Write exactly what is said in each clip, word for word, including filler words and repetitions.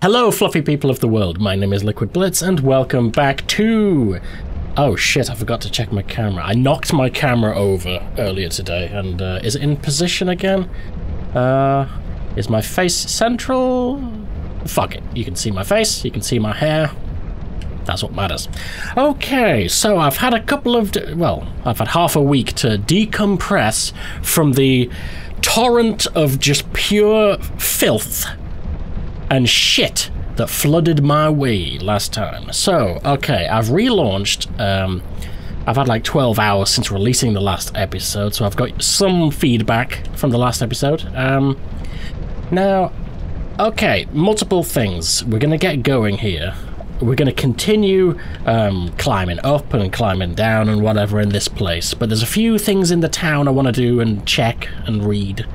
Hello fluffy people of the world, my name is Liquid Blitz and welcome back to... Oh shit, I forgot to check my camera. I knocked my camera over earlier today and uh, is it in position again? Uh, is my face central? Fuck it, you can see my face, you can see my hair. That's what matters. Okay, so I've had a couple of... D well, I've had half a week to decompress from the torrent of just pure filth and shit that flooded my way last time. So, okay, I've relaunched. Um, I've had like twelve hours since releasing the last episode, so I've got some feedback from the last episode. Um, now, okay, multiple things. We're gonna get going here. We're gonna continue um, climbing up and climbing down and whatever in this place, but there's a few things in the town I wanna do and check and read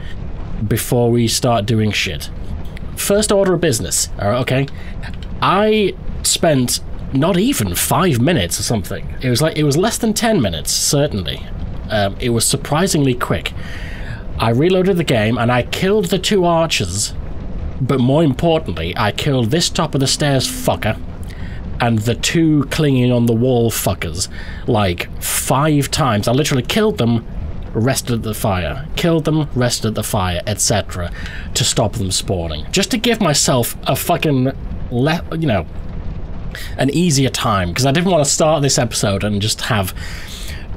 before we start doing shit. First order of business, okay, I spent not even five minutes or something. It was like, it was less than ten minutes, certainly. Um, it was surprisingly quick. I reloaded the game and I killed the two archers, but more importantly, I killed this top of the stairs fucker and the two clinging on the wall fuckers, like five times. I literally killed them, rested at the fire, killed them, rested at the fire, et cetera, to stop them spawning. Just to give myself a fucking, le you know, an easier time, because I didn't want to start this episode and just have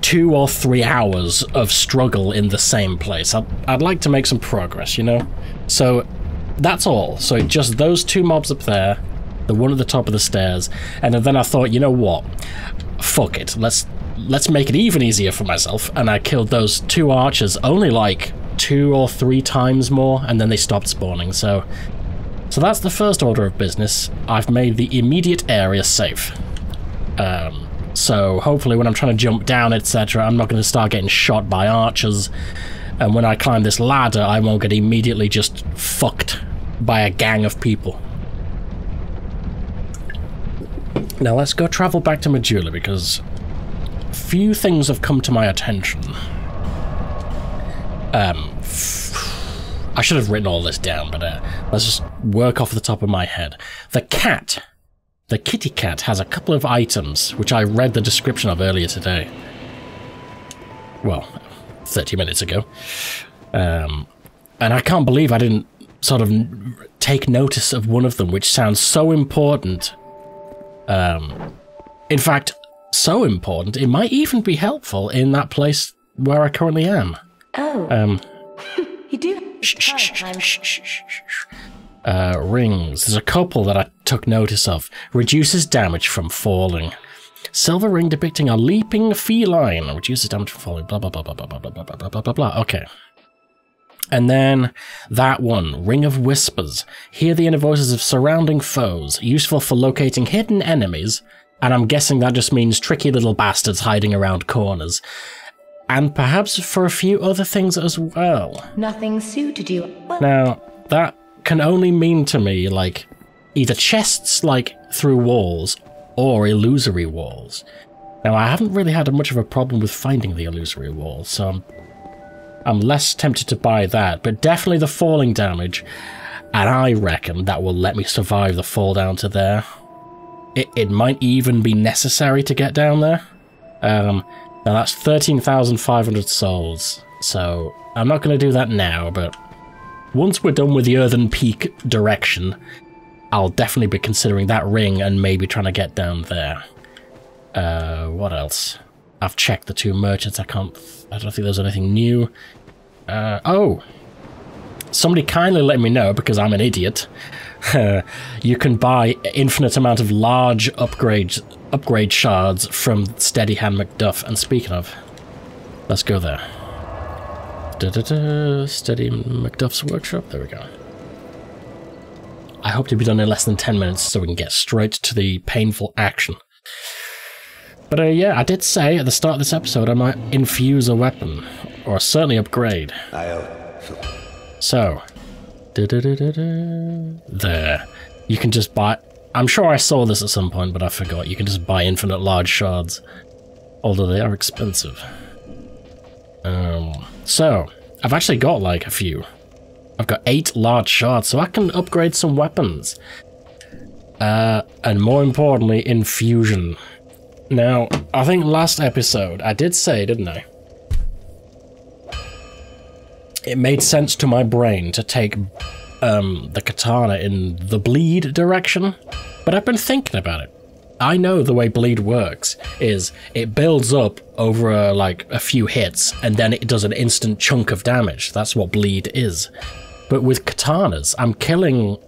two or three hours of struggle in the same place. I'd, I'd like to make some progress, you know? So, that's all. So, just those two mobs up there, the one at the top of the stairs, and then I thought, you know what? Fuck it, let's... Let's make it even easier for myself, and I killed those two archers only like two or three times more, and then they stopped spawning, so... So that's the first order of business. I've made the immediate area safe. Um, so hopefully when I'm trying to jump down, et cetera, I'm not going to start getting shot by archers, and when I climb this ladder, I won't get immediately just fucked by a gang of people. Now let's go travel back to Majula, because... few things have come to my attention. Um, I should have written all this down, but uh, let's just work off the top of my head. The cat, the kitty cat, has a couple of items, which I read the description of earlier today. Well, thirty minutes ago. Um, and I can't believe I didn't sort of take notice of one of them, which sounds so important. Um, in fact, so important, it might even be helpful in that place where I currently am. Oh. Um. You do? Shh, shh, shh, shh, shh, shh, shh. Uh, rings. There's a couple that I took notice of. Reduces damage from falling. Silver ring depicting a leaping feline. Reduces damage from falling. Blah, blah, blah, blah, blah, blah, blah, blah, blah, blah, blah. Okay. And then that one, Ring of Whispers. Hear the inner voices of surrounding foes. Useful for locating hidden enemies. And I'm guessing that just means tricky little bastards hiding around corners. And perhaps for a few other things as well. Nothing suited you. Now, that can only mean to me, like, either chests, like, through walls, or illusory walls. Now, I haven't really had much of a problem with finding the illusory walls, so I'm, I'm less tempted to buy that. But definitely the falling damage, and I reckon that will let me survive the fall down to there. It, it might even be necessary to get down there. Um, now that's thirteen thousand five hundred souls, so I'm not going to do that now, but once we're done with the Earthen Peak direction, I'll definitely be considering that ring and maybe trying to get down there. Uh, what else? I've checked the two merchants, I can't... I don't think there's anything new. Uh, oh! Somebody kindly let me know, because I'm an idiot. You can buy infinite amount of large upgrades, upgrade shards from Steady Hand Macduff. And speaking of, let's go there. Da -da -da, Steady Macduff's workshop. There we go. I hope to be done in less than ten minutes, so we can get straight to the painful action. But uh, yeah, I did say at the start of this episode I might infuse a weapon, or certainly upgrade. I'll... So. There. You can just buy... I'm sure I saw this at some point, but I forgot. You can just buy infinite large shards. Although they are expensive. Um, so, I've actually got, like, a few. I've got eight large shards, so I can upgrade some weapons. uh, and more importantly, infusion. Now, I think last episode I did say, didn't I? It made sense to my brain to take um, the katana in the bleed direction, but I've been thinking about it. I know the way bleed works is it builds up over uh, like a few hits and then it does an instant chunk of damage. That's what bleed is. But with katanas, I'm killing...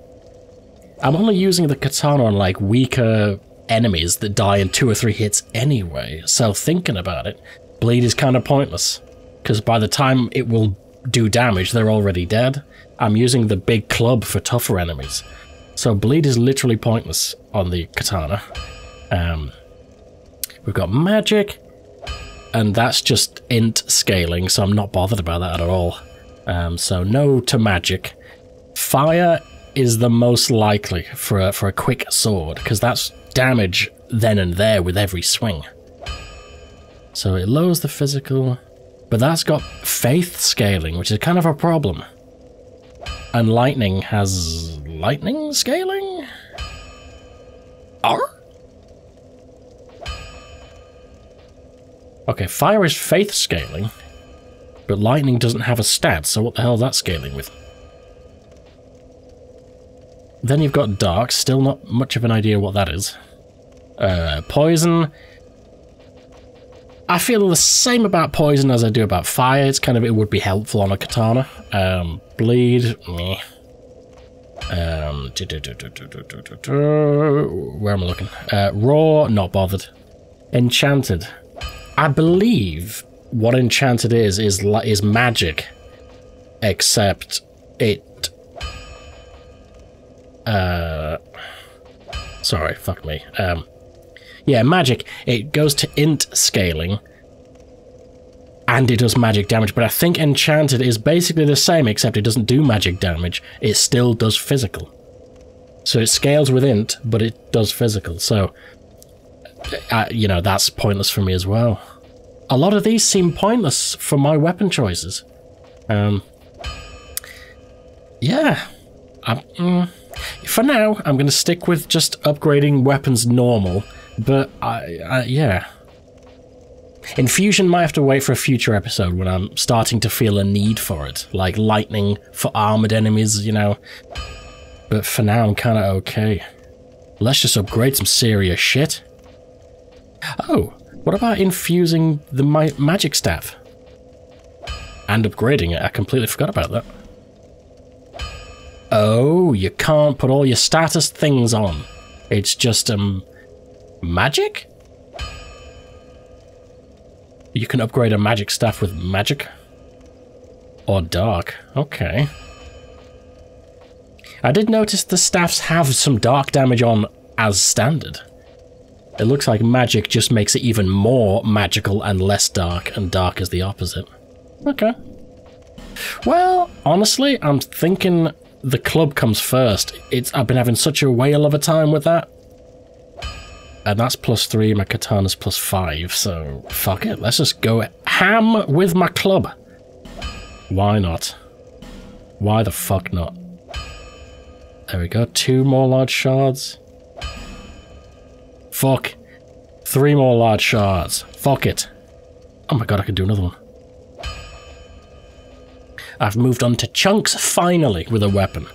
I'm only using the katana on like weaker enemies that die in two or three hits anyway. So thinking about it, bleed is kind of pointless because by the time it will do damage, they're already dead. I'm using the big club for tougher enemies. So bleed is literally pointless on the katana. Um, we've got magic, and that's just int scaling, so I'm not bothered about that at all. Um, so no to magic. Fire is the most likely for a, for a quick sword, because that's damage then and there with every swing. So it lowers the physical, but that's got faith scaling, which is kind of a problem. And lightning has lightning scaling? Arr? Okay, fire is faith scaling, but lightning doesn't have a stat, so what the hell is that scaling with? Then you've got dark, still not much of an idea what that is. Uh, poison. I feel the same about poison as I do about fire. It's kind of, it would be helpful on a katana. Um, bleed, meh. Um, do, do, do, do, do, do, do, do. Where am I looking? Uh, raw, not bothered. Enchanted. I believe what enchanted is, is, is magic. Except it... Uh... Sorry, fuck me. Um... Yeah, magic, it goes to int scaling, and it does magic damage, but I think enchanted is basically the same, except it doesn't do magic damage, it still does physical. So it scales with int, but it does physical, so, uh, you know, that's pointless for me as well. A lot of these seem pointless for my weapon choices. Um, yeah, I'm, mm, for now, I'm going to stick with just upgrading weapons normal. But, I, I, yeah. Infusion might have to wait for a future episode when I'm starting to feel a need for it. Like lightning for armoured enemies, you know. But for now, I'm kind of okay. Let's just upgrade some serious shit. Oh, what about infusing the ma magic staff? And upgrading it, I completely forgot about that. Oh, you can't put all your status things on. It's just, um... magic? You can upgrade a magic staff with magic? Or dark. Okay. I did notice the staffs have some dark damage on as standard. It looks like magic just makes it even more magical and less dark, and dark is the opposite. Okay. Well, honestly, I'm thinking the club comes first. It's I've been having such a whale of a time with that. And that's plus three, my katana's plus five, so fuck it, let's just go ham with my club. Why not? Why the fuck not? There we go, two more large shards. Fuck. Three more large shards. Fuck it. Oh my god, I can do another one. I've moved on to chunks, finally, with a weapon.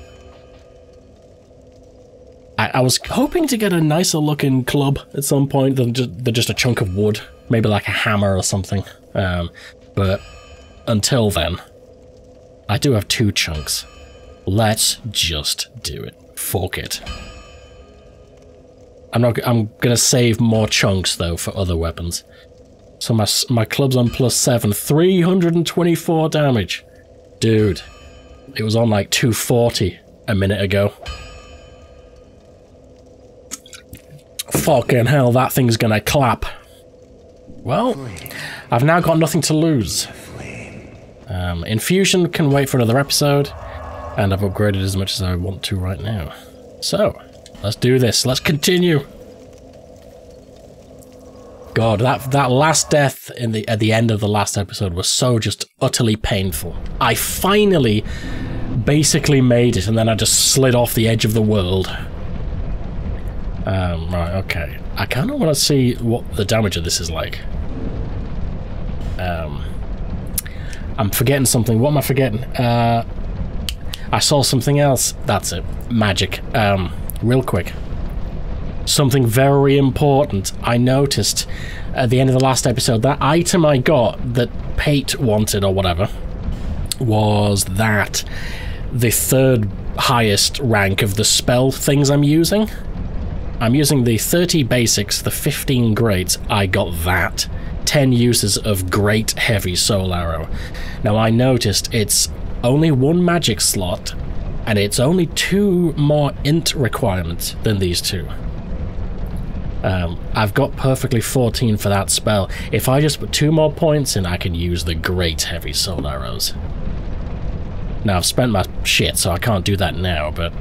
I was hoping to get a nicer looking club at some point than just, than just a chunk of wood. Maybe like a hammer or something. Um, but until then, I do have two chunks. Let's just do it. Fuck it. I'm not. I'm gonna save more chunks though for other weapons. So my my club's on plus seven, three hundred twenty-four damage, dude. It was on like two forty a minute ago. Fucking hell, that thing's gonna clap. Well, I've now got nothing to lose. Um, infusion can wait for another episode, and I've upgraded as much as I want to right now. So, let's do this, let's continue. God, that that last death in the at the end of the last episode was so just utterly painful. I finally basically made it, and then I just slid off the edge of the world. Um, right, okay. I kind of want to see what the damage of this is like. Um, I'm forgetting something. What am I forgetting? Uh, I saw something else. That's it. Magic. Um, real quick. Something very important I noticed at the end of the last episode. That item I got that Pate wanted or whatever was that the third highest rank of the spell things I'm using. I'm using the thirty basics, the fifteen greats. I got that. ten uses of great heavy soul arrow. Now I noticed it's only one magic slot and it's only two more int requirements than these two. Um, I've got perfectly fourteen for that spell. If I just put two more points in, I can use the great heavy soul arrows. Now, I've spent my shit, so I can't do that now, but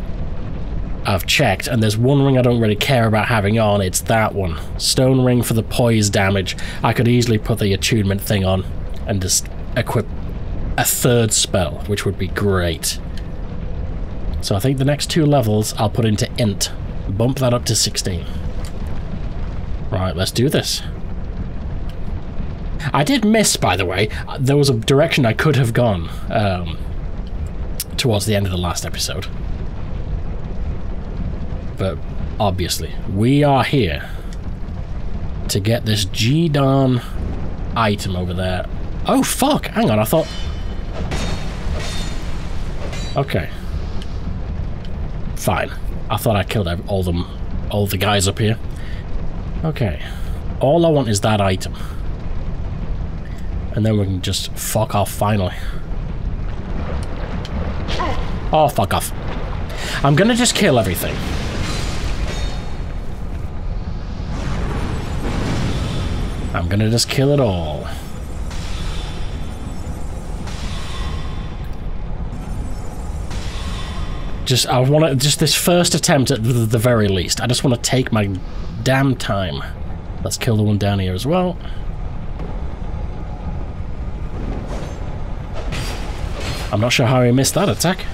I've checked, and there's one ring I don't really care about having on. It's that one. Stone ring for the poise damage. I could easily put the attunement thing on and just equip a third spell, which would be great. So I think the next two levels I'll put into int. Bump that up to sixteen. Right, let's do this. I did miss, by the way. There was a direction I could have gone um, towards the end of the last episode. But obviously, we are here to get this G-darn item over there. Oh, fuck! Hang on, I thought... Okay. Fine. I thought I killed all them, all the guys up here. Okay, all I want is that item. And then we can just fuck off finally. Oh, fuck off. I'm gonna just kill everything. I'm gonna just kill it all. Just, I wanna, just this first attempt at the very least. I just wanna take my damn time. Let's kill the one down here as well. I'm not sure how he missed that attack.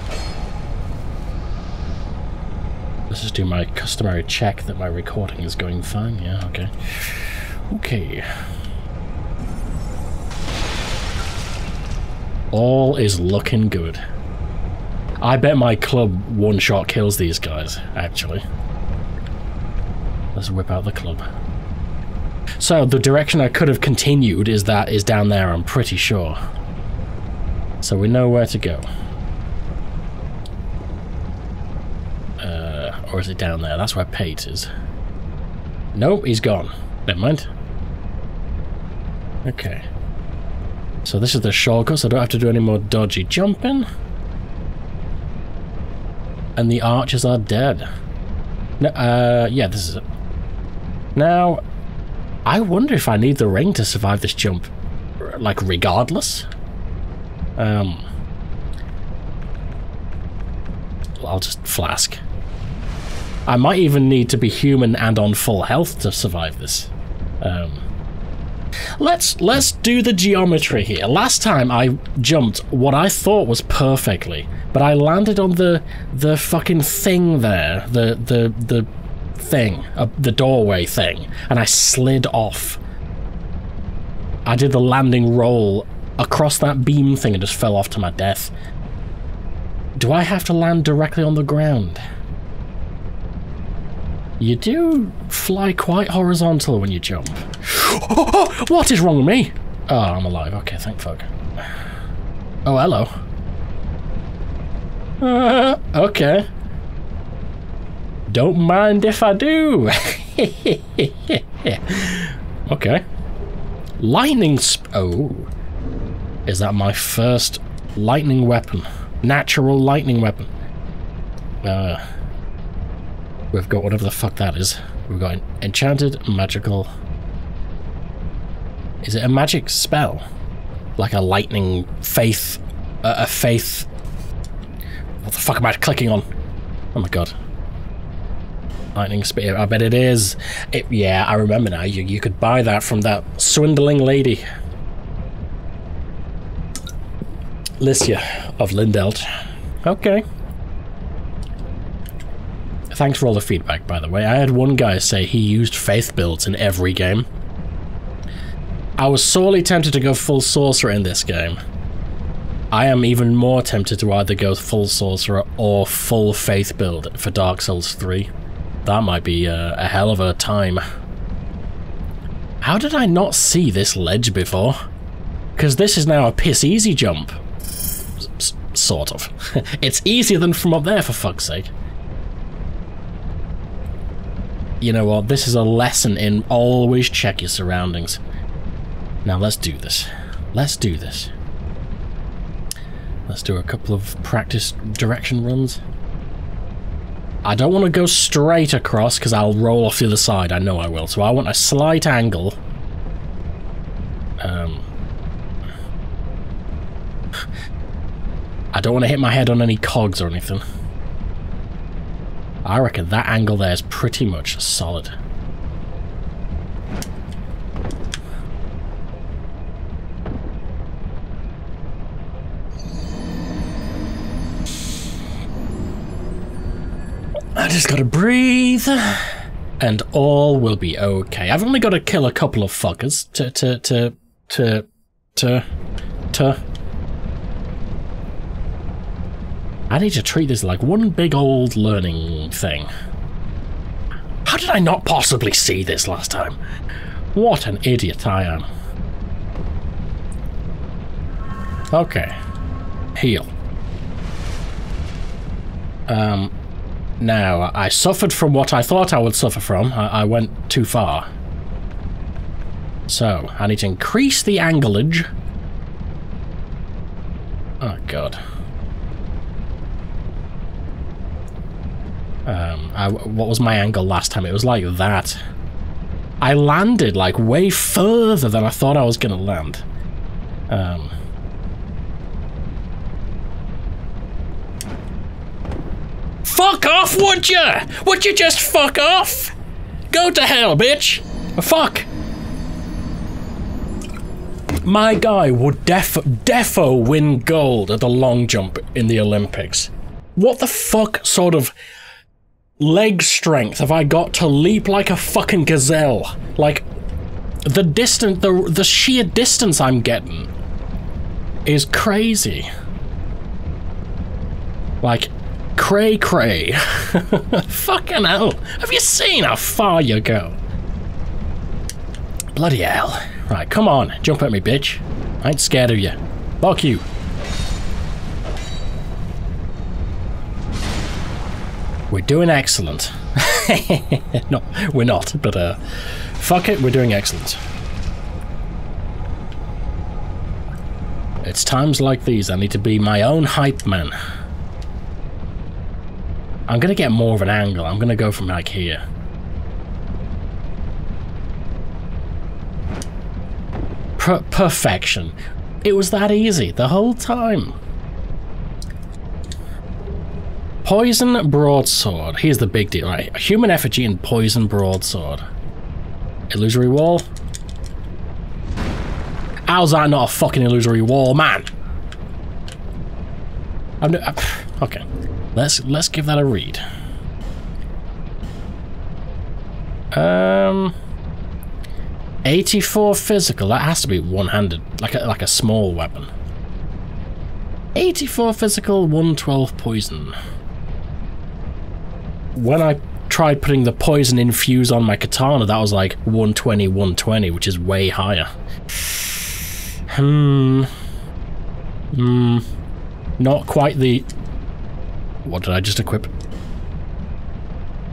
Let's just do my customary check that my recording is going fine. Yeah, okay. Okay. All is looking good. I bet my club one-shot kills these guys, actually. Let's whip out the club. So the direction I could have continued is that is down there, I'm pretty sure. So we know where to go. Uh, or is it down there? That's where Pate is. Nope, he's gone. Never mind. Okay. So this is the shortcut, so I don't have to do any more dodgy jumping. And the archers are dead. No, uh, yeah, this is it. Now, I wonder if I need the ring to survive this jump, like, regardless. Um, I'll just flask. I might even need to be human and on full health to survive this. Um, let's let's do the geometry here. Last time I jumped what I thought was perfectly, but I landed on the the fucking thing there, the the the. thing, uh, the doorway thing, and I slid off. I did the landing roll across that beam thing and just fell off to my death. Do I have to land directly on the ground? You do fly quite horizontal when you jump. Oh, oh, what is wrong with me? Oh, I'm alive. Okay, thank fuck. Oh, hello. Uh, okay. Don't mind if I do. Okay. Lightning sp- Oh. Is that my first lightning weapon? Natural lightning weapon. Uh, we've got whatever the fuck that is. We've got an enchanted magical... Is it a magic spell? Like a lightning faith... Uh, a faith... What the fuck am I clicking on? Oh my god. Lightning spear, I bet it is. It, yeah, I remember now. You, you could buy that from that swindling lady. Lysia of Lindelt. Okay. thanks for all the feedback, by the way. I had one guy say he used faith builds in every game. I was sorely tempted to go full sorcerer in this game. I am even more tempted to either go full sorcerer or full faith build for Dark Souls three. That might be uh, a hell of a time. How did I not see this ledge before? Because this is now a piss-easy jump. S sort of. It's easier than from up there, for fuck's sake. You know what? This is a lesson in always check your surroundings. Now let's do this. Let's do this. Let's do a couple of practice direction runs. I don't want to go straight across because I'll roll off the other side. I know I will. So I want a slight angle. Um, I don't want to hit my head on any cogs or anything. I reckon that angle there is pretty much solid. I just gotta breathe, and all will be okay. I've only got to kill a couple of fuckers to, to, to, to, to, to. I need to treat this like one big old learning thing. How did I not possibly see this last time? What an idiot I am. Okay. Heal. Um... Now, I suffered from what I thought I would suffer from. I, I went too far. So, I need to increase the anglage. Oh, God. Um, I, what was my angle last time? It was like that. I landed, like, way further than I thought I was going to land. Um... Fuck off, would you? Would you just fuck off? Go to hell, bitch. Fuck. My guy would defo, defo win gold at the long jump in the Olympics. What the fuck sort of leg strength have I got to leap like a fucking gazelle? Like, the distance, the, the sheer distance I'm getting is crazy. Like... Cray cray. Fucking hell. Have you seen how far you go? Bloody hell. Right, come on. Jump at me, bitch. I ain't scared of you. Fuck you. We're doing excellent. No, we're not, but uh, fuck it, we're doing excellent. It's times like these I need to be my own hype man. I'm gonna get more of an angle. I'm gonna go from like here. Per perfection. It was that easy the whole time. Poison broadsword. Here's the big deal, right? Human effigy and poison broadsword. Illusory wall. How's that not a fucking illusory wall, man? I'm no. Okay. Let's let's give that a read. Um, eighty-four physical. That has to be one-handed, like a, like a small weapon. eighty-four physical, one twelve poison. When I tried putting the poison infuse on my katana, that was like one twenty, one twenty, which is way higher. Hmm. Hmm. Not quite the. What did I just equip?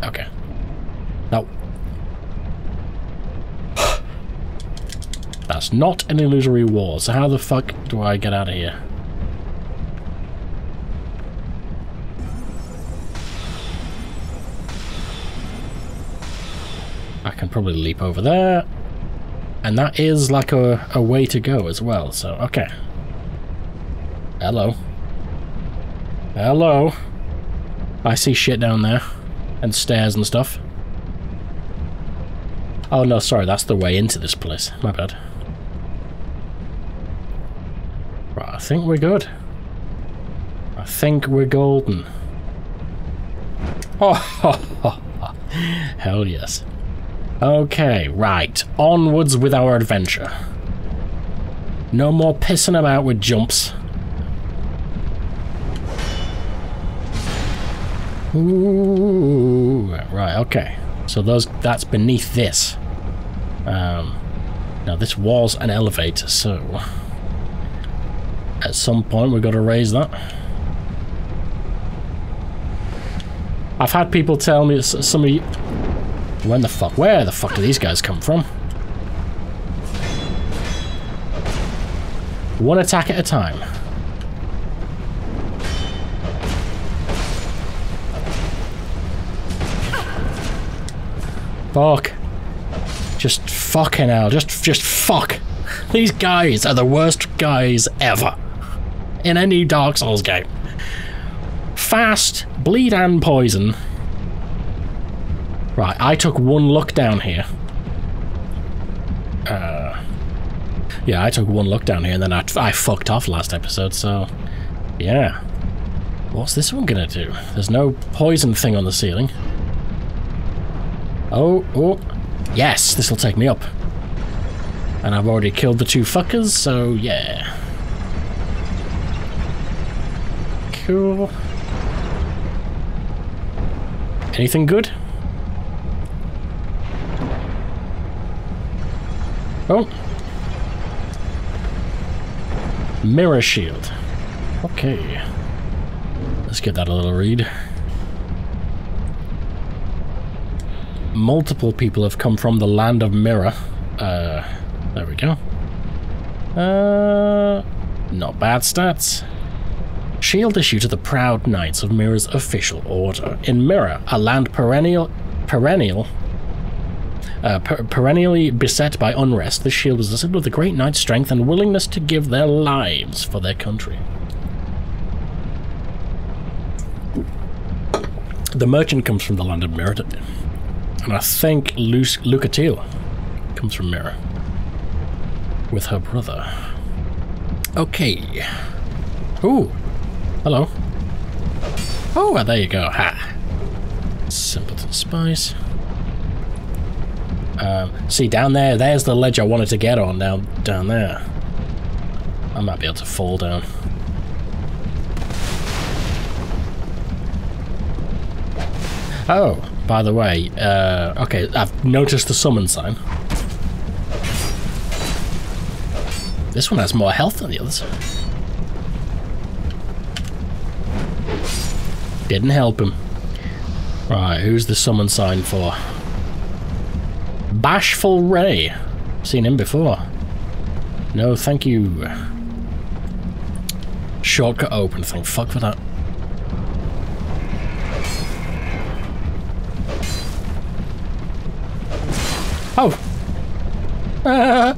Okay. No. That's not an illusory wall, so how the fuck do I get out of here? I can probably leap over there. And that is like a, a way to go as well, so okay. Hello. Hello. I see shit down there, and stairs and stuff. Oh no, sorry, that's the way into this place. My bad. Right, I think we're good. I think we're golden. Oh, ho, ho, ho. Hell yes. Okay, right. Onwards with our adventure. No more pissing about with jumps. Ooh, right, okay. So those that's beneath this. Um, now this was an elevator, so at some point we've got to raise that. I've had people tell me some of you. When the fuck? Where the fuck do these guys come from? One attack at a time. Fuck. Just fucking hell. Just, just fuck. These guys are the worst guys ever. In any Dark Souls game. Fast, bleed and poison. Right, I took one look down here. Uh, yeah, I took one look down here and then I, I fucked off last episode, so... Yeah. What's this one gonna do? There's no poison thing on the ceiling. Oh, oh, yes, this will take me up. And I've already killed the two fuckers, so yeah. Cool. Anything good? Oh. Mirrah Shield. Okay. Let's give that a little read. Multiple people have come from the land of Mirrah. Uh, there we go. Uh, not bad stats. Shield issue to the proud knights of Mirrah's official order. In Mirrah, a land perennial, perennial, uh, per perennially beset by unrest, this shield was a symbol of the great knight's strength and willingness to give their lives for their country. The merchant comes from the land of Mirrah. And I think Lucatiel comes from Mirrah with her brother. Okay. Ooh. Hello. Oh, well, there you go. Ha. Simpleton Spice. Um, see, down there, there's the ledge I wanted to get on now, down there. I might be able to fall down. Oh. By the way, uh, okay, I've noticed the summon sign. This one has more health than the others. Didn't help him. Right, who's the summon sign for? Bashful Ray. Seen him before. No, thank you. Shortcut open. Thank fuck for that. Oh! Uh,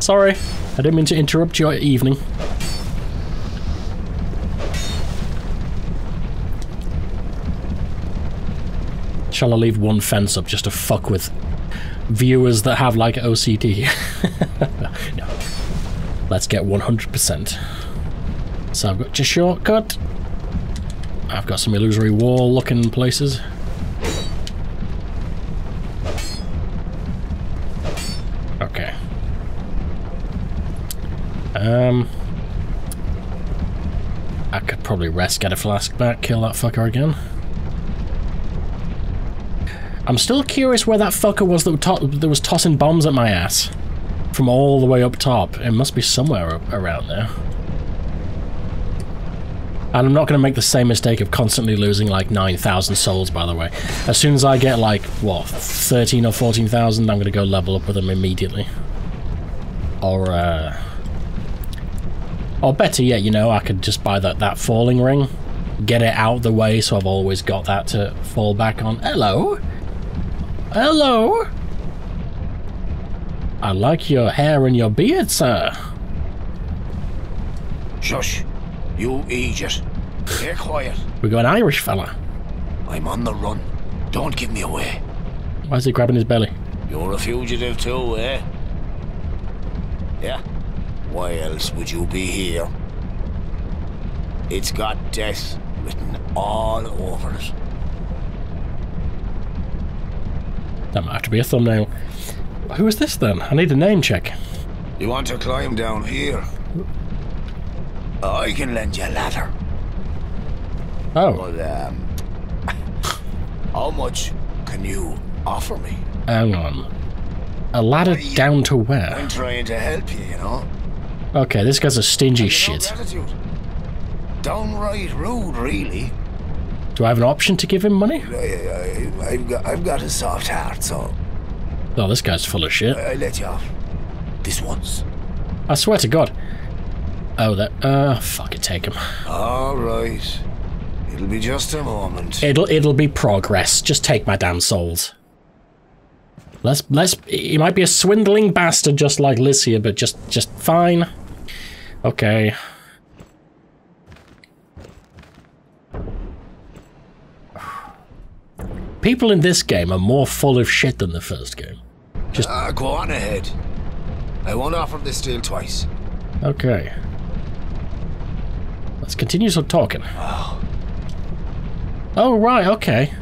sorry, I didn't mean to interrupt your evening. Shall I leave one fence up just to fuck with viewers that have like O C D? No. Let's get one hundred percent. So I've got your shortcut. I've got some illusory wall looking places. Um, I could probably rest, get a flask back, kill that fucker again. I'm still curious where that fucker was that, that was tossing bombs at my ass from all the way up top. It must be somewhere around there. And I'm not going to make the same mistake of constantly losing like nine thousand souls, by the way. As soon as I get like, what, thirteen or fourteen thousand, I'm going to go level up with them immediately. Or, uh... Or better yet, you know, I could just buy that, that falling ring, get it out the way so I've always got that to fall back on. Hello? Hello? I like your hair and your beard, sir. Shush. You idiot. Stay quiet. We got an Irish fella. I'm on the run. Don't give me away. Why is he grabbing his belly? You're a fugitive too, eh? Yeah? Why else would you be here? It's got death written all over it. That might have to be a thumbnail. Who is this then? I need a name check. You want to climb down here? I can lend you a ladder. Oh. But, um, how much can you offer me? Hang on. A ladder down to where? I'm trying to help you, you know. Okay, this guy's a stingy shit. Downright rude, really. Do I have an option to give him money? I, I, I've, got, I've got a soft heart, so... Oh, this guy's full of shit. I, I let you off. This once. I swear to God. Oh, that... Uh, fuck it, take him. All right. It'll be just a moment. It'll it'll be progress. Just take my damn souls. Let's let's. He might be a swindling bastard, just like Lysia, but just just fine. Okay. People in this game are more full of shit than the first game. Just uh, go on ahead. I won't offer this deal twice. Okay. Let's continue some talking. Oh. Oh, right, okay.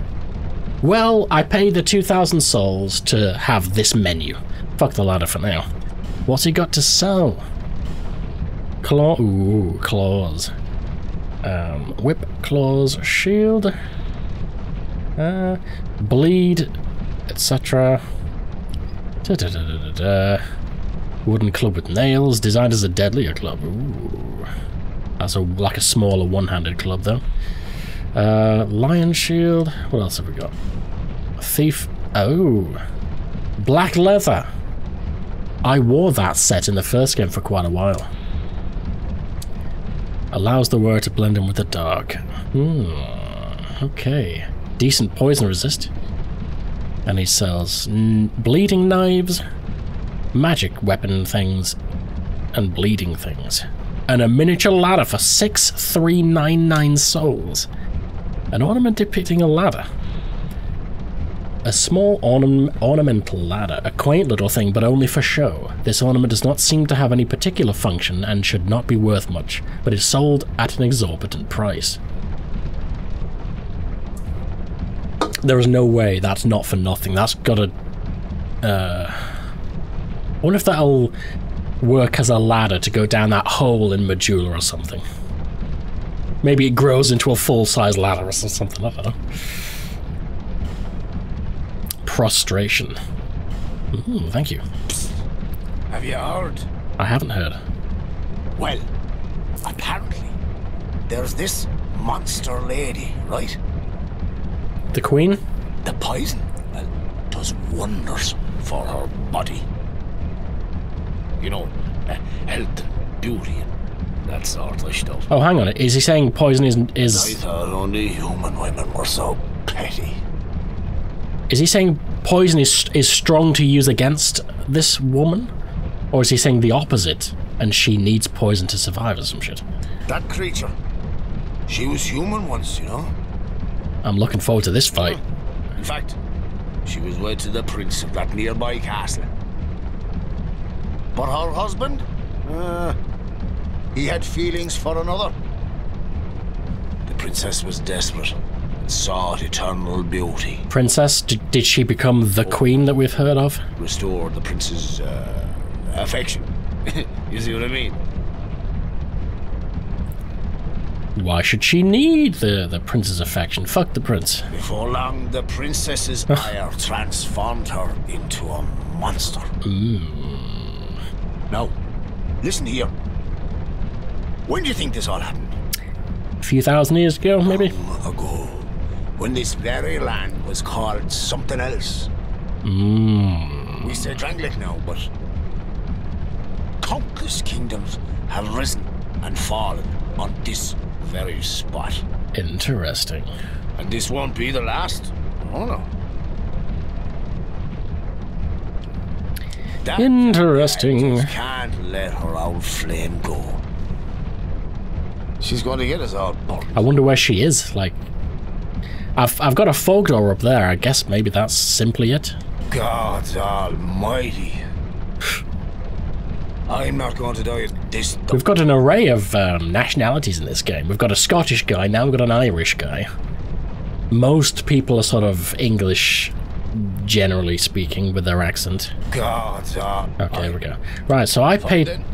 Well, I paid the two thousand souls to have this menu. Fuck the ladder for now. What's he got to sell? Claw... Ooh, claws. Um, whip, claws, shield. Uh, bleed, et cetera. Wooden club with nails, designed as a deadlier club. Ooh. That's a, like a smaller one-handed club, though. Uh, lion shield. What else have we got? Thief. Oh. Black leather. I wore that set in the first game for quite a while. Allows the wearer to blend in with the dark. Hmm. Okay. Decent poison resist. And he sells n bleeding knives, magic weapon things, and bleeding things. And a miniature ladder for six three nine nine souls. An ornament depicting a ladder. A small orna ornamental ladder, a quaint little thing, but only for show. This ornament does not seem to have any particular function and should not be worth much, but is sold at an exorbitant price. There is no way that's not for nothing. That's got a... Uh, I wonder if that'll work as a ladder to go down that hole in Majula or something. Maybe it grows into a full-size ladder or something, I don't know. Prostration. Ooh, thank you. Psst. Have you heard? I haven't heard. Well, apparently, there's this monster lady, right? The queen? The poison, well, does wonders for her body. You know, health and beauty and that sort of stuff. Oh, hang on. Is he saying poison isn't... is... I thought only human women were so petty. Is he saying poison is, is strong to use against this woman? Or is he saying the opposite, and she needs poison to survive or some shit? That creature. She was human once, you know? I'm looking forward to this fight. In fact, she was wed to the prince of that nearby castle. But her husband? Uh... He had feelings for another. The princess was desperate and sought eternal beauty. Princess? D did she become the queen that we've heard of? Restored the prince's uh, affection. You see what I mean? Why should she need the, the prince's affection? Fuck the prince. Before long, the princess's ire transformed her into a monster. Mm. Now, listen here. When do you think this all happened? A few thousand years ago, maybe? Long ago, when this very land was called something else. Mm. We say Drangleic now, but countless kingdoms have risen and fallen on this very spot. Interesting. And this won't be the last. Oh no. That Interesting. Can't let her old flame go. She's going to get us out. I wonder where she is. Like, I've I've got a fog door up there. I guess maybe that's simply it. God Almighty! I'm not going to die at this. We've got an array of um, nationalities in this game. We've got a Scottish guy. Now we've got an Irish guy. Most people are sort of English generally speaking, with their accent. Okay, here we go. Right, so I paid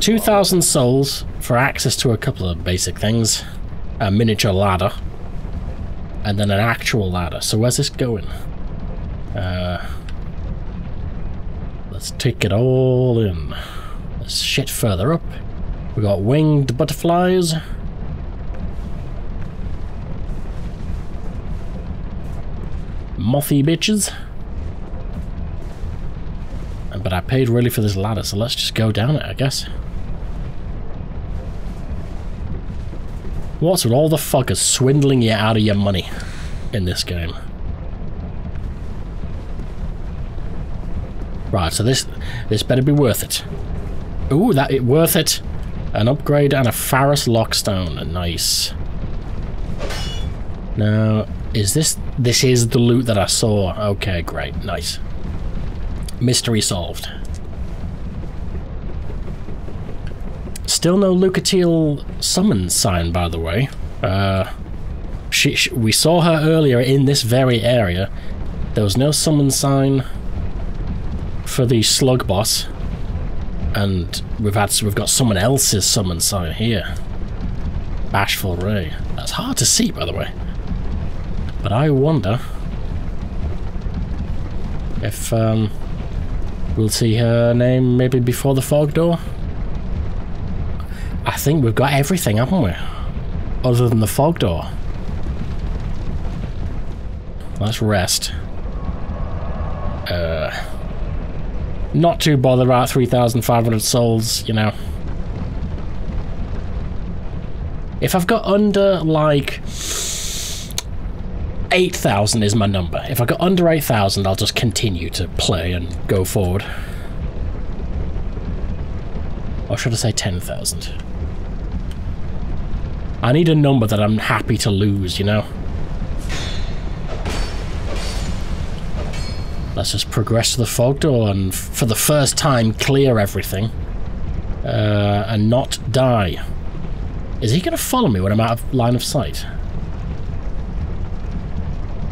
two thousand souls for access to a couple of basic things. A miniature ladder. And then an actual ladder. So where's this going? Uh, let's take it all in. Let's shit further up. We got winged butterflies. Mothy bitches. But I paid really for this ladder, so let's just go down it, I guess. What's with all the fuckers swindling you out of your money in this game? Right, so this this better be worth it. Ooh, that it worth it. An upgrade and a Pharros Lockstone. Nice. Now, is this... This is the loot that I saw. Okay, great. Nice. Mystery solved. Still no Lucatiel summon sign, by the way. Uh, she, she, we saw her earlier in this very area. There was no summon sign for the slug boss, and we've had we've got someone else's summon sign here. Bashful Ray. That's hard to see, by the way. But I wonder if um, we'll see her name maybe before the fog door. I think we've got everything, haven't we? Other than the fog door. Let's rest. Uh, not too bothered about three thousand five hundred souls, you know. If I've got under, like, eight thousand is my number. If I got under eight thousand, I'll just continue to play and go forward. Or should I say ten thousand? I need a number that I'm happy to lose, you know? Let's just progress to the fog door and, for the first time, clear everything. Uh, and not die. Is he gonna follow me when I'm out of line of sight?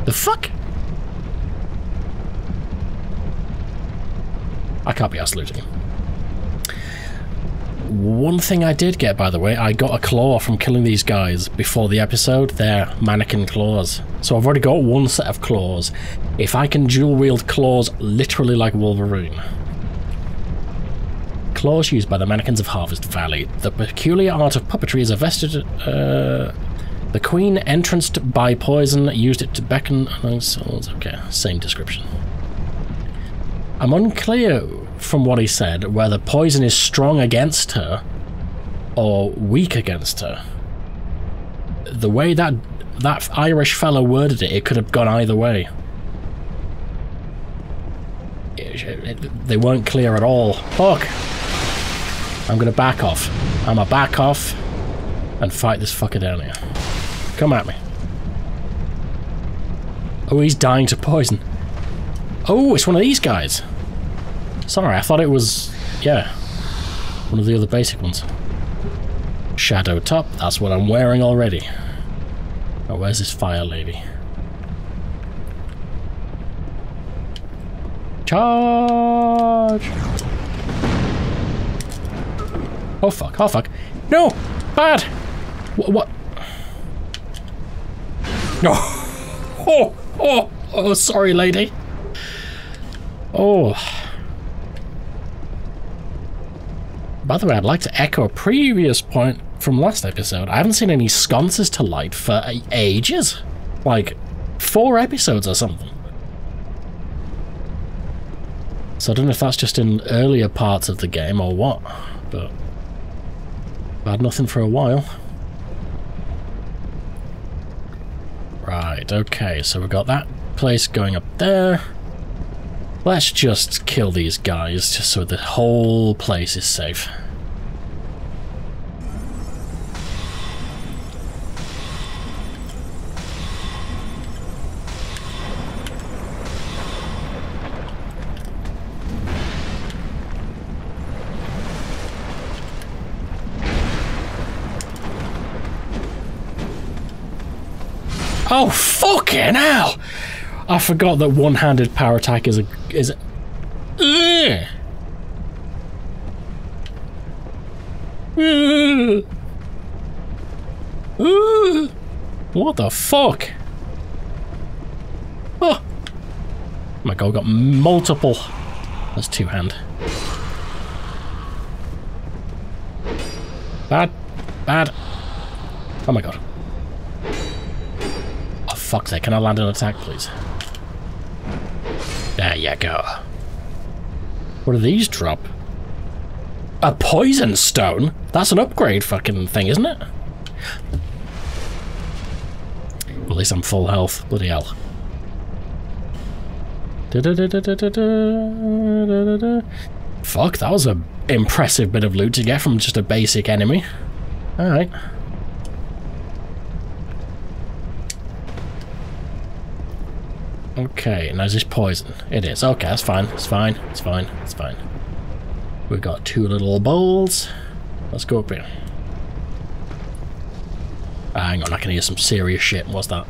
The fuck? I can't be arsed losing him. One thing I did get, by the way, I got a claw from killing these guys before the episode. They're Mannequin Claws. So I've already got one set of claws. If I can dual wield claws literally like Wolverine. Claws used by the mannequins of Harvest Valley. The peculiar art of puppetry is a vested... Uh, the queen, entranced by poison, used it to beckon... Okay, same description. I'm unclear... from what he said, whether poison is strong against her or weak against her. The way that that Irish fellow worded it, it could have gone either way. It, it, they weren't clear at all. Fuck! I'm gonna back off. I'm gonna back off and fight this fucker down here. Come at me. Oh, he's dying to poison. Oh, it's one of these guys. Sorry, I thought it was, yeah, one of the other basic ones. Shadow top, that's what I'm wearing already. Oh, where's this fire lady? Charge! Oh fuck, oh fuck. No! Bad! What? What? No! Oh! Oh! Oh, sorry, lady. Oh. By the way, I'd like to echo a previous point from last episode. I haven't seen any sconces to light for ages. Like, four episodes or something. So I don't know if that's just in earlier parts of the game or what, but I've had nothing for a while. Right, okay, so we've got that place going up there. Let's just kill these guys, just so the whole place is safe. Oh, fucking hell! I forgot that one-handed power attack is a is. A, uh, uh, uh, what the fuck? Oh, oh my god! I've got multiple. That's two hand. Bad, bad. Oh my god. Oh fuck's sake, can I land an attack please? There you go. What do these drop? A poison stone? That's an upgrade fucking thing, isn't it? Well, at least I'm full health, bloody hell. Da -da -da -da -da -da -da -da -da. Fuck, that was a impressive bit of loot to get from just a basic enemy. Alright. Okay, now is this poison? It is. Okay, that's fine. It's fine. It's fine. It's fine. We've got two little bowls. Let's go up here. Ah, hang on, I can hear some serious shit. What's that?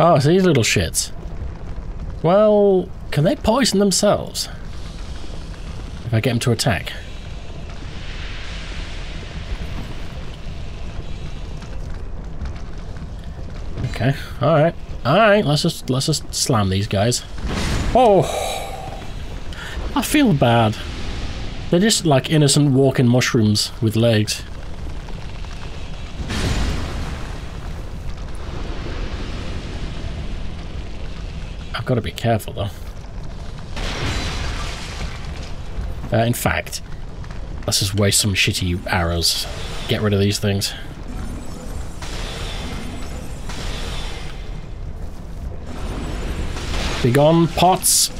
Oh, it's these little shits. Well, can they poison themselves? If I get them to attack. Okay, alright. Alright, let's just let's just slam these guys. Oh, I feel bad. They're just like innocent walking mushrooms with legs. Got to be careful though. Uh, in fact, let's just waste some shitty arrows. Get rid of these things. Be gone, pots.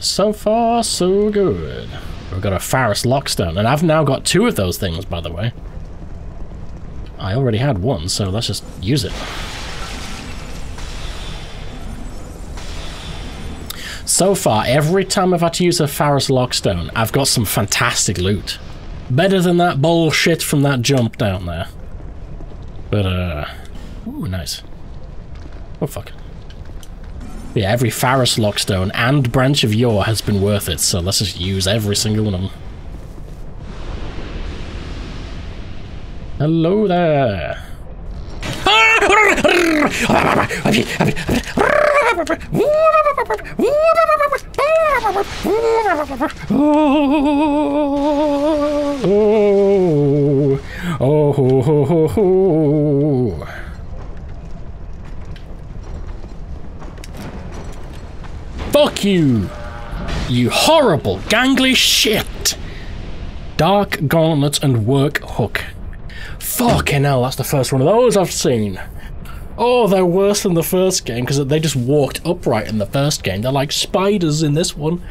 So far, so good. We've got a Pharros Lockstone, and I've now got two of those things, by the way. I already had one, so let's just use it. So far, every time I've had to use a Pharros Lockstone, I've got some fantastic loot. Better than that bullshit from that jump down there. But, uh... ooh, nice. Oh, fuck. Yeah, every Pharros Lockstone and Branch of Yore has been worth it, so let's just use every single one of them. Hello there! Oh, oh, oh, oh, oh. Fuck you! You horrible gangly shit! Dark Gauntlet and Work Hook. Fucking hell, that's the first one of those I've seen. Oh, they're worse than the first game because they just walked upright in the first game. They're like spiders in this one.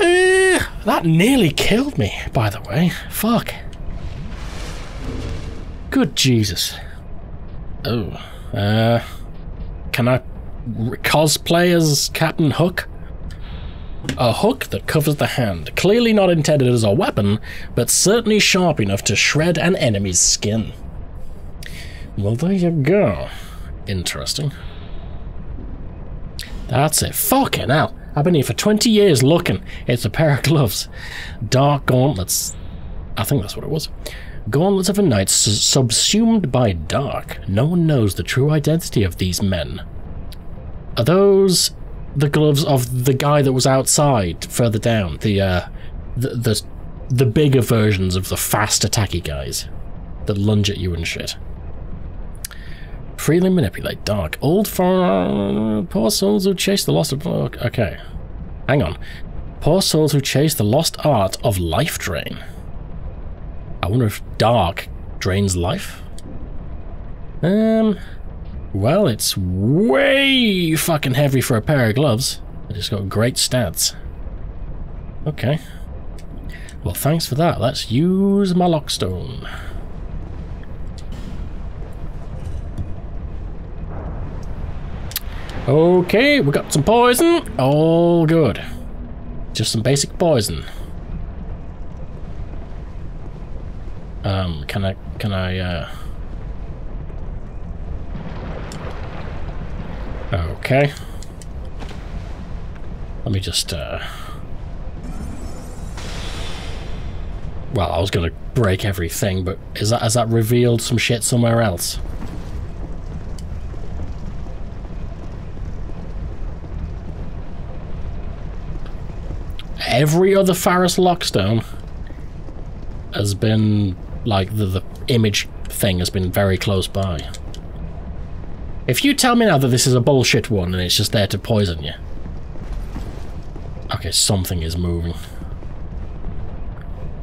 Eh, that nearly killed me, by the way. Fuck. Good Jesus. Oh. Uh, can I... cosplay as Captain Hook? A hook that covers the hand, clearly not intended as a weapon, but certainly sharp enough to shred an enemy's skin. Well, there you go. Interesting. That's it. Fucking hell. I've been here for twenty years looking. It's a pair of gloves. Dark gauntlets. I think that's what it was. Gauntlets of a knight subsumed by dark. No one knows the true identity of these men. Are those the gloves of the guy that was outside further down? The uh, the the, the bigger versions of the fast attacky guys that lunge at you and shit. Freely manipulate dark. Old for poor souls who chase the lost. Okay, hang on. Poor souls who chase the lost art of life drain. I wonder if dark drains life. Um. Well, it's way fucking heavy for a pair of gloves. It's got great stats. Okay. Well, thanks for that. Let's use my Lockstone. Okay, we got some poison. All good. Just some basic poison. Um, can I, can I, uh... Okay. Let me just, uh... Well, I was gonna break everything, but is that, has that revealed some shit somewhere else? Every other Pharros Lockstone has been, like, the, the image thing has been very close by. If you tell me now that this is a bullshit one and it's just there to poison you. Okay, something is moving.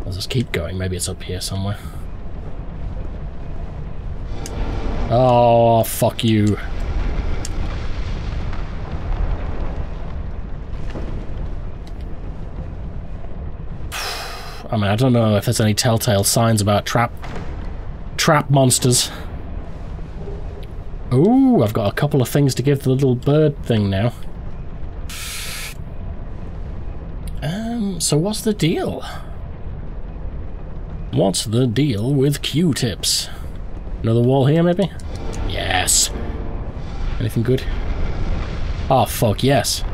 Let's just keep going. Maybe it's up here somewhere. Oh, fuck you. I mean, I don't know if there's any telltale signs about trap trap monsters. Ooh, I've got a couple of things to give the little bird thing now. Um, so what's the deal? What's the deal with Q-tips? Another wall here, maybe? Yes! Anything good? Oh, fuck, yes.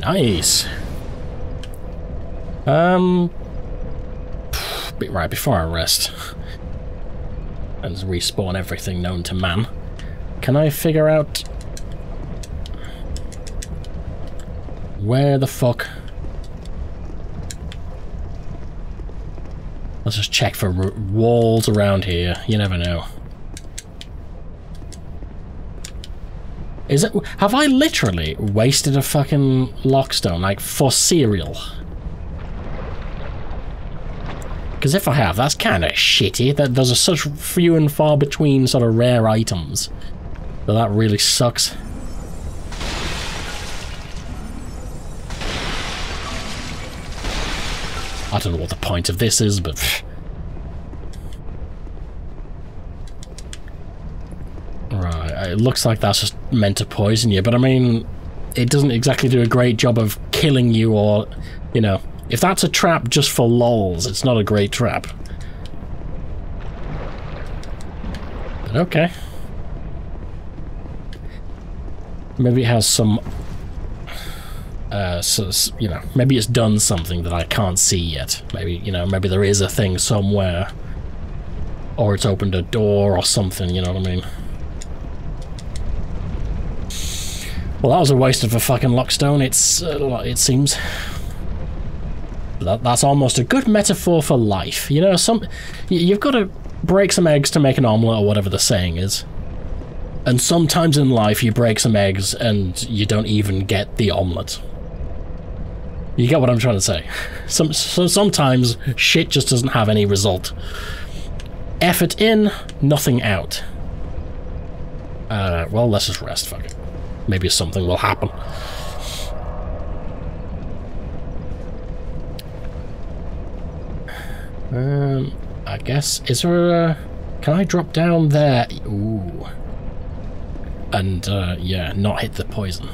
Nice! Um... Right, before I rest and respawn everything known to man, can I figure out where the fuck... Let's just check for r walls around here. You never know. Is it? Have I literally wasted a fucking Lockstone, like, for cereal? Because if I have, that's kind of shitty. That those are such few and far between sort of rare items. That that really sucks. I don't know what the point of this is, but... Pff. Right, it looks like that's just meant to poison you, but I mean, it doesn't exactly do a great job of killing you or, you know... If that's a trap just for lols, it's not a great trap. But okay. Maybe it has some... Uh, so, you know, maybe it's done something that I can't see yet. Maybe, you know, maybe there is a thing somewhere, or it's opened a door or something. You know what I mean? Well, that was a waste of a fucking Lockstone. It's uh, it seems. That, that's almost a good metaphor for life. You know, some you've got to break some eggs to make an omelette, or whatever the saying is. And sometimes in life, you break some eggs, and you don't even get the omelette. You get what I'm trying to say. Some, so sometimes shit just doesn't have any result. Effort in, nothing out. Uh, well, let's just rest, fuck it. Maybe something will happen. Um, I guess, is there a... Can I drop down there? Ooh. And, uh, yeah, not hit the poison.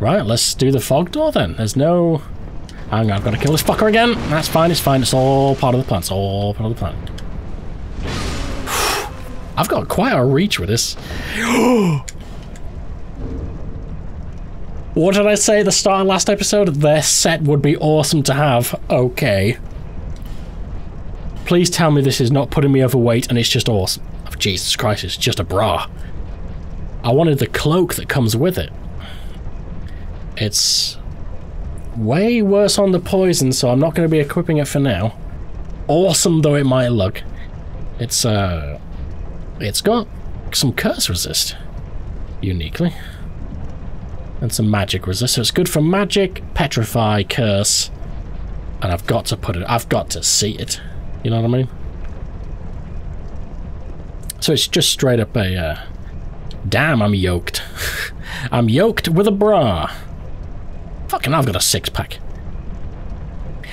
Right, let's do the fog door then. There's no... Hang on, I've got to kill this fucker again. That's fine, it's fine. It's all part of the plan. It's all part of the plan. I've got quite a reach with this. What did I say at the start of last episode? Their set would be awesome to have. Okay. Please tell me this is not putting me overweight and it's just awesome. Oh, Jesus Christ, it's just a bra. I wanted the cloak that comes with it. It's way worse on the poison, so I'm not going to be equipping it for now. Awesome though it might look. It's, uh... It's got some curse resist, uniquely. And some magic resist, so it's good for magic, petrify, curse, and I've got to put it, I've got to see it, you know what I mean? So it's just straight up a, uh, damn, I'm yoked. I'm yoked with a bra. Fucking I've got a six-pack.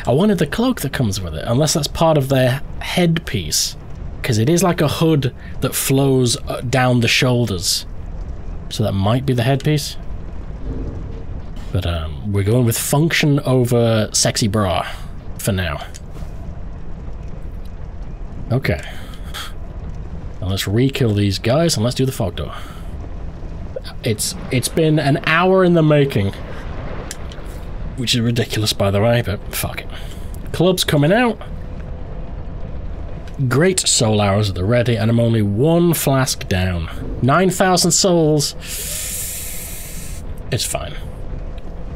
I wanted the cloak that comes with it, unless that's part of their headpiece. Because it is like a hood that flows down the shoulders. So that might be the headpiece. But um, we're going with function over sexy bra for now. Okay. Now let's re-kill these guys and let's do the fog door. It's it's been an hour in the making. Which is ridiculous, by the way, but fuck it. Club's coming out. Great soul hours at the ready, and I'm only one flask down. nine thousand souls. It's fine.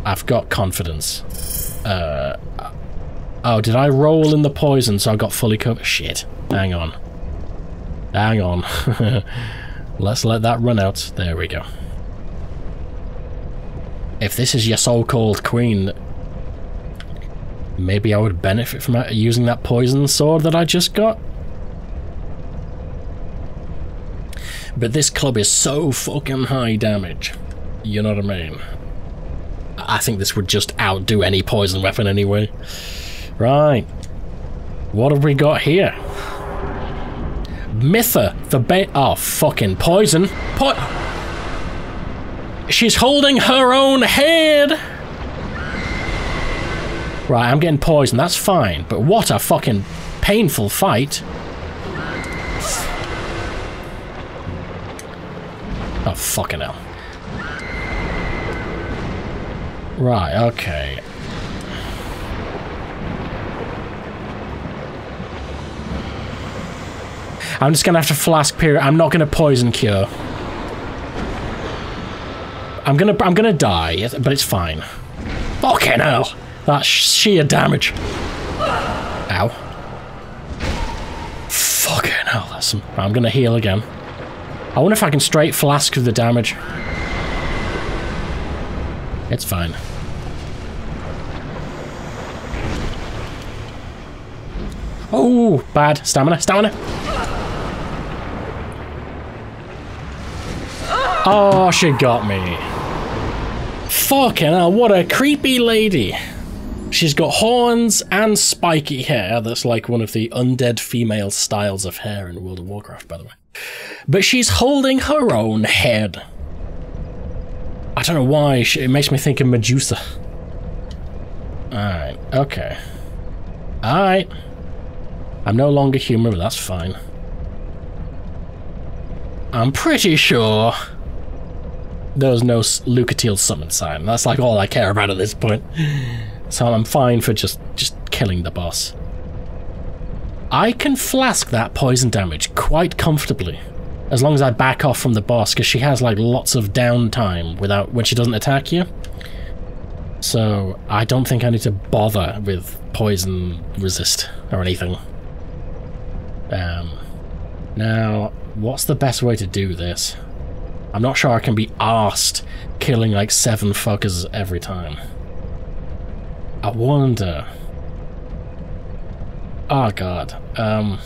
I've got confidence. Uh, oh, did I roll in the poison so I got fully covered? Shit. Hang on. Hang on. Let's let that run out. There we go. If this is your so-called queen, maybe I would benefit from using that poison sword that I just got. But this club is so fucking high damage. You know what I mean? I think this would just outdo any poison weapon anyway. Right. What have we got here? Mytha, the ba- Oh, fucking poison. Po- She's holding her own head! Right, I'm getting poisoned, that's fine, but what a fucking painful fight. Oh, fucking hell. Right, okay. I'm just gonna have to flask period. I'm not gonna poison cure. I'm gonna- I'm gonna die, but it's fine. Fucking hell! That's sheer damage. Ow. Fucking hell, that's some... I'm gonna heal again. I wonder if I can straight flask the damage. It's fine. Oh, bad. Stamina, stamina! Oh, she got me. Fucking hell, what a creepy lady. She's got horns and spiky hair. That's like one of the undead female styles of hair in World of Warcraft, by the way. But she's holding her own head. I don't know why, it makes me think of Medusa. Alright, okay. Alright. I'm no longer human, but that's fine. I'm pretty sure... there was no Lucatiel summon sign. That's like all I care about at this point. So I'm fine for just, just killing the boss. I can flask that poison damage quite comfortably. As long as I back off from the boss, because she has like lots of downtime without when she doesn't attack you. So I don't think I need to bother with poison resist or anything. Um, now, what's the best way to do this? I'm not sure I can be arsed killing like seven fuckers every time. I wonder... Oh god. Um,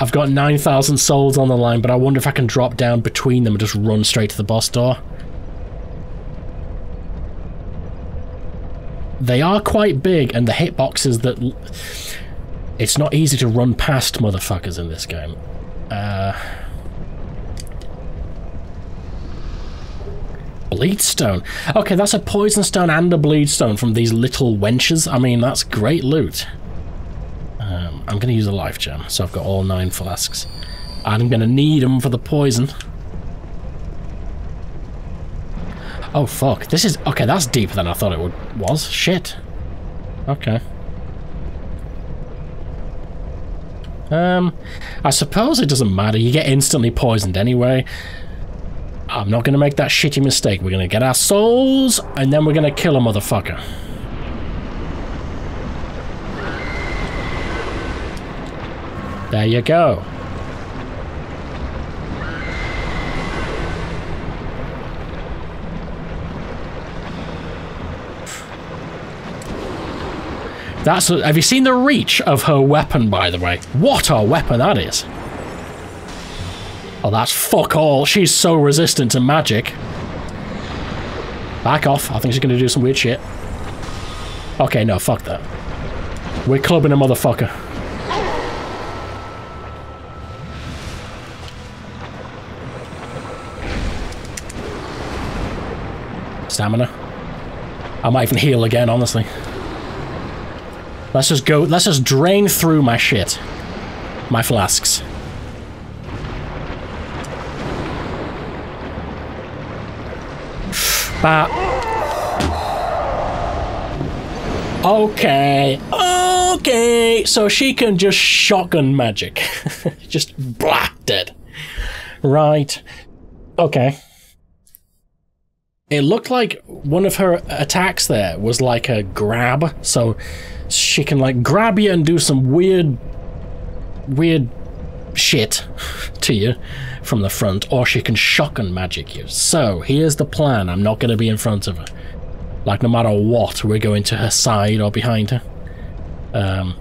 I've got nine thousand souls on the line, but I wonder if I can drop down between them and just run straight to the boss door. They are quite big, and the hitboxes that... L it's not easy to run past motherfuckers in this game. Uh... Bleed stone. Okay, that's a poison stone and a bleed stone from these little wenches. I mean, that's great loot. Um, I'm going to use a life gem, so I've got all nine flasks. I'm going to need them for the poison. Oh, fuck. This is... Okay, that's deeper than I thought it would, was. Shit. Okay. Um, I suppose it doesn't matter. You get instantly poisoned anyway. I'm not gonna make that shitty mistake. We're gonna get our souls, and then we're gonna kill a motherfucker. There you go. That's a, have you seen the reach of her weapon, by the way? What a weapon that is. Oh, that's fuck all. She's so resistant to magic. Back off. I think she's going to do some weird shit. Okay, no, fuck that. We're clubbing a motherfucker. Stamina. I might even heal again, honestly. Let's just go, let's just drain through my shit. My flasks. Bah. Okay, okay, so she can just shotgun magic. Just blah, dead. Right, okay. It looked like one of her attacks there was like a grab, so she can like grab you and do some weird, weird shit to you from the front, or she can shotgun magic you. So here's the plan, I'm not going to be in front of her. Like, no matter what, we're going to her side or behind her. Um,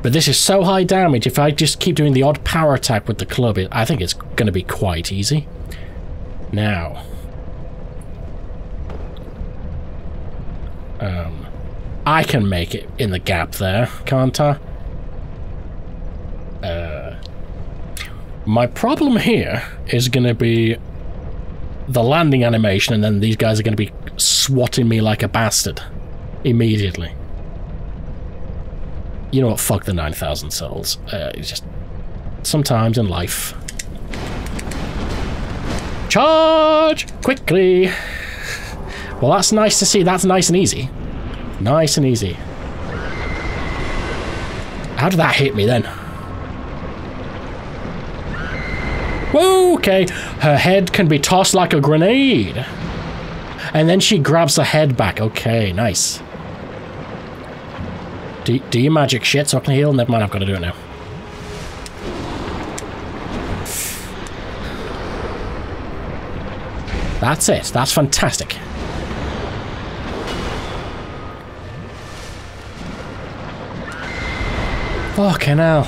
but this is so high damage, if I just keep doing the odd power attack with the club, it, I think it's going to be quite easy. Now. Um, I can make it in the gap there, can't I? Uh, my problem here is going to be the landing animation, and then these guys are going to be swatting me like a bastard immediately. You know what, fuck the nine thousand souls. Uh, it's just sometimes in life. Charge quickly. Well, that's nice to see. That's nice and easy. Nice and easy. How did that hit me then? Whoa, okay. Her head can be tossed like a grenade. And then she grabs the head back. Okay, nice. Do, do your magic shit so I can heal? Never mind, I've got to do it now. That's it. That's fantastic. Fucking hell.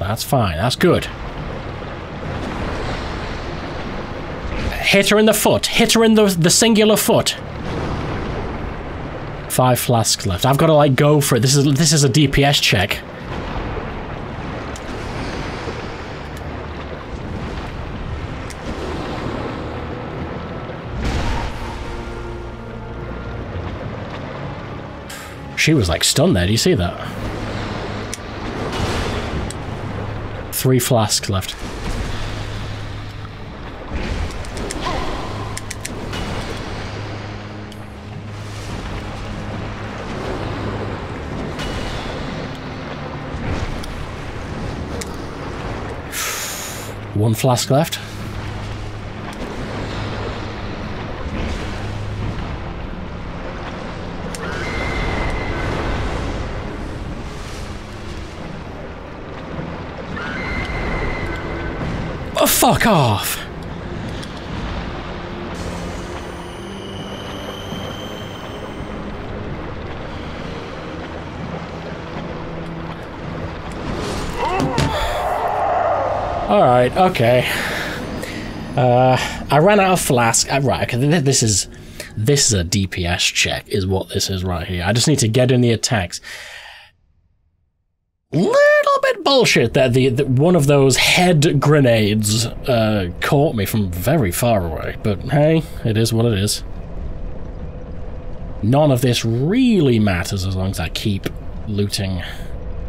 That's fine. That's good. Hit her in the foot. Hit her in the, the singular foot. Five flasks left. I've got to like go for it. This is this is a D P S check. She was like stunned there. Do you see that? Three flasks left. One flask left. Fuck off! Alright, okay. Uh, I ran out of flask. Uh, right, okay, this is, this is a D P S check, is what this is right here. I just need to get in the attacks. Bullshit that the, the one of those head grenades uh, caught me from very far away, but hey, it is what it is. None of this really matters as long as I keep looting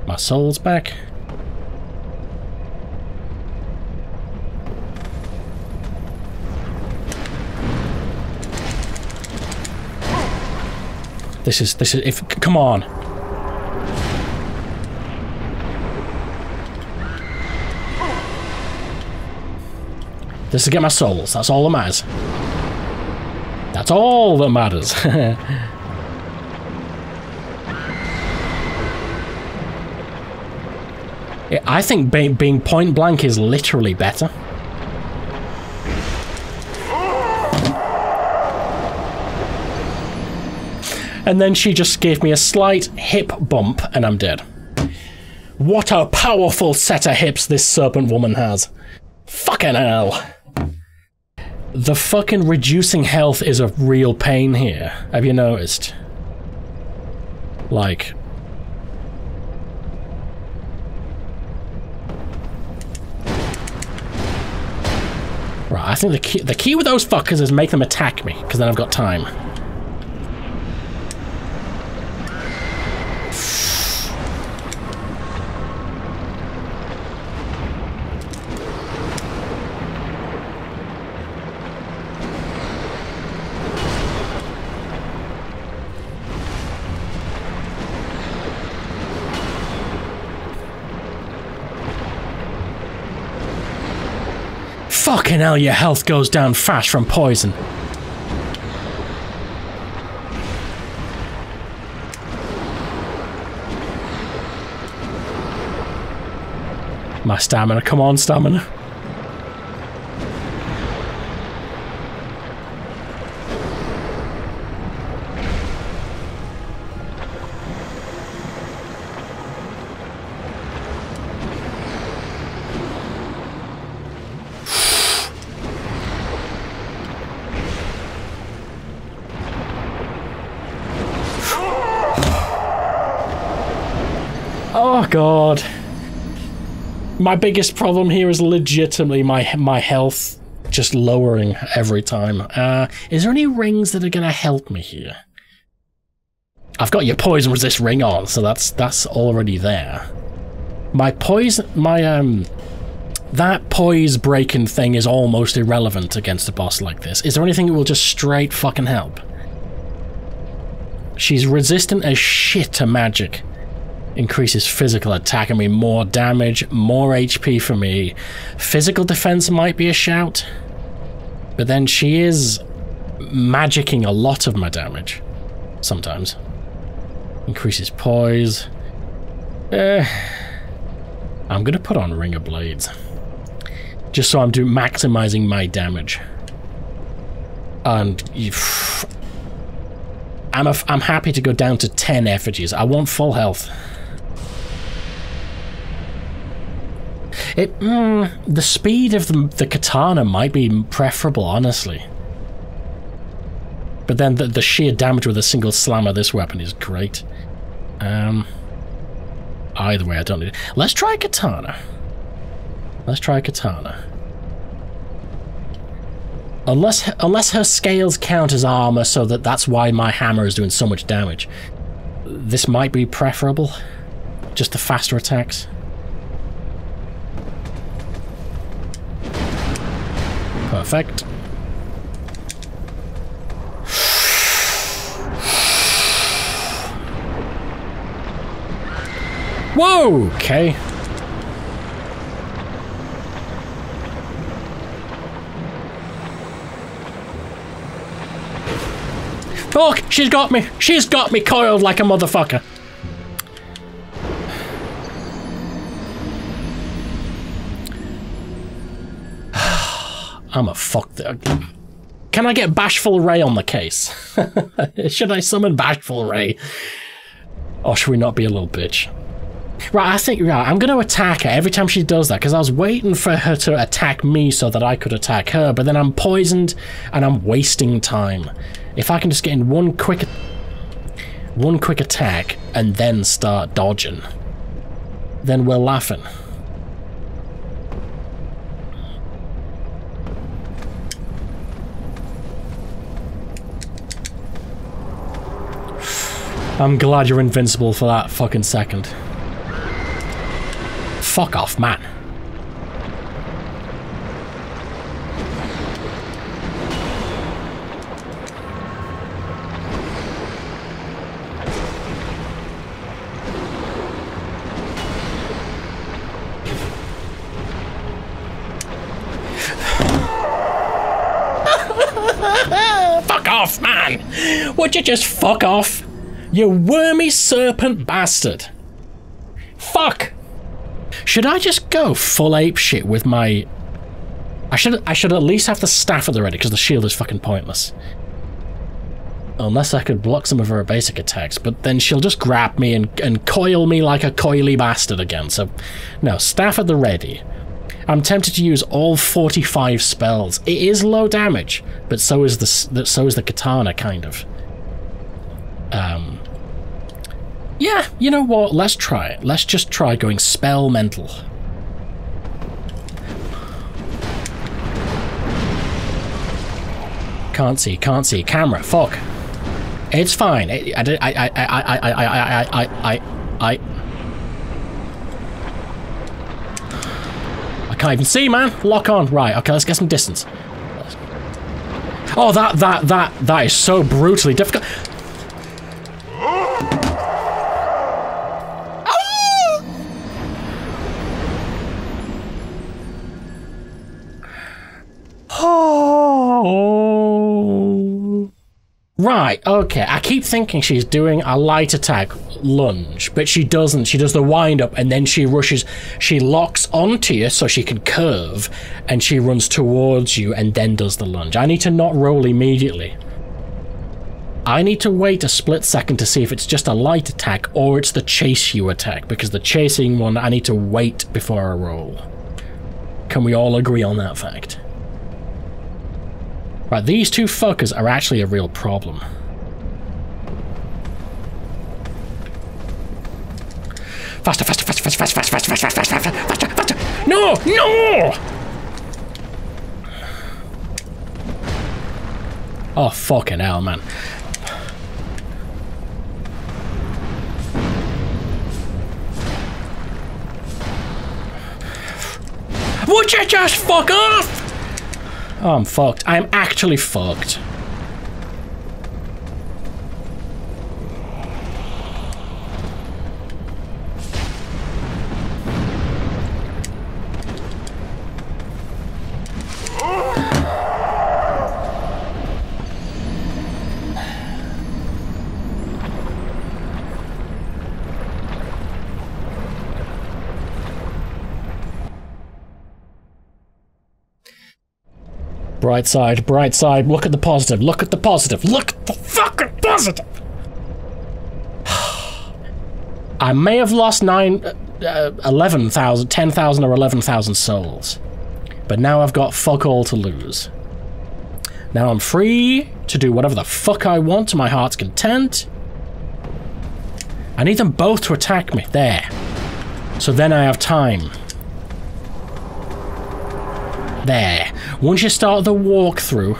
my souls back. This is this is if come on. This is to get my souls. That's all that matters. That's all that matters. I think be being point blank is literally better. And then she just gave me a slight hip bump and I'm dead. What a powerful set of hips this serpent woman has. Fucking hell. The fucking reducing health is a real pain here. Have you noticed? Like... Right, I think the key, the key with those fuckers is make them attack me, because then I've got time. Fucking hell, your health goes down fast from poison. My stamina, come on, stamina. God. My biggest problem here is legitimately my my health just lowering every time. Uh, is there any rings that are going to help me here? I've got your poison resist ring on, so that's that's already there. My poison, my um, that poise breaking thing is almost irrelevant against a boss like this. Is there anything that will just straight fucking help? She's resistant as shit to magic. Increases physical attack. I mean, more damage, more H P for me. Physical defense might be a shout, but then she is magicking a lot of my damage sometimes. Increases poise. Eh, I'm gonna put on Ring of Blades just so I'm doing maximizing my damage. And you I'm, a, I'm happy to go down to ten effigies. I want full health. It, mm, the speed of the, the katana might be preferable, honestly. But then the, the sheer damage with a single slam of this weapon is great. Um, either way, I don't need it. Let's try katana. Let's try katana. Unless, unless her scales count as armor, so that that's why my hammer is doing so much damage. This might be preferable. Just the faster attacks. Perfect. Whoa! Okay. Look, she's got me. She's got me coiled like a motherfucker. I'm a fuck. The Can I get Bashful Ray on the case? Should I summon Bashful Ray? Or should we not be a little bitch? Right, I think right, I'm going to attack her every time she does that, because I was waiting for her to attack me so that I could attack her, but then I'm poisoned and I'm wasting time. If I can just get in one quick one quick attack and then start dodging, then we're laughing. I'm glad you're invincible for that fucking second. Fuck off, man. Fuck off, man. Would you just fuck off? You wormy serpent bastard. Fuck. Should I just go full ape shit with my... I should I should at least have the staff at the ready, because the shield is fucking pointless. Unless I could block some of her basic attacks, but then she'll just grab me and, and coil me like a coily bastard again. So, no, staff at the ready. I'm tempted to use all forty-five spells. It is low damage, but so is the so is the katana, kind of. Um. Yeah, you know what? Let's try it. Let's just try going spell mental. Can't see, can't see. Camera, fuck. It's fine. I I I I I I I I I. I can't even see, man. Lock on. Right. Okay. Let's get some distance. Oh, that that that that is so brutally difficult. Right, okay, I keep thinking she's doing a light attack lunge, but she doesn't. She does the wind-up, and then she rushes. She locks onto you so she can curve, and she runs towards you and then does the lunge. I need to not roll immediately. I need to wait a split second to see if it's just a light attack or it's the chase you attack, because the chasing one, I need to wait before I roll. Can we all agree on that fact? Right, these two fuckers are actually a real problem. Faster, faster, faster, faster, faster, faster, faster, faster, faster, faster, faster, faster. No, no! Oh, fucking hell, man. Would you just fuck off? Oh, I'm fucked. I'm actually fucked. Bright side, bright side, look at the positive, look at the positive, look at the fucking positive! I may have lost nine, uh, eleven thousand, ten thousand or eleven thousand souls, but now I've got fuck all to lose. Now I'm free to do whatever the fuck I want to my heart's content. I need them both to attack me, there. So then I have time. There. Once you start the walkthrough...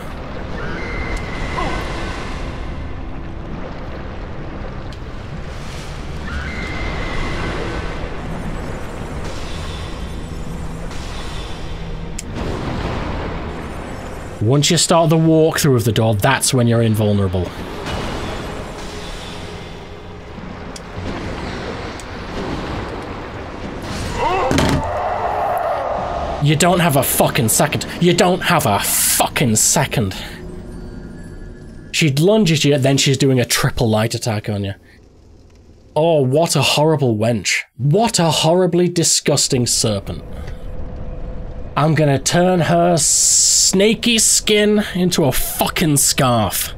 Once you start the walkthrough of the door, that's when you're invulnerable. You don't have a fucking second. You don't have a fucking second. She lunges you, then she's doing a triple light attack on you. Oh, what a horrible wench. What a horribly disgusting serpent. I'm gonna turn her snaky skin into a fucking scarf.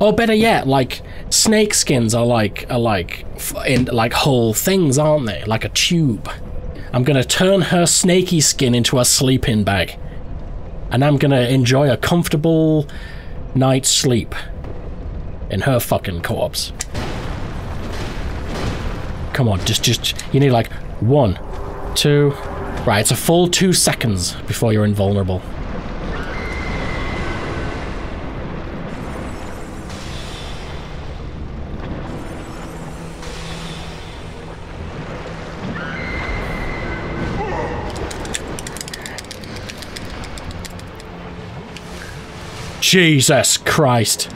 Or better yet, like, snake skins are like, are like, in, like whole things, aren't they? Like a tube. I'm gonna turn her snaky skin into a sleeping bag. And I'm gonna enjoy a comfortable night's sleep in her fucking corpse. Come on, just, just, you need like one, two, right, it's a full two seconds before you're invulnerable. Jesus Christ.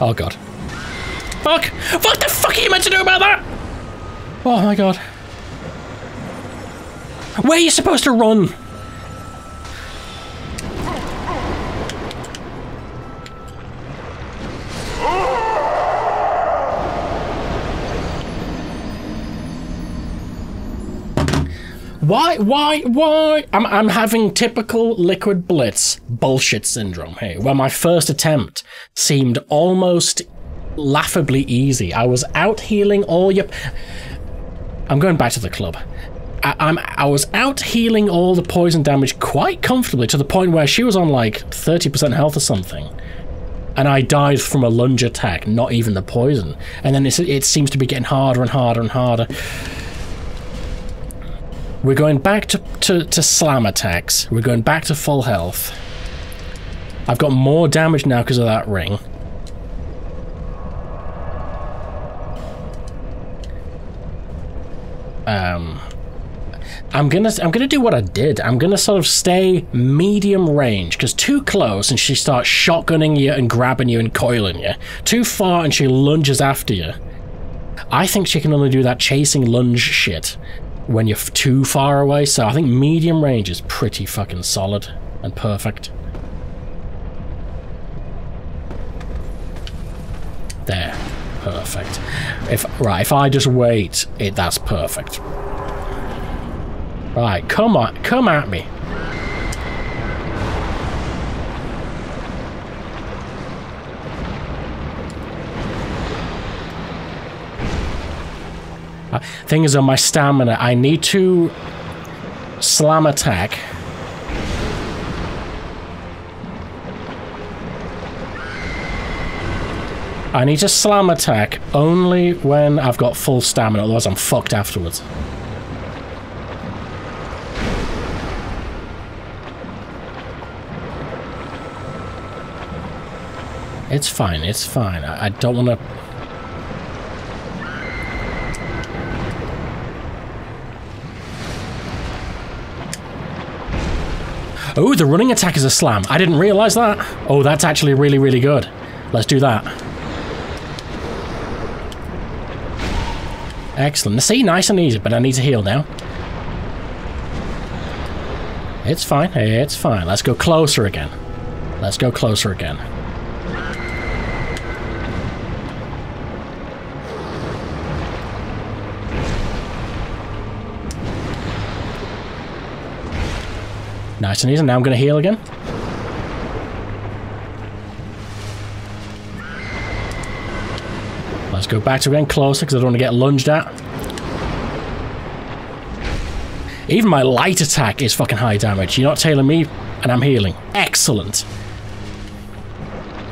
Oh god. Fuck! What the fuck are you meant to do about that? Oh my god. Where are you supposed to run? Why, why, why? I'm, I'm having typical Liquid Blitz bullshit syndrome here, where my first attempt seemed almost laughably easy. I was out healing all your... I'm going back to the club. I, I'm, I was out healing all the poison damage quite comfortably, to the point where she was on like thirty percent health or something. And I died from a lunge attack, not even the poison. And then it's, it seems to be getting harder and harder and harder. We're going back to, to, to slam attacks. We're going back to full health. I've got more damage now because of that ring. Um, I'm gonna I'm gonna do what I did. I'm gonna sort of stay medium range, because too close and she starts shotgunning you and grabbing you and coiling you. Too far and she lunges after you. I think she can only do that chasing lunge shit when you're too far away, so I think medium range is pretty fucking solid and perfect. There. Perfect. If right, if I just wait, it that's perfect. Right, come on, come at me. Uh, thing is, on my stamina, I need to slam attack. I need to slam attack only when I've got full stamina, otherwise I'm fucked afterwards. It's fine, it's fine. I, I don't want to... Oh, the running attack is a slam. I didn't realise that. Oh, that's actually really, really good. Let's do that. Excellent. See, nice and easy, but I need to heal now. It's fine. It's fine. Let's go closer again. Let's go closer again. Nice and easy. Now I'm going to heal again. Let's go back to getting closer, because I don't want to get lunged at. Even my light attack is fucking high damage. You're not tailing me, and I'm healing. Excellent.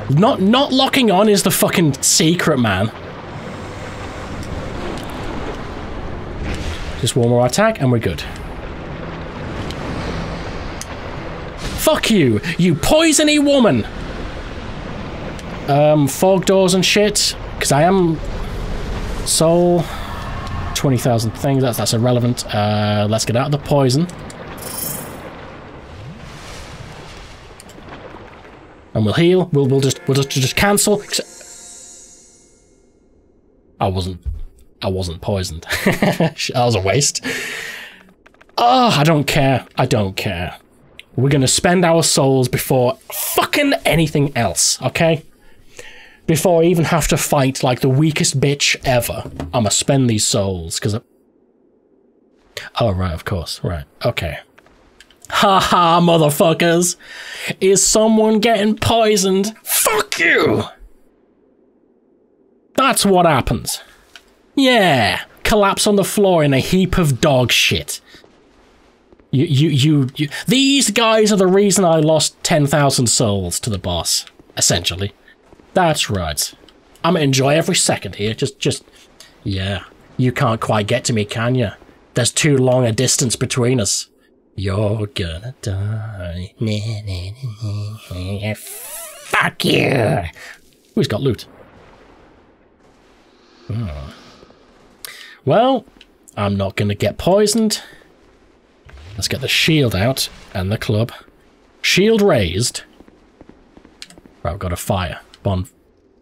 Not not locking on is the fucking secret, man. Just one more attack, and we're good. Fuck you, you poisony woman! Um, fog doors and shit. Because I am soul, twenty thousand things, that's, that's irrelevant. Uh, let's get out of the poison. And we'll heal, we'll, we'll just, we'll just, just cancel. I wasn't, I wasn't poisoned. That was a waste. Oh, I don't care, I don't care. We're gonna spend our souls before fucking anything else, okay? Before I even have to fight like the weakest bitch ever, I'ma spend these souls, because I... Oh, right, of course, right, okay. Haha, motherfuckers! Is someone getting poisoned? Fuck you! That's what happens. Yeah! Collapse on the floor in a heap of dog shit. You, you, you, you... These guys are the reason I lost ten thousand souls to the boss, essentially. That's right. I'm gonna enjoy every second here. Just, just, yeah. You can't quite get to me, can you? There's too long a distance between us. You're gonna die. Fuck you! Who's got loot? Oh. Well, I'm not gonna get poisoned. Let's get the shield out and the club. Shield raised. Right, I've got a fire. Bon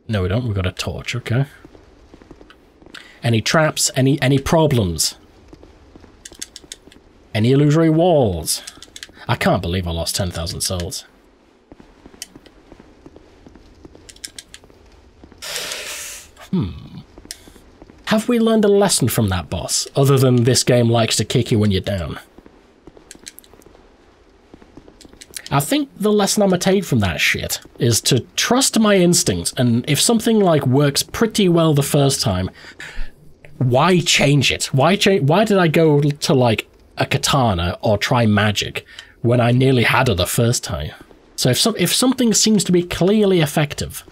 no, we don't. We've got a torch, okay. Any traps? Any any problems? Any illusory walls? I can't believe I lost ten thousand souls. Hmm. Have we learned a lesson from that boss? Other than this game likes to kick you when you're down. I think the lesson I'm taking from that shit is to trust my instincts, and if something like works pretty well the first time, why change it? Why change? Why did I go to like a katana or try magic when I nearly had her the first time? So if some if something seems to be clearly effective,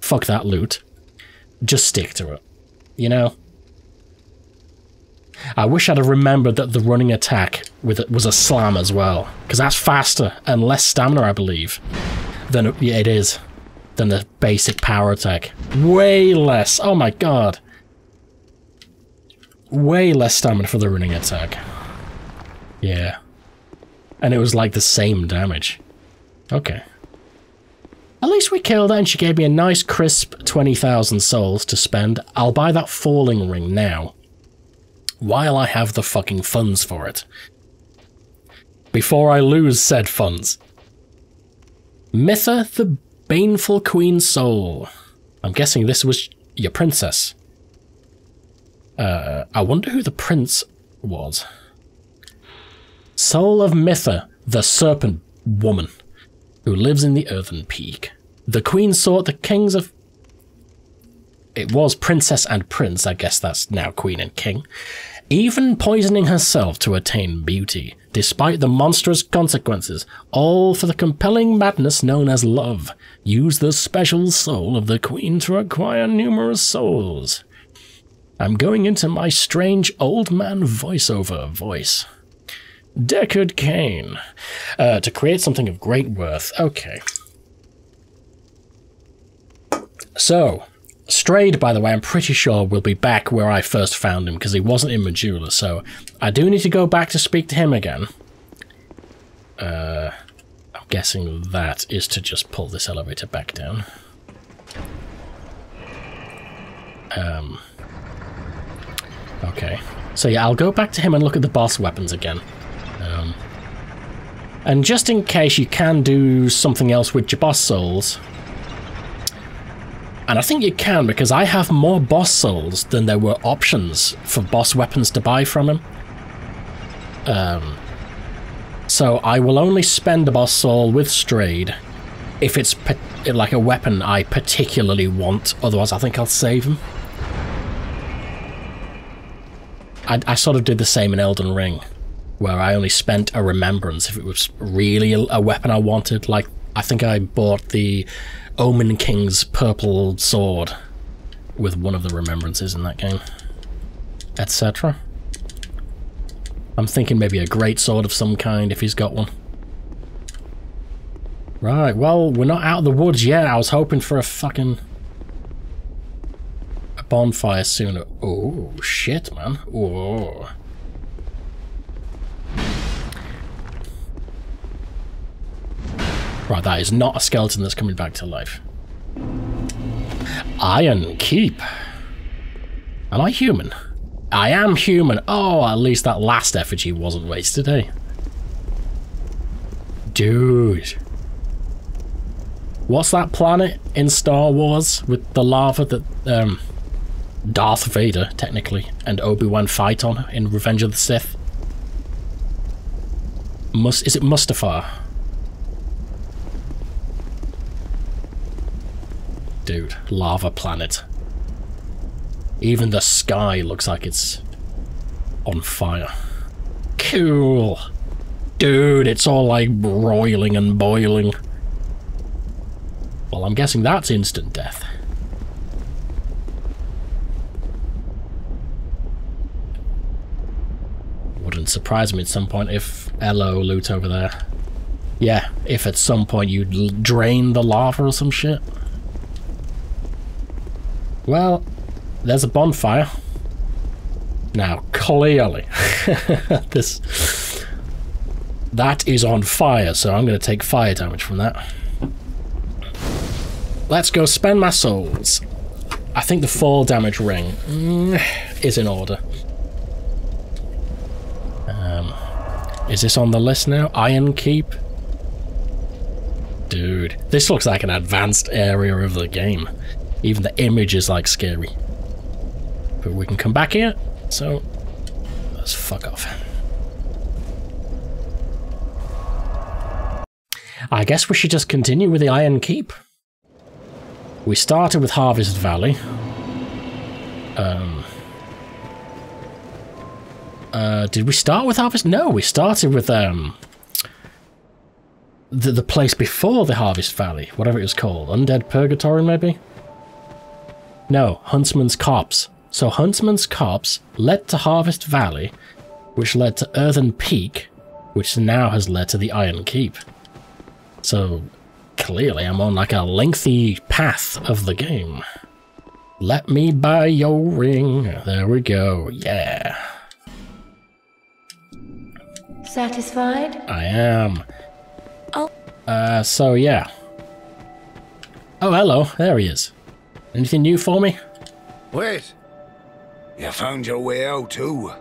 fuck that loot, just stick to it. You know. I wish I'd have remembered that the running attack with it was a slam as well, because that's faster and less stamina, I believe, than it, yeah, it is, than the basic power attack. Way less. Oh my god. Way less stamina for the running attack. Yeah. And it was like the same damage. Okay. At least we killed her and she gave me a nice crisp twenty thousand souls to spend. I'll buy that falling ring now, while I have the fucking funds for it. Before I lose said funds. Mytha, the Baneful Queen Soul. I'm guessing this was your princess. Uh, I wonder who the prince was. Soul of Mytha, the Serpent Woman, who lives in the Earthen Peak. The queen sought the kings of... It was princess and prince, I guess that's now queen and king. Even poisoning herself to attain beauty, despite the monstrous consequences, all for the compelling madness known as love. Use the special soul of the queen to acquire numerous souls. I'm going into my strange old man voiceover voice. Deckard Cain. Uh, to create something of great worth. Okay. So... Strayed, by the way, I'm pretty sure we'll be back where I first found him, because he wasn't in Majula, so I do need to go back to speak to him again. Uh, I'm guessing that is to just pull this elevator back down. Um, okay. So yeah, I'll go back to him and look at the boss weapons again. Um, and just in case you can do something else with your boss souls... And I think you can, because I have more boss souls than there were options for boss weapons to buy from him. Um, so I will only spend a boss soul with Strayed if it's like a weapon I particularly want, otherwise I think I'll save him. I, I sort of did the same in Elden Ring, where I only spent a remembrance if it was really a, a weapon I wanted. Like, I think I bought the... Omen King's purple sword with one of the remembrances in that game, et cetera. I'm thinking maybe a great sword of some kind if he's got one. Right, well, we're not out of the woods yet. I was hoping for a fucking a bonfire sooner. Oh shit, man! Oh. Right, that is not a skeleton that's coming back to life. Iron Keep. Am I human? I am human. Oh, at least that last effigy wasn't wasted, eh? Dude. What's that planet in Star Wars with the lava that um, Darth Vader, technically, and Obi-Wan fight on in Revenge of the Sith? Must is it Mustafar? Dude, lava planet. Even the sky looks like it's on fire. Cool. Dude, it's all like broiling and boiling. Well, I'm guessing that's instant death. Wouldn't surprise me at some point if L O loot over there. Yeah, if at some point you drain the lava or some shit. Well, there's a bonfire. Now, clearly, this that is on fire, so I'm going to take fire damage from that. Let's go spend my souls. I think the fall damage ring is in order. Um, is this on the list now? Iron Keep? Dude, this looks like an advanced area of the game. Even the image is like scary. But we can come back here, so let's fuck off. I guess we should just continue with the Iron Keep. We started with Harvest Valley. Um, uh, did we start with Harvest? No, we started with um, the, the place before the Harvest Valley, whatever it was called. Undead Purgatory, maybe? No, Huntsman's Copse. So Huntsman's Copse led to Harvest Valley, which led to Earthen Peak, which now has led to the Iron Keep. So clearly I'm on like a lengthy path of the game. Let me buy your ring. There we go. Yeah. Satisfied? I am. Oh. Uh, so yeah. Oh, hello. There he is. Anything new for me? Wait. You found your way out too.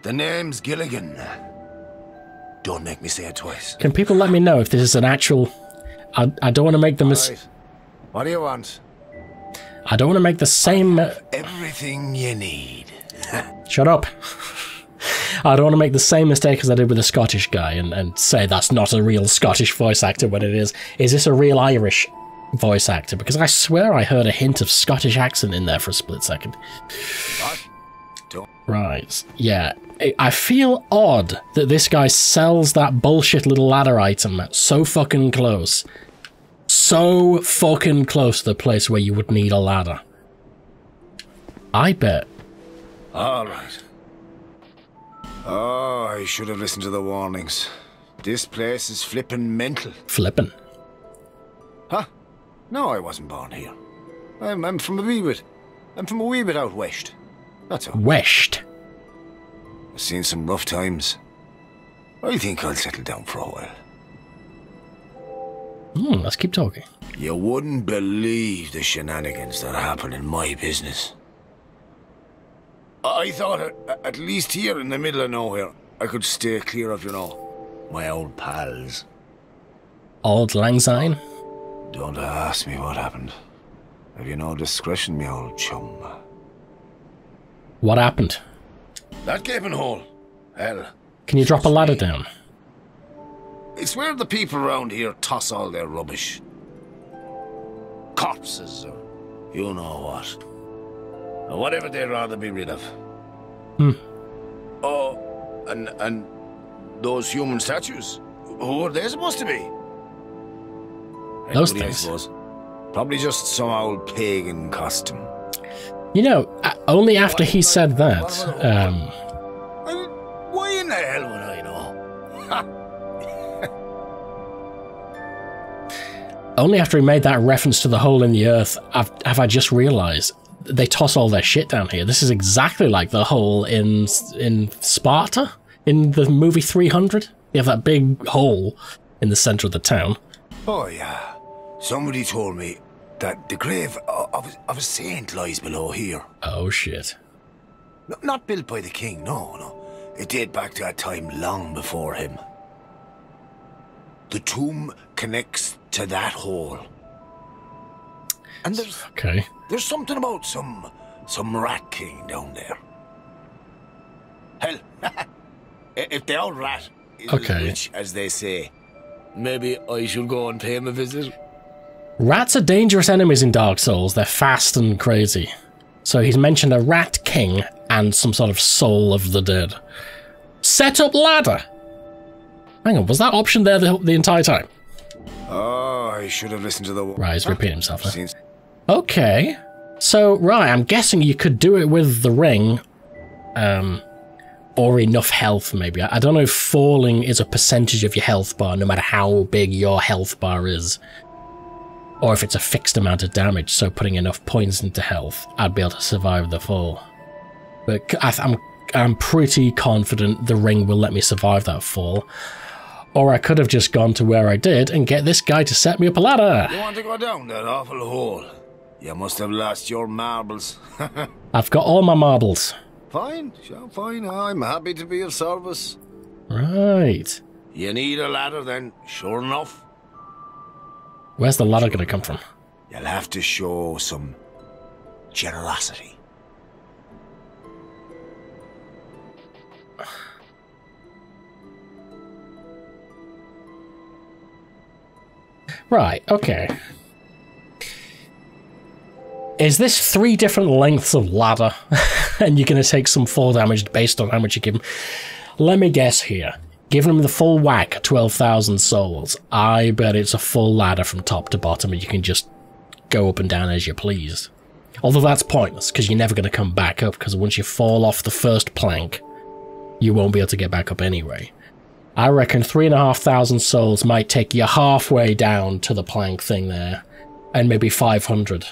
The name's Gilligan. Don't make me say it twice. Can people let me know if this is an actual... I, I don't want to make the mis... Right. What do you want? I don't want to make the same... Everything you need. Shut up. I don't want to make the same mistake as I did with the Scottish guy and, and say that's not a real Scottish voice actor when it is. Is this a real Irish voice actor? Because I swear I heard a hint of Scottish accent in there for a split second. What? Right, yeah. I feel odd that this guy sells that bullshit little ladder item so fucking close. So fucking close to the place where you would need a ladder. I bet. Alright. Oh, I should have listened to the warnings. This place is flippin' mental. Flippin'? Huh? No, I wasn't born here. I'm, I'm from a wee bit. I'm from a wee bit out west. That's all. West. I've seen some rough times. I think I'll settle down for a while. Hmm, let's keep talking. You wouldn't believe the shenanigans that happen in my business. I thought, at least here in the middle of nowhere, I could stay clear of, you know, my old pals. Old Lang Syne? Don't ask me what happened. Have you no discretion, me old chum? What happened? That gaping hole. Hell. Can you drop a ladder down? It's where the people around here toss all their rubbish. Corpses or you know what. Or whatever they'd rather be rid of. Hmm. Oh, and, and those human statues. Who are they supposed to be? Those Anybody things. Was? Probably just some old pagan costume. You know, only after he said that, um... why in the hell would I know? Only after he made that reference to the hole in the earth, I've, have I just realised they toss all their shit down here. This is exactly like the hole in in Sparta, in the movie three hundred. You have that big hole in the centre of the town. Oh yeah, somebody told me that the grave of, of a saint lies below here. Oh, shit. No, not built by the king, no, no. It dated back to a time long before him. The tomb connects to that hole. And there's... Okay. There's something about some... some rat king down there. Hell, if the old rat is okay. Rich, as they say, maybe I should go and pay him a visit. Rats are dangerous enemies in Dark Souls. They're fast and crazy. So he's mentioned a rat king and some sort of soul of the dead. Set up ladder! Hang on, was that option there the, the entire time? Oh, I should have listened to the... Right, he's repeating himself there. Okay. So, right, I'm guessing you could do it with the ring. Um, or enough health, maybe. I, I don't know if falling is a percentage of your health bar, no matter how big your health bar is. Or if it's a fixed amount of damage, so putting enough points into health, I'd be able to survive the fall. But I I'm, I'm pretty confident the ring will let me survive that fall. Or I could have just gone to where I did and get this guy to set me up a ladder. You want to go down that awful hole? You must have lost your marbles. I've got all my marbles. Fine, fine. I'm happy to be of service. Right. You need a ladder then, sure enough. Where's the ladder gonna come from? You'll have to show some generosity. Right, okay. Is this three different lengths of ladder? And you're going to take some fall damage based on how much you give him. Let me guess here. Giving him the full whack, twelve thousand souls. I bet it's a full ladder from top to bottom and you can just go up and down as you please. Although that's pointless, because you're never going to come back up, because once you fall off the first plank, you won't be able to get back up anyway. I reckon three and a half thousand souls might take you halfway down to the plank thing there, and maybe five hundred.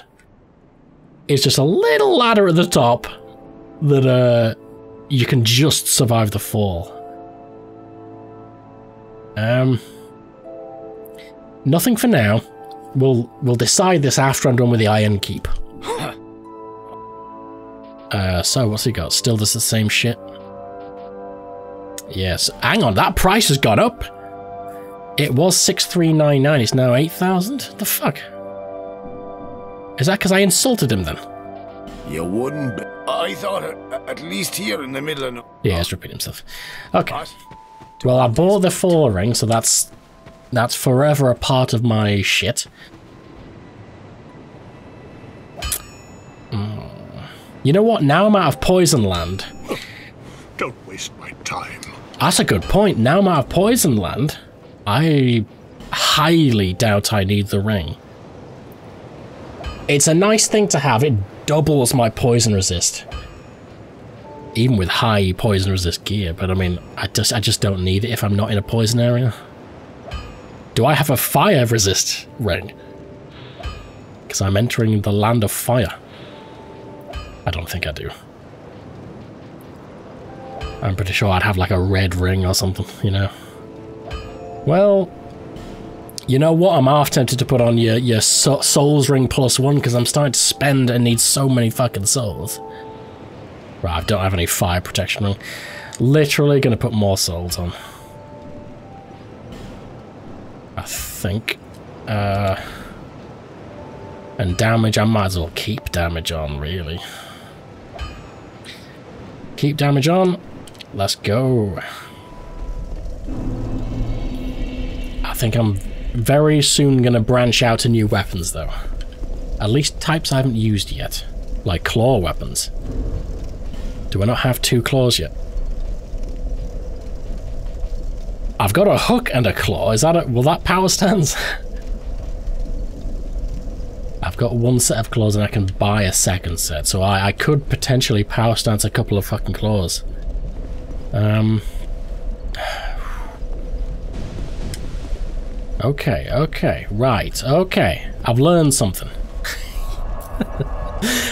It's just a little ladder at the top that uh, you can just survive the fall. Um, nothing for now. We'll we'll decide this after I'm done with the Iron Keep. Uh, so what's he got? Still does the same shit. Yes. Hang on, that price has gone up. It was six three nine nine. It's now eight thousand. The fuck? Is that because I insulted him then? You wouldn't. Be I thought at least here in the middle. Of no yeah, he's repeating himself. Okay. Well, I bought the four ring, so that's that's forever a part of my shit. Mm. You know what? Now I'm out of poison land. Don't waste my time. That's a good point. Now I'm out of poison land. I highly doubt I need the ring. It's a nice thing to have. It doubles my poison resist. Even with high poison resist gear, but I mean, I just I just don't need it if I'm not in a poison area. Do I have a fire resist ring? Because I'm entering the land of fire. I don't think I do. I'm pretty sure I'd have like a red ring or something, you know. Well, you know what? I'm half tempted to put on your, your so souls ring plus one because I'm starting to spend and need so many fucking souls. Right, I don't have any fire protection on. Literally going to put more souls on. I think. Uh, and damage, I might as well keep damage on, really. Keep damage on. Let's go. I think I'm very soon going to branch out to new weapons, though. At least types I haven't used yet. Like claw weapons. Do I not have two claws yet? I've got a hook and a claw. Is that a, will that power stands? I've got one set of claws and I can buy a second set, so I, I could potentially power stance a couple of fucking claws. Um. Okay, okay, right, okay. I've learned something.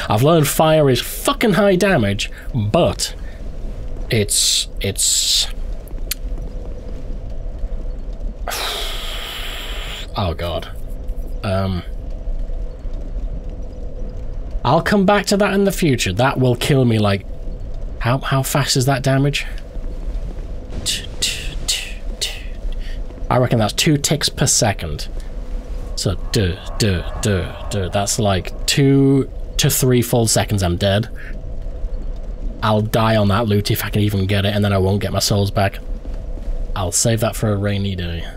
I've learned fire is fucking high damage, but it's it's oh god. Um I'll come back to that in the future. That will kill me like how how fast is that damage? I reckon that's two ticks per second. So duh duh duh duh that's like two to three full seconds I'm dead. I'll die on that loot if I can even get it, and then I won't get my souls back. I'll save that for a rainy day.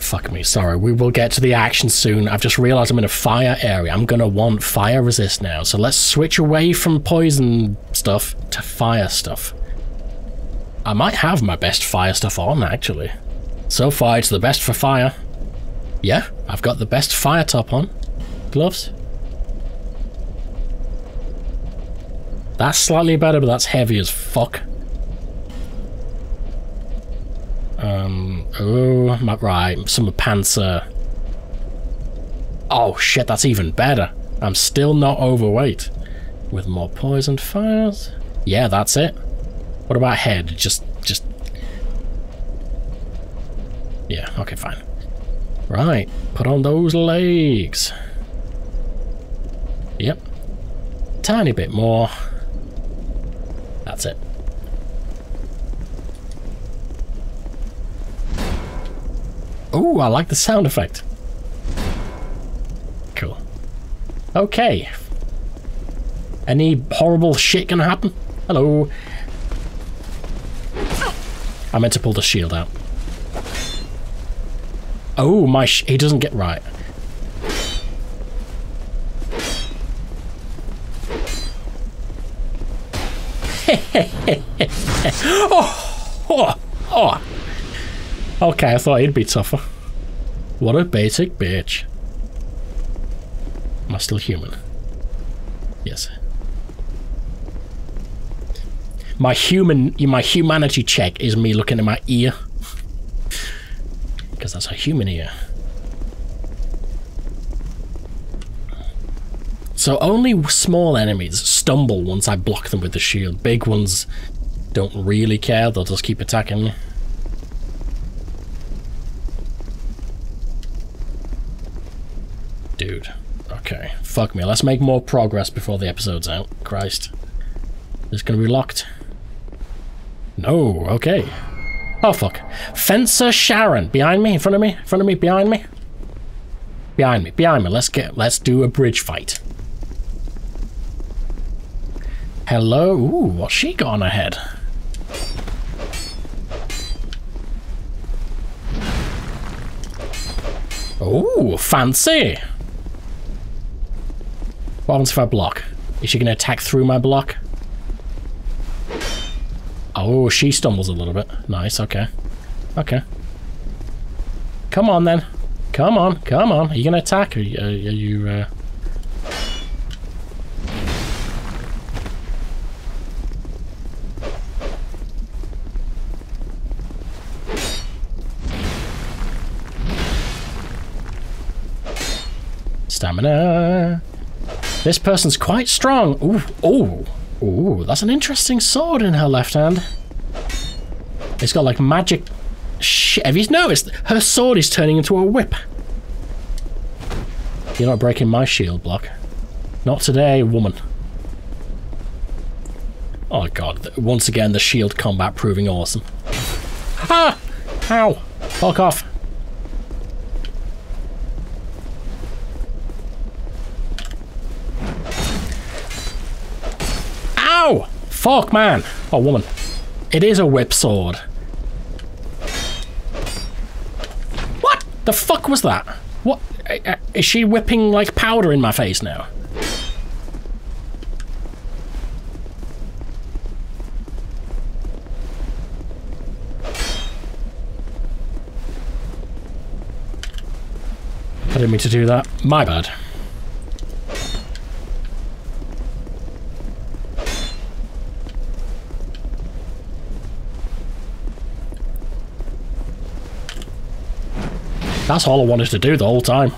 Fuck me, sorry, we will get to the action soon. I've just realised I'm in a fire area. I'm gonna want fire resist now, so let's switch away from poison stuff to fire stuff. I might have my best fire stuff on, actually. So far, it's the best for fire. Yeah, I've got the best fire top on. Gloves. That's slightly better, but that's heavy as fuck. Um, oh, right, some panzer. Oh shit, that's even better. I'm still not overweight. With more poisoned fires. Yeah, that's it. What about head? Just, just... Yeah, okay, fine. Right, put on those legs. Yep. Tiny bit more. That's it. Ooh, I like the sound effect. Cool. Okay. Any horrible shit gonna happen? Hello. I meant to pull the shield out. Oh, my sh- he doesn't get right. oh, oh, oh. Okay, I thought he'd be tougher. What a basic bitch. Am I still human? Yes. My human, my humanity check is me looking at my ear. Because that's a human ear. So only small enemies stumble once I block them with the shield. Big ones don't really care, they'll just keep attacking me. Dude. Okay. Fuck me. Let's make more progress before the episode's out. Christ. It's gonna be locked. No, okay. Oh fuck. Fencer Sharron. Behind me, in front of me, in front of me, behind me. Behind me, behind me. Let's get let's do a bridge fight. Hello. Ooh, what's she got on her head? Ooh, fancy. What happens if I block? Is she gonna attack through my block? Oh, she stumbles a little bit. Nice, okay. Okay. Come on, then. Come on, come on. Are you going to attack? Are you... Are you uh... Stamina. This person's quite strong. Ooh, ooh. Ooh, that's an interesting sword in her left hand. It's got like magic. Shit, have you noticed? Her sword is turning into a whip. You're not breaking my shield block. Not today, woman. Oh god, once again the shield combat proving awesome. Ah! Ow! Fuck off. Ow! Fuck, man. Oh, woman. It is a whip sword. What the fuck was that? What? Is she whipping, like, powder in my face now? I didn't mean to do that. My bad. That's all I wanted to do the whole time.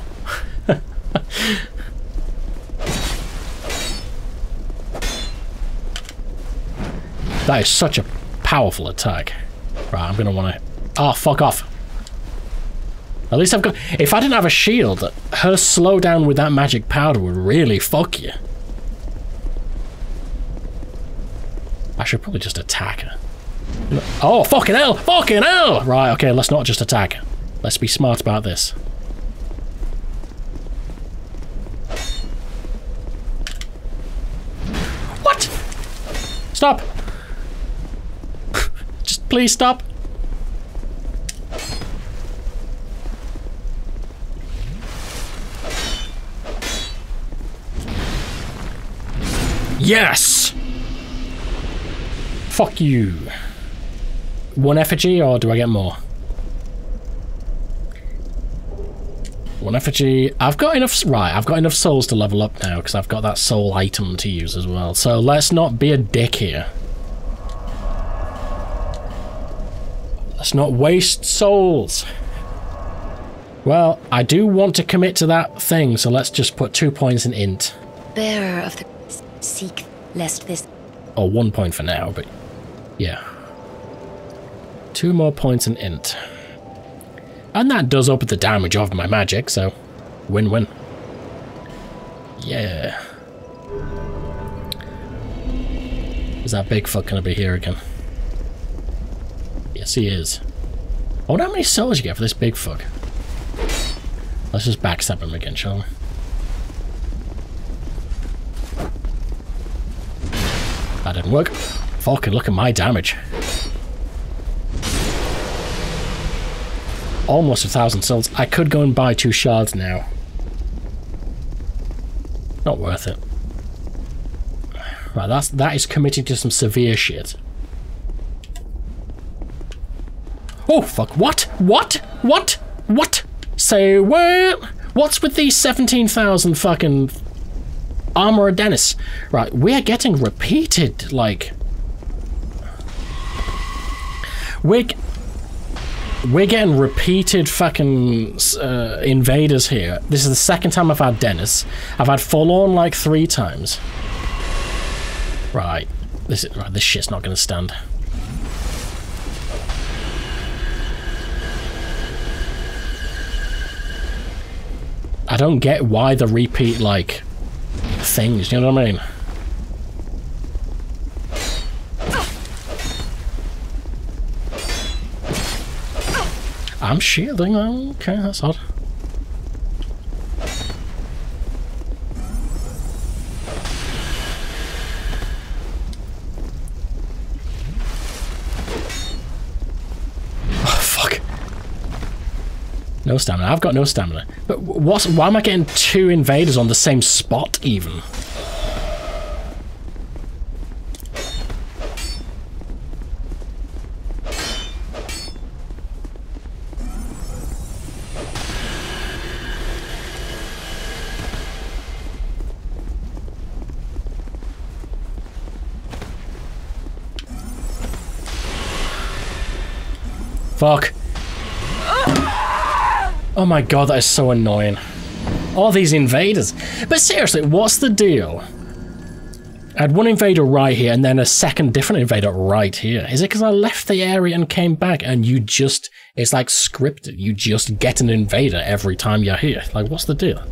That is such a powerful attack. Right, I'm gonna wanna... Ah, oh, fuck off. At least I've got... If I didn't have a shield, her slowdown with that magic powder would really fuck you. I should probably just attack her. Oh, fucking hell! Fucking hell! Right, okay, let's not just attack her. Let's be smart about this. What? Stop! Just please stop. Yes! Fuck you. One effigy or do I get more? One effigy. I've got enough. Right, I've got enough souls to level up now because I've got that soul item to use as well. So let's not be a dick here. Let's not waste souls. Well, I do want to commit to that thing, so let's just put two points in int. Bearer of the seek, lest this. Or one point for now, but yeah. Two more points in int. And that does up the damage of my magic, so win-win. Yeah. Is that big fuck gonna be here again? Yes, he is. I wonder how many souls you get for this big fuck. Let's just backstab him again, shall we? That didn't work. Fucking look at my damage. almost a thousand souls. I could go and buy two shards now. Not worth it. Right, that's, that is committing to some severe shit. Oh, fuck. What? What? What? What? Say what? What's with these seventeen thousand fucking Armorer Dennis? Right, we're getting repeated, like... We're... We're getting repeated fucking uh, invaders here. This is the second time I've had Dennis. I've had Forlorn like three times. Right. This is, right, this shit's not gonna stand. I don't get why the repeat, like, things, you know what I mean? I'm shielding. Okay, that's odd. Oh, fuck. No stamina. I've got no stamina. But what's, why am I getting two invaders on the same spot, even? Fuck. Oh my god, that is so annoying. All these invaders. But seriously, what's the deal? I had one invader right here and then a second different invader right here. Is it because I left the area and came back and you just... It's like scripted. You just get an invader every time you're here. Like, what's the deal?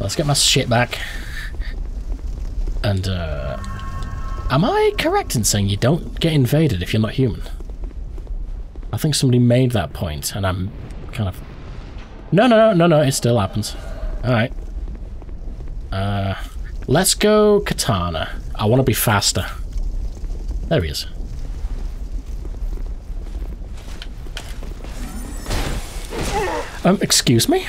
Let's get my shit back. And, uh... am I correct in saying you don't get invaded if you're not human? I think somebody made that point, and I'm kind of... No, no, no, no, no, it still happens. Alright. Uh, let's go Katana. I want to be faster. There he is. Um, excuse me?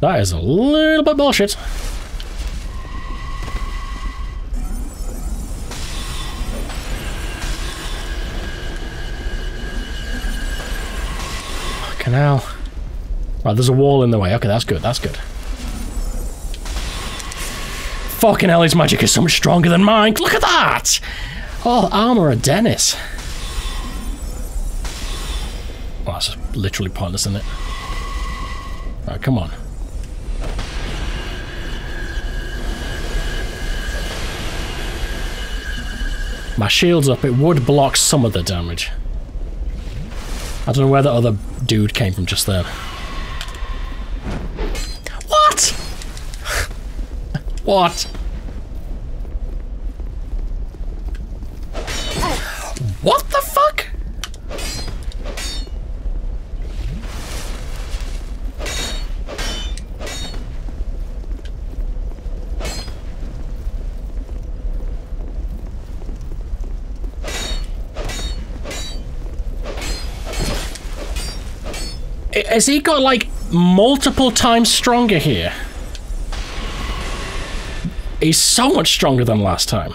That is a little bit bullshit. Fucking hell. Right, there's a wall in the way. Okay, that's good, that's good. Fucking hell, his magic is so much stronger than mine. Look at that! Oh, Armorer Dennis. Well, that's literally pointless, isn't it? Right, come on. My shield's up, it would block some of the damage. I don't know where that other dude came from just there. What? What? What the fuck? Has he got, like, multiple times stronger here? He's so much stronger than last time.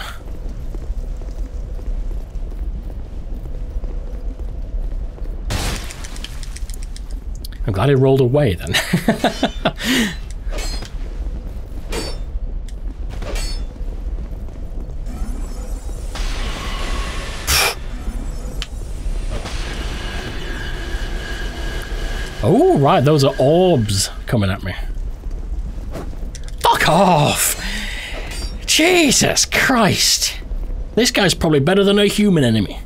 I'm glad he rolled away, then. Oh, right, those are orbs coming at me. Fuck off! Jesus Christ! This guy's probably better than a human enemy.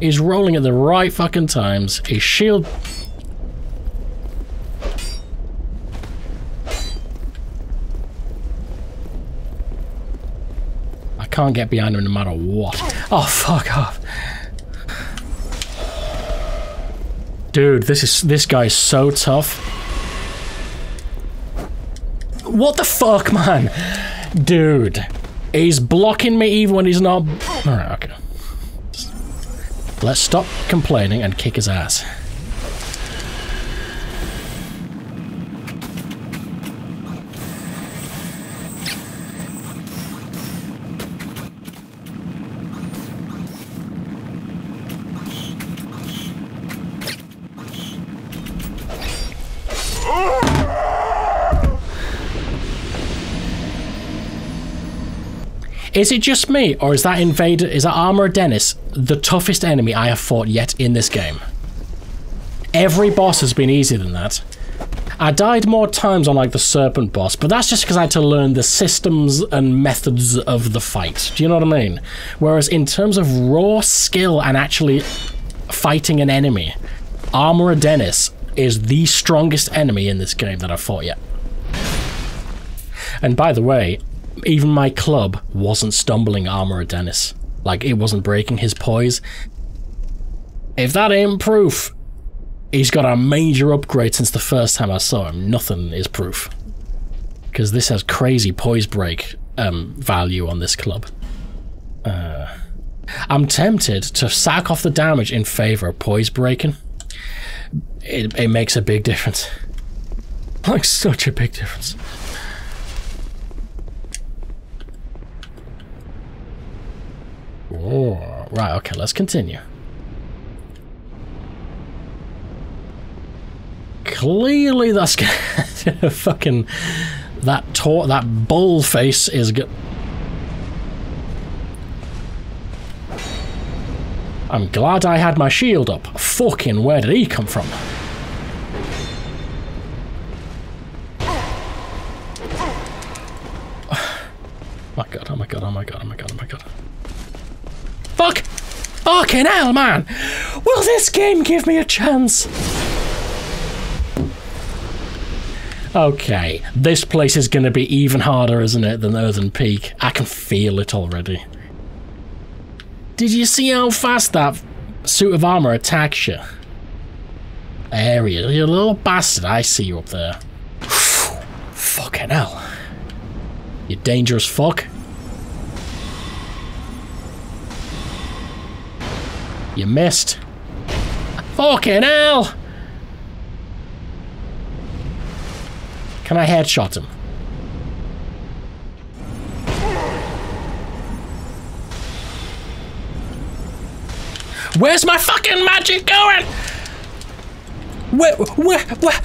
He's rolling at the right fucking times. His shield... I can't get behind him no matter what. Oh, fuck off. Dude, this is this guy is so tough. What the fuck, man? Dude. He's blocking me even when he's not... Alright, okay. Let's stop complaining and kick his ass. Is it just me, or is that invader, is that Armorer Dennis the toughest enemy I have fought yet in this game? Every boss has been easier than that. I died more times on like the serpent boss, but that's just because I had to learn the systems and methods of the fight. Do you know what I mean? Whereas in terms of raw skill and actually fighting an enemy, Armorer Dennis is the strongest enemy in this game that I've fought yet. And by the way, even my club wasn't stumbling Armorer Dennis. Like, it wasn't breaking his poise. If that ain't proof, he's got a major upgrade since the first time I saw him. Nothing is proof. Because this has crazy poise break um, value on this club. Uh, I'm tempted to sack off the damage in favour of poise breaking. It, it makes a big difference. Like, such a big difference. Oh, right, okay, let's continue. Clearly that's fucking that tor that bull face is good. I'm glad I had my shield up. Fucking where did he come from? My god, oh my god, oh my god, oh my god, oh my god. Fuck! Fucking hell, man! Will this game give me a chance? Okay, this place is gonna be even harder, isn't it, than Earthen Peak? I can feel it already. Did you see how fast that suit of armor attacks you? There he is, you little bastard. I see you up there. Fucking hell. You dangerous fuck. You missed. Fucking hell! Can I headshot him? Where's my fucking magic going? Where, where, where?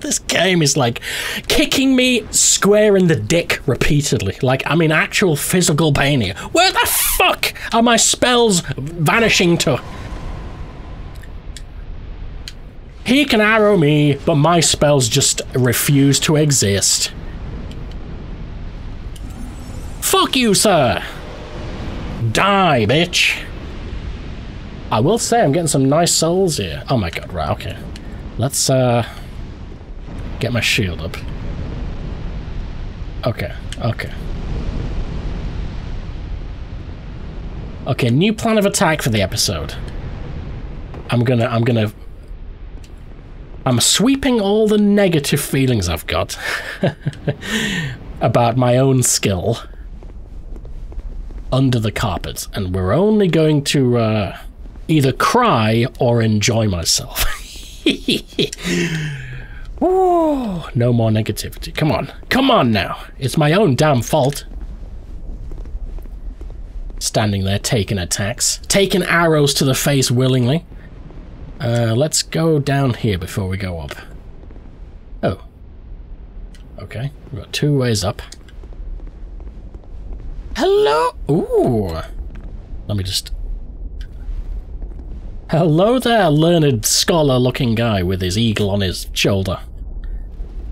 This game is like kicking me square in the dick repeatedly. Like, I'm in actual physical pain here. Where the fuck are my spells vanishing to? He can arrow me, but my spells just refuse to exist. Fuck you, sir. Die, bitch. I will say I'm getting some nice souls here. Oh my god, right, okay. Let's, uh... get my shield up. Okay, okay. Okay, new plan of attack for the episode. I'm gonna, I'm gonna... I'm sweeping all the negative feelings I've got about my own skill under the carpet, and we're only going to uh, either cry or enjoy myself. Ooh, no more negativity. Come on. Come on now. It's my own damn fault. Standing there taking attacks. Taking arrows to the face willingly. Uh, let's go down here before we go up. Oh. Okay. We've got two ways up. Hello. Ooh. Let me just... Hello there, learned scholar-looking guy with his eagle on his shoulder.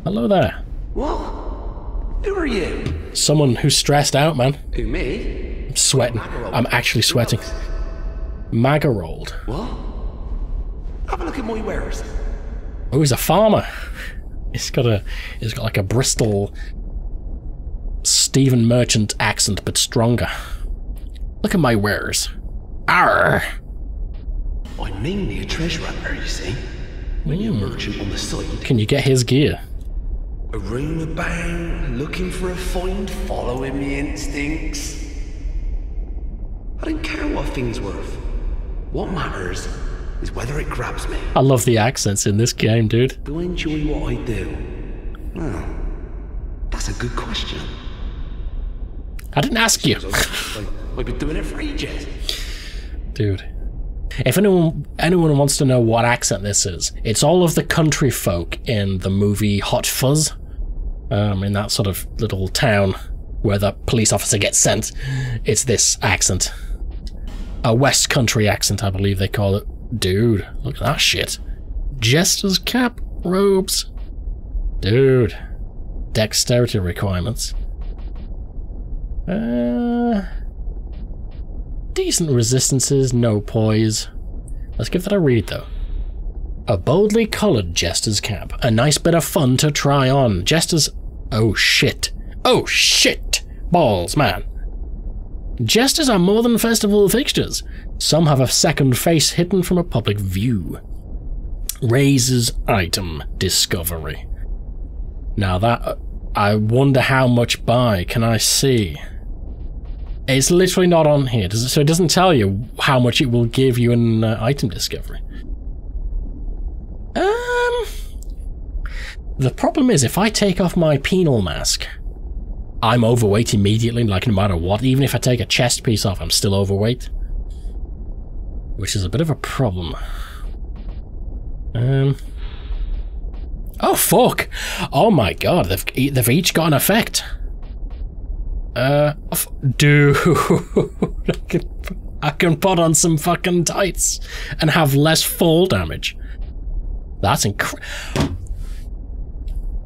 Hello there. Whoa. Who are you? Someone who's stressed out, man. Who, me? I'm sweating. Magarold. I'm actually sweating. Magarold. What? Have a look at my wares. Oh, he's a farmer. He's got a, he's got like a Bristol Stephen Merchant accent, but stronger. Look at my wares. Arr. I mean, the treasure hunter, you see. When you're a merchant on the side. Can you get his gear? room about, looking for a find, following me instincts. I didn't care what things were. What matters is whether it grabs me. I love the accents in this game, dude. Do I enjoy what I do? Well, that's a good question. I didn't ask you. We've been doing it for ages. Dude. If anyone anyone wants to know what accent this is, it's all of the country folk in the movie Hot Fuzz, um, in that sort of little town where the police officer gets sent. It's this accent. A West Country accent, I believe they call it. Dude, look at that shit. Jester's cap, robes. Dude. Dexterity requirements. Uh... Decent resistances, no poise. Let's give that a read though. A boldly coloured Jester's cap. A nice bit of fun to try on. Jester's... Oh shit. Oh shit! Balls, man. Jesters are more than festival fixtures. Some have a second face hidden from a public view. Razor's item discovery. Now that... I wonder how much by can I see? It's literally not on here, does it? So it doesn't tell you how much it will give you in uh, item discovery. Um, the problem is, if I take off my penal mask, I'm overweight immediately, like no matter what. Even if I take a chest piece off, I'm still overweight. Which is a bit of a problem. Um, oh fuck! Oh my god, they've, they've each got an effect. Uh, dude, I can, I can put on some fucking tights and have less fall damage. That's incredible.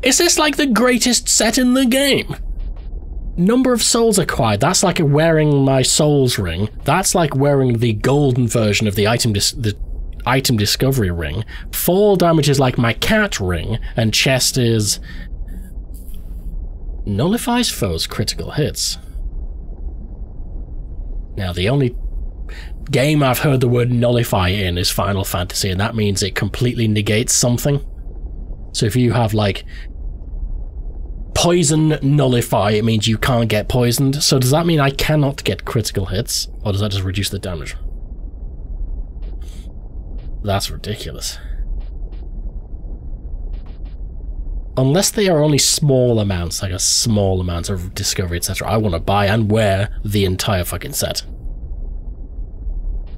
Is this like the greatest set in the game? Number of souls acquired. That's like wearing my souls ring. That's like wearing the golden version of the item dis the item discovery ring. Fall damage is like my cat ring, and chest is. Nullifies foes' critical hits. Now, the only game I've heard the word nullify in is Final Fantasy, and that means it completely negates something. So if you have, like, poison nullify, it means you can't get poisoned. So does that mean I cannot get critical hits? Or does that just reduce the damage? That's ridiculous. Unless they are only small amounts, like a small amount of discovery, et cetera. I want to buy and wear the entire fucking set.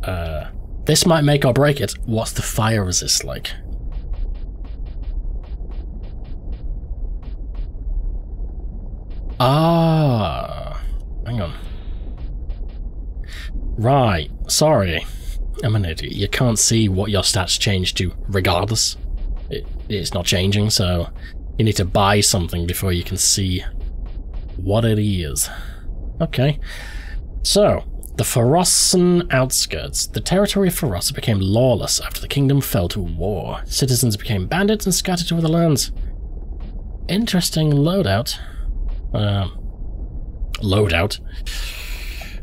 Uh, this might make or break it. What's the fire resist like? Ah, hang on. Right, sorry. I'm an idiot. You can't see what your stats change to regardless. It, it's not changing, so... You need to buy something before you can see what it is. Okay. So, the Pharrosan outskirts. The territory of Pharros became lawless after the kingdom fell to war. Citizens became bandits and scattered to other lands. Interesting loadout. Uh, loadout.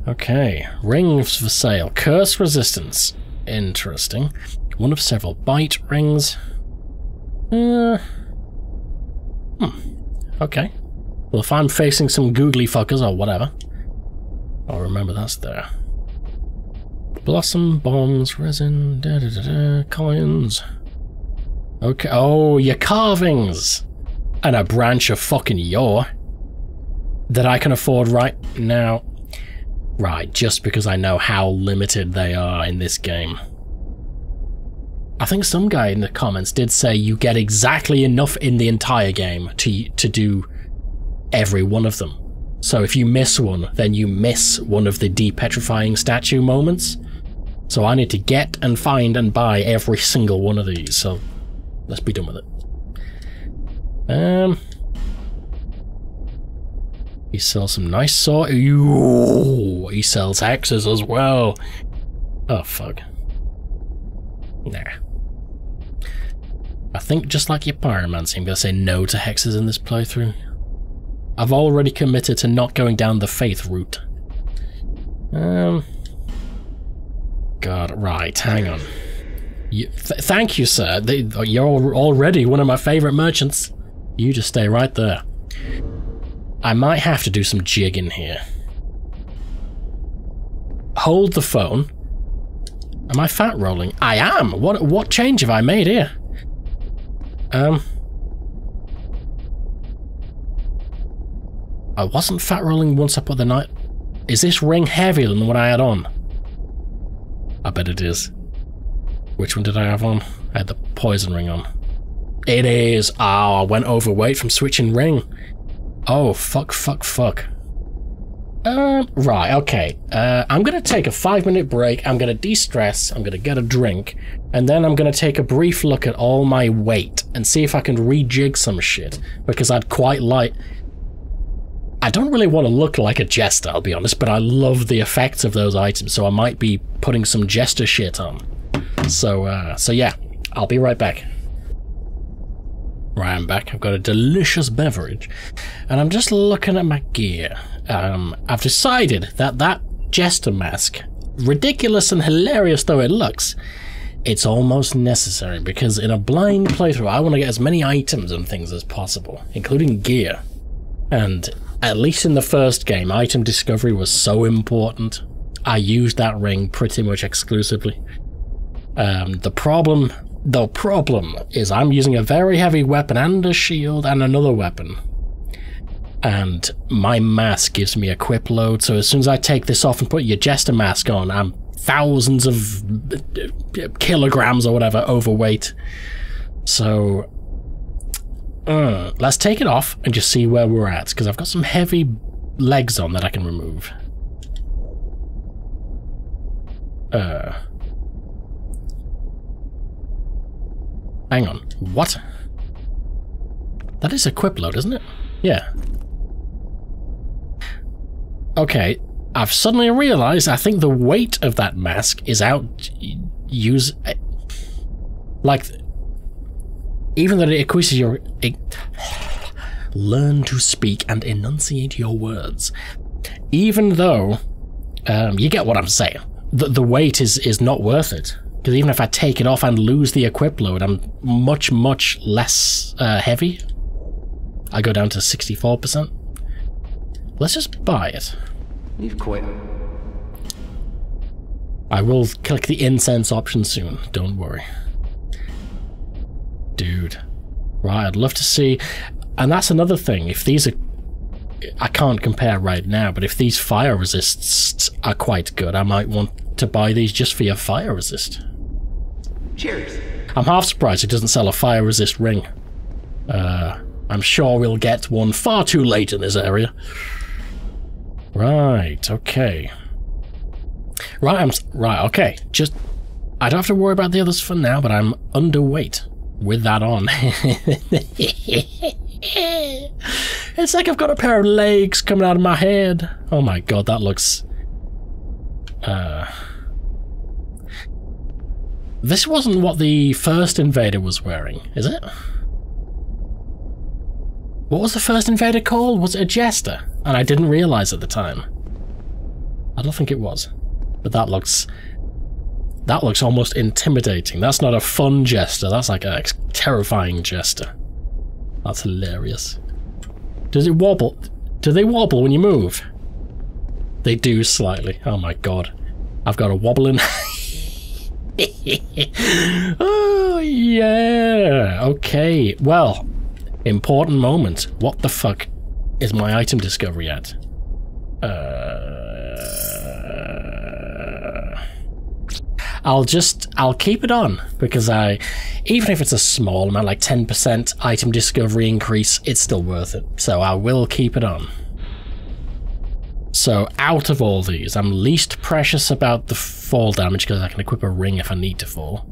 Okay. Rings for sale. Curse resistance. Interesting. One of several bite rings. Uh... Hmm. Okay. Well, if I'm facing some googly fuckers or whatever, I'll remember that's there. Blossom, bombs, resin, da da da da, coins. Okay. Oh, your carvings! And a branch of fucking yore that I can afford right now. Right, just because I know how limited they are in this game. I think some guy in the comments did say you get exactly enough in the entire game to to do every one of them. So if you miss one, then you miss one of the depetrifying statue moments. So I need to get and find and buy every single one of these. So let's be done with it. Um, he sells some nice sword. Ooh, he sells axes as well. Oh fuck. Nah. I think just like your pyromancy, I'm going to say no to hexes in this playthrough. I've already committed to not going down the faith route. Um. God, right, hang on. You, th thank you, sir. They, you're already one of my favourite merchants. You just stay right there. I might have to do some jigging here. Hold the phone. Am I fat rolling? I am! What what change have I made here? Um... I wasn't fat rolling once I put the knife... Is this ring heavier than what I had on? I bet it is. Which one did I have on? I had the poison ring on. It is! Oh, I went overweight from switching ring. Oh, fuck, fuck, fuck. Um, right, okay. Uh, I'm gonna take a five minute break, I'm gonna de-stress, I'm gonna get a drink, and then I'm gonna take a brief look at all my weight and see if I can rejig some shit, because I'd quite like... I don't really want to look like a jester, I'll be honest, but I love the effects of those items, so I might be putting some jester shit on. So, uh, so yeah, I'll be right back. Right, I'm back. I've got a delicious beverage, and I'm just looking at my gear. Um, I've decided that that jester mask, ridiculous and hilarious though it looks, it's almost necessary, because in a blind playthrough I want to get as many items and things as possible, including gear. And at least in the first game, item discovery was so important. I used that ring pretty much exclusively. Um, the problem... The problem is I'm using a very heavy weapon and a shield and another weapon. And my mask gives me a quip load, so as soon as I take this off and put your jester mask on, I'm thousands of kilograms or whatever overweight. So uh, let's take it off and just see where we're at, because I've got some heavy legs on that I can remove. Uh... Hang on, what? That is a quip load, isn't it? Yeah. Okay, I've suddenly realised I think the weight of that mask is out... use... Like... Even though it increases your... It, learn to speak and enunciate your words. Even though... Um, you get what I'm saying. The, the weight is, is not worth it. Because even if I take it off and lose the equip load, I'm much, much less uh, heavy. I go down to sixty-four percent. Let's just buy it. You've quit. I will click the incense option soon, don't worry. Dude. Right, I'd love to see... And that's another thing, if these are... I can't compare right now, but if these fire resists are quite good, I might want to buy these just for your fire resist. Cheers. I'm half surprised it doesn't sell a fire resist ring. Uh, I'm sure we'll get one far too late in this area. Right, okay. Right, I'm... Right, okay. Just... I don't have to worry about the others for now, but I'm underweight with that on. It's like I've got a pair of legs coming out of my head. Oh my god, that looks... Uh... This wasn't what the first invader was wearing, is it? What was the first invader called? Was it a jester? And I didn't realise at the time. I don't think it was. But that looks... That looks almost intimidating. That's not a fun jester, that's like a terrifying jester. That's hilarious. Does it wobble? Do they wobble when you move? They do slightly. Oh my god. I've got a wobbling. Oh yeah. Okay. Well, important moment. What the fuck is my item discovery at? Uh, I'll just, I'll keep it on because I, even if it's a small amount, like ten percent item discovery increase, it's still worth it. So I will keep it on. So out of all these, I'm least precious about the fall damage because I can equip a ring if I need to fall.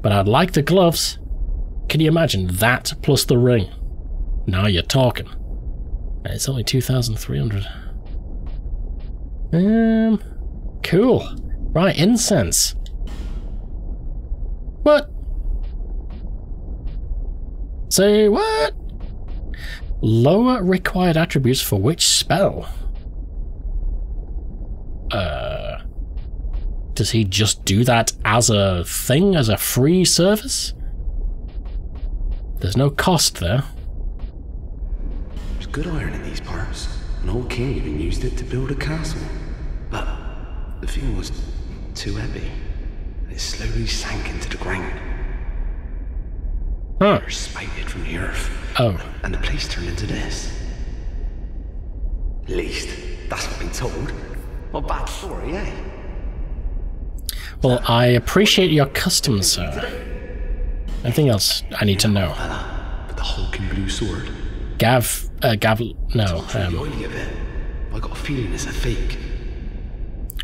But I'd like the gloves. Can you imagine that plus the ring? Now you're talking. It's only two thousand three hundred. Um, cool. Right, incense. What? Say what? Lower required attributes for which spell? Uh, does he just do that as a thing, as a free service? There's no cost there. good iron in these parts. An old king even used it to build a castle. But the thing was too heavy. It slowly sank into the ground. Huh. Or spited from the earth. Oh. And the place turned into this. At least, that's what I've been told. Not bad story, eh? Well, I appreciate your custom, sir. Anything else I need to know? But the hulking blue sword. Gav, uh, Gav, no. Um, I got a feeling it's a fake.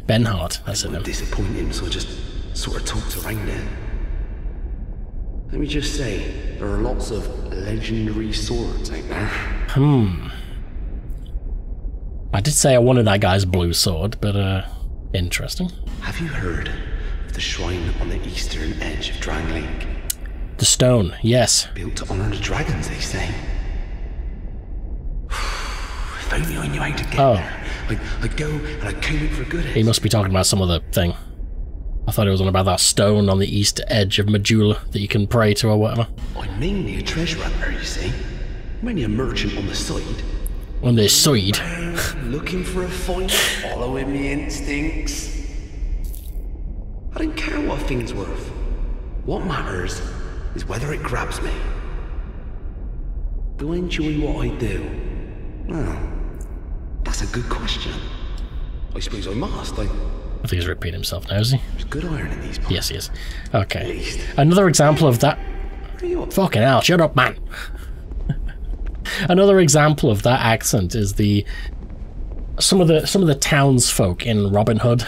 Benhard, that's it. I'm disappointed, so I just sort of talked around it. Let me just say, there are lots of legendary swords out there. Hmm. I did say I wanted that guy's blue sword, but uh, interesting. Have you heard of the shrine on the eastern edge of Drangleic? The stone, yes. Built to honor the dragons, they say. If only I knew how to get oh. there. I'd, I'd go and I'd came in for good. He must be talking about some other thing. I thought it was on about that stone on the east edge of Majula that you can pray to or whatever. I'm mainly a treasure hunter, you see. Mainly a merchant on the side. On the side? Looking for a fight, following me instincts. I don't care what a thing's worth. What matters is whether it grabs me. Do I enjoy what I do? Well, that's a good question. I suppose I must. I... I think he's repeating himself now, is he? There's good iron in these parts. Yes, he is. Okay. Another example of that... Fucking hell, shut up, man! Another example of that accent is the... Some of the some of the townsfolk in Robin Hood.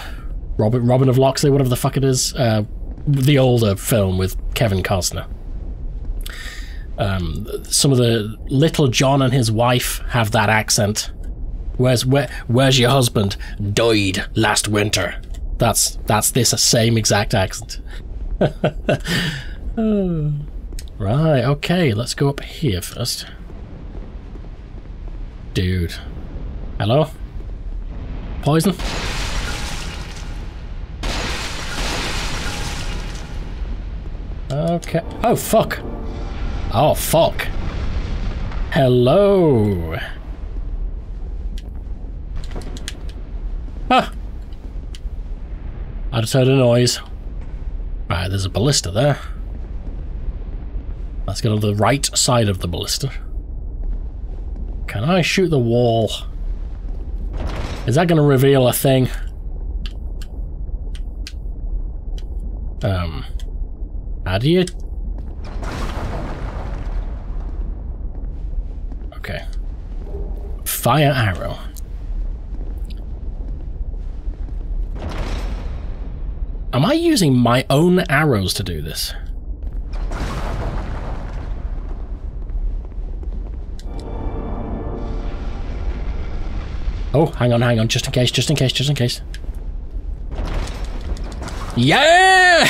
Robin, Robin of Locksley, whatever the fuck it is. Uh, the older film with Kevin Costner. Um, some of the... Little John and his wife have that accent. Where's where, where's your husband? Died last winter. That's that's this same exact accent. Oh. Right, okay, let's go up here first. Dude. Hello? Poison? Okay. Oh, fuck. Oh, fuck. Hello. Ah! I just heard a noise. Right, there's a ballista there. Let's get on the right side of the ballista. Can I shoot the wall? Is that going to reveal a thing? Um... How do you... Okay. Fire arrow. Am I using my own arrows to do this? Oh, hang on, hang on, just in case, just in case, just in case. Yeah!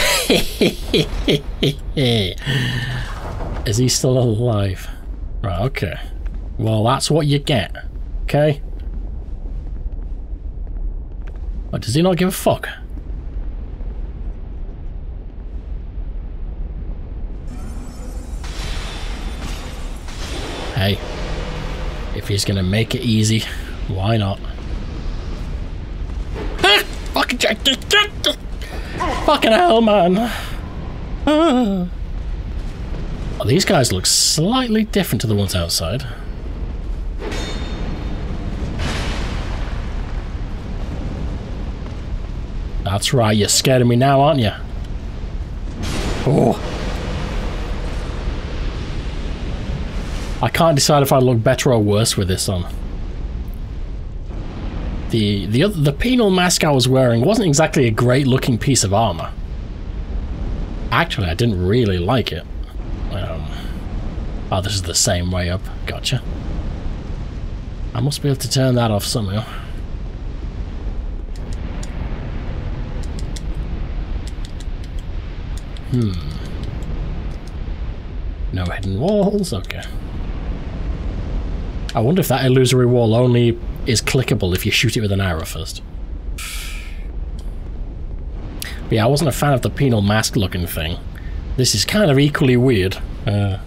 Is he still alive? Right, okay. Well, that's what you get, okay? Oh, does he not give a fuck? Hey, if he's gonna make it easy, why not? Ah, fucking, fucking hell, man! Ah. Oh, these guys look slightly different to the ones outside. That's right, you're scared of me now, aren't you? Oh. I can't decide if I look better or worse with this on. The the other, the penal mask I was wearing wasn't exactly a great looking piece of armor. Actually, I didn't really like it. Um, oh, this is the same way up. Gotcha. I must be able to turn that off somehow. Hmm. No hidden walls. Okay. I wonder if that illusory wall only is clickable if you shoot it with an arrow first. But yeah, I wasn't a fan of the penal mask looking thing. This is kind of equally weird. Uh,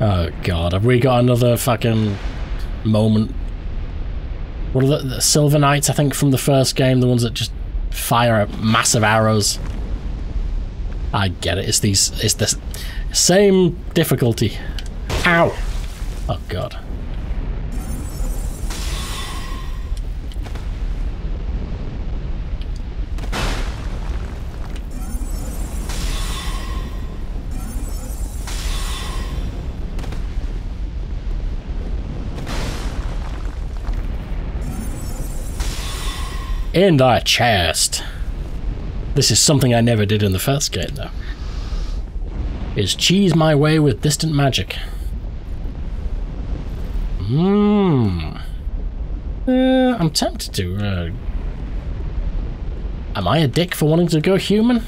Oh god, have we got another fucking moment? What are the, the Silver Knights, I think, from the first game? The ones that just fire massive arrows. I get it, it's these, it's the same difficulty. Ow! Oh god. In the chest. This is something I never did in the first game, though. Is cheese my way with distant magic. Hmm. Uh, I'm tempted to. Uh... Am I a dick for wanting to go human?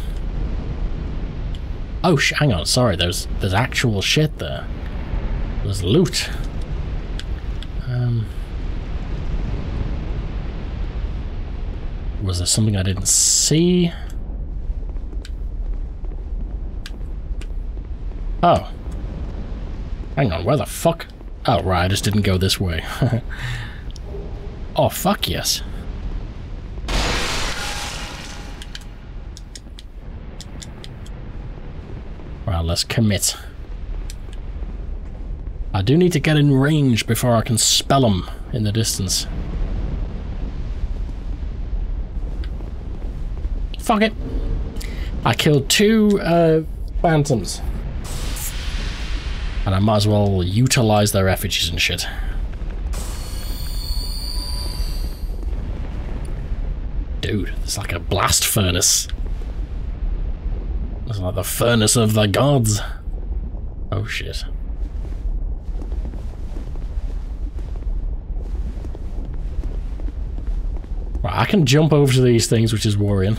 Oh, sh hang on. Sorry, there's there's actual shit there. There's loot. Um. Was there something I didn't see? Oh. Hang on, where the fuck? Oh, right, I just didn't go this way. Oh, fuck yes. Well, let's commit. I do need to get in range before I can spell them in the distance. Fuck it. I killed two uh, phantoms. And I might as well utilize their effigies and shit. Dude, it's like a blast furnace. It's like the furnace of the gods. Oh shit. Right, I can jump over to these things, which is worrying.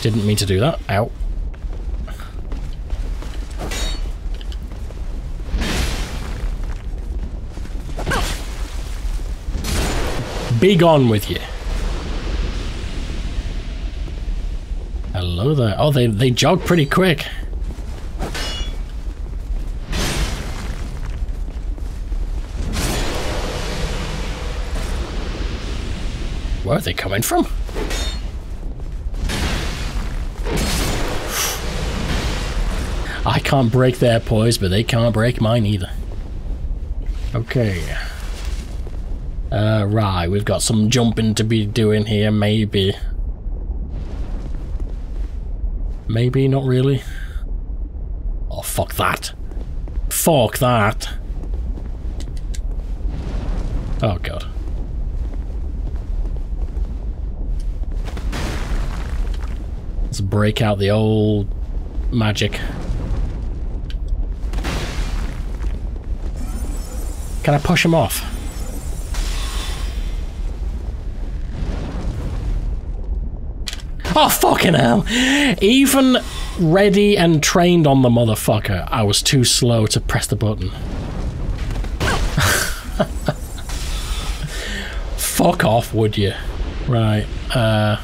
Didn't mean to do that. Ow. Be gone with you. Hello there. Oh, they, they jog pretty quick. Where are they coming from? I can't break their poise, but they can't break mine either. Okay. Uh, right, we've got some jumping to be doing here, maybe. Maybe, not really. Oh, fuck that. Fuck that. Oh, God. Let's break out the old magic. Can I push him off? Oh, fucking hell! Even ready and trained on the motherfucker, I was too slow to press the button. Fuck off, would you? Right, uh...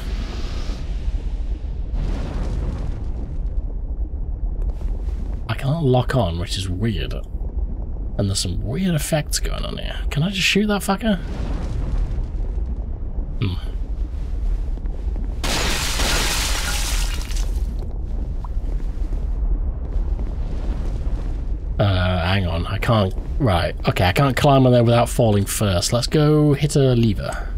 I can't lock on, which is weird. And there's some weird effects going on here. Can I just shoot that fucker? Hmm. Uh, hang on. I can't... Right. Okay, I can't climb on there without falling first. Let's go hit a lever.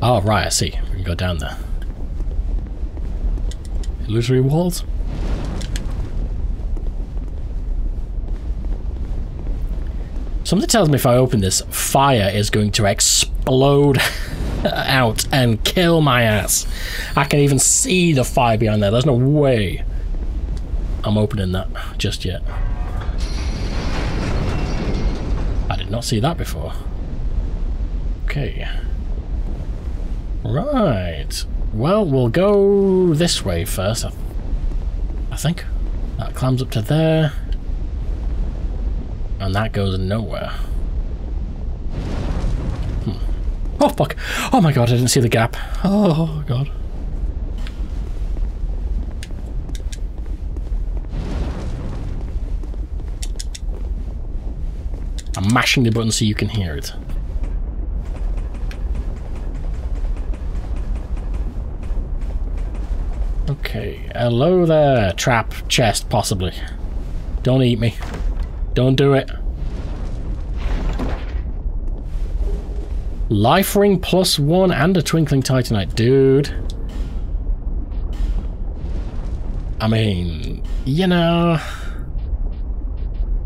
Oh, right, I see. We can go down there. Illusory walls. Something tells me if I open this, fire is going to explode out and kill my ass. I can even see the fire behind there. There's no way I'm opening that just yet. I did not see that before. Okay. Right. Well, we'll go this way first, I, th I think. That climbs up to there. And that goes nowhere. Hmm. Oh, fuck. Oh, my God, I didn't see the gap. Oh, God. mashing the button so you can hear it. Okay, hello there, trap, chest, possibly. Don't eat me. Don't do it. Life ring plus one and a twinkling titanite, dude. I mean, you know...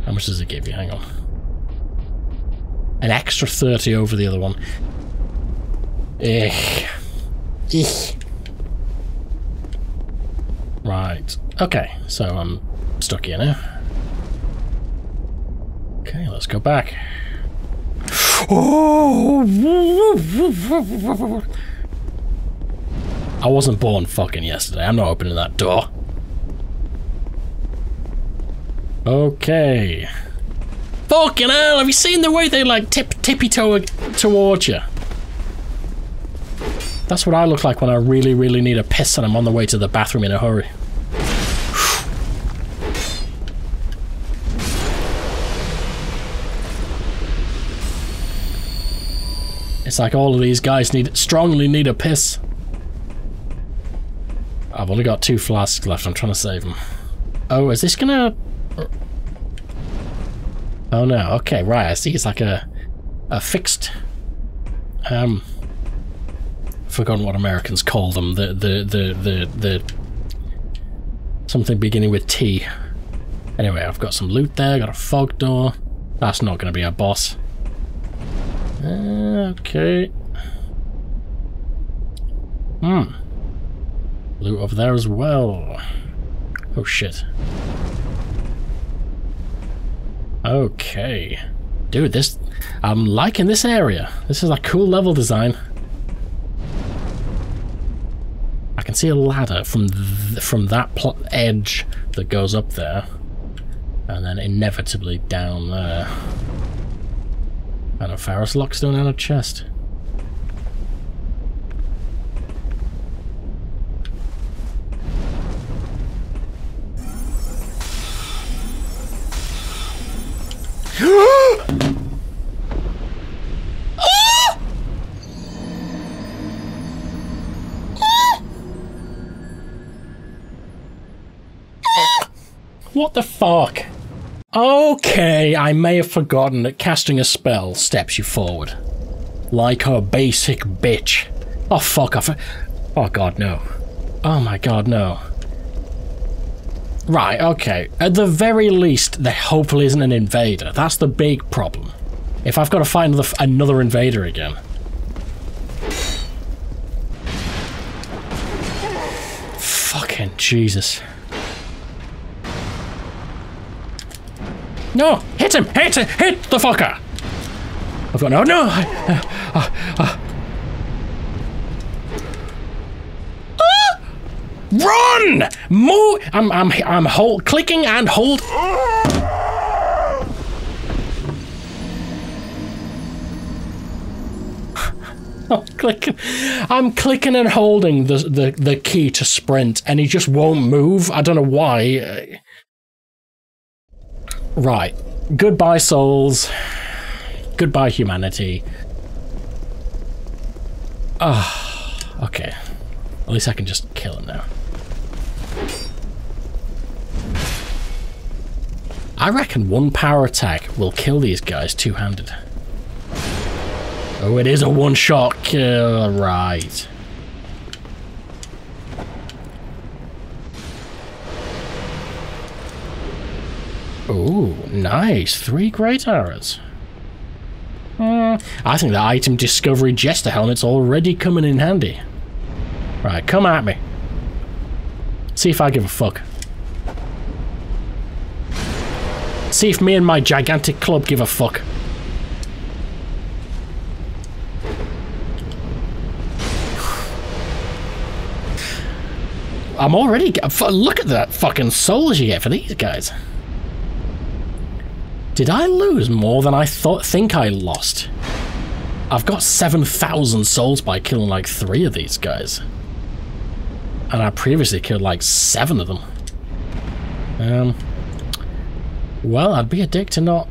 How much does it give you? Hang on. An extra thirty over the other one. Ech. Ech. Right. Okay, so I'm stuck here now. Okay, let's go back. Oh! I wasn't born fucking yesterday. I'm not opening that door. Okay. Fucking hell, have you seen the way they like tip tippy toe towards you? That's what I look like when I really, really need a piss and I'm on the way to the bathroom in a hurry. It's like all of these guys need strongly need a piss. I've only got two flasks left, I'm trying to save them. Oh, is this gonna... Oh no, okay, right, I see it's like a a fixed... Um... I've forgotten what Americans call them, the, the, the, the, the... Something beginning with T. Anyway, I've got some loot there, got a fog door. That's not gonna be our boss. Uh, okay. Hmm. Loot over there as well. Oh shit. Okay. Dude, this... I'm liking this area. This is a cool level design. I can see a ladder from th from that pl edge that goes up there. And then inevitably down there. And a Pharros Lockstone and a chest. What the fuck? Okay, I may have forgotten that casting a spell steps you forward. Like a basic bitch. Oh fuck off. Oh god, no. Oh my god, no. Right, okay. At the very least, there hopefully isn't an invader. That's the big problem. If I've got to find another, another invader again. Fucking Jesus. No! Hit him! Hit him! Hit the fucker! I've got no... No! Uh, uh, uh. Ah! Run! Move! I'm... I'm... I'm hold... Clicking and hold... I'm clicking... I'm clicking and holding the, the, the key to sprint and he just won't move. I don't know why. Right. Goodbye, souls. Goodbye, humanity. Ah, oh, okay. At least I can just kill him now. I reckon one power attack will kill these guys two-handed. Oh, it is a one-shot kill. Right. Ooh, nice. Three great arrows. Mm, I think the item discovery Jester helmet's already coming in handy. Right, come at me. See if I give a fuck. See if me and my gigantic club give a fuck. I'm already... Look at that fucking souls you get for these guys. Did I lose more than I thought? Think I lost? I've got seven thousand souls by killing like three of these guys. And I previously killed like seven of them. Um, well, I'd be a dick to not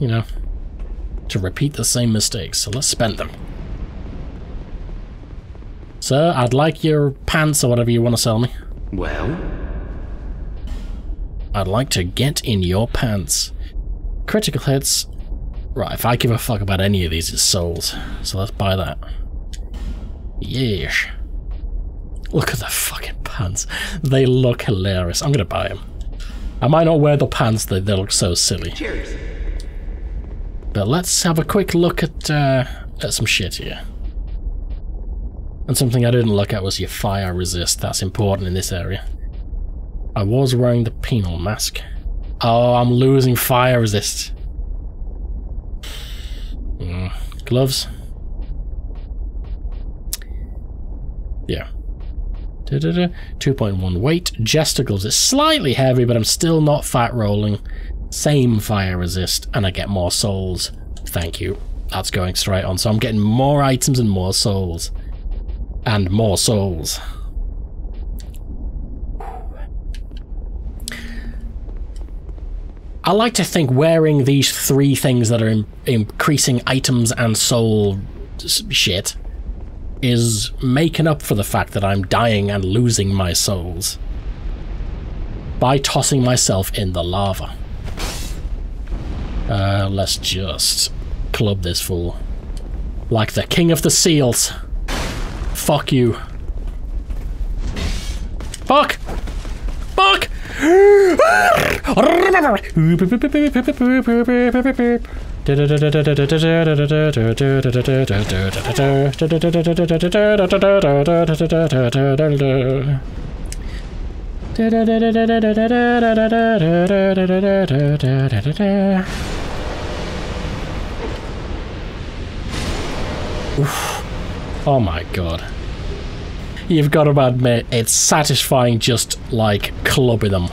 you know, to repeat the same mistakes, so let's spend them. Sir, I'd like your pants or whatever you want to sell me. Well? I'd like to get in your pants. Critical hits. Right, if I give a fuck about any of these, it's souls. So let's buy that. Yeesh. Look at the fucking pants. They look hilarious. I'm gonna buy them. I might not wear the pants, they, they look so silly. Cheers. But let's have a quick look at, uh, at some shit here. And something I didn't look at was your fire resist. That's important in this area. I was wearing the penal mask. Oh, I'm losing fire resist. Mm, gloves. Yeah. two point one weight. Jester gloves. It's slightly heavy, but I'm still not fat rolling. Same fire resist, and I get more souls. Thank you. That's going straight on. So I'm getting more items and more souls. And more souls. I like to think wearing these three things that are in increasing items and soul shit is making up for the fact that I'm dying and losing my souls by tossing myself in the lava. Uh, let's just club this fool. Like the king of the seals. Fuck you. Fuck! Fuck! Oh my god. You've got to admit, it's satisfying just, like, clubbing them.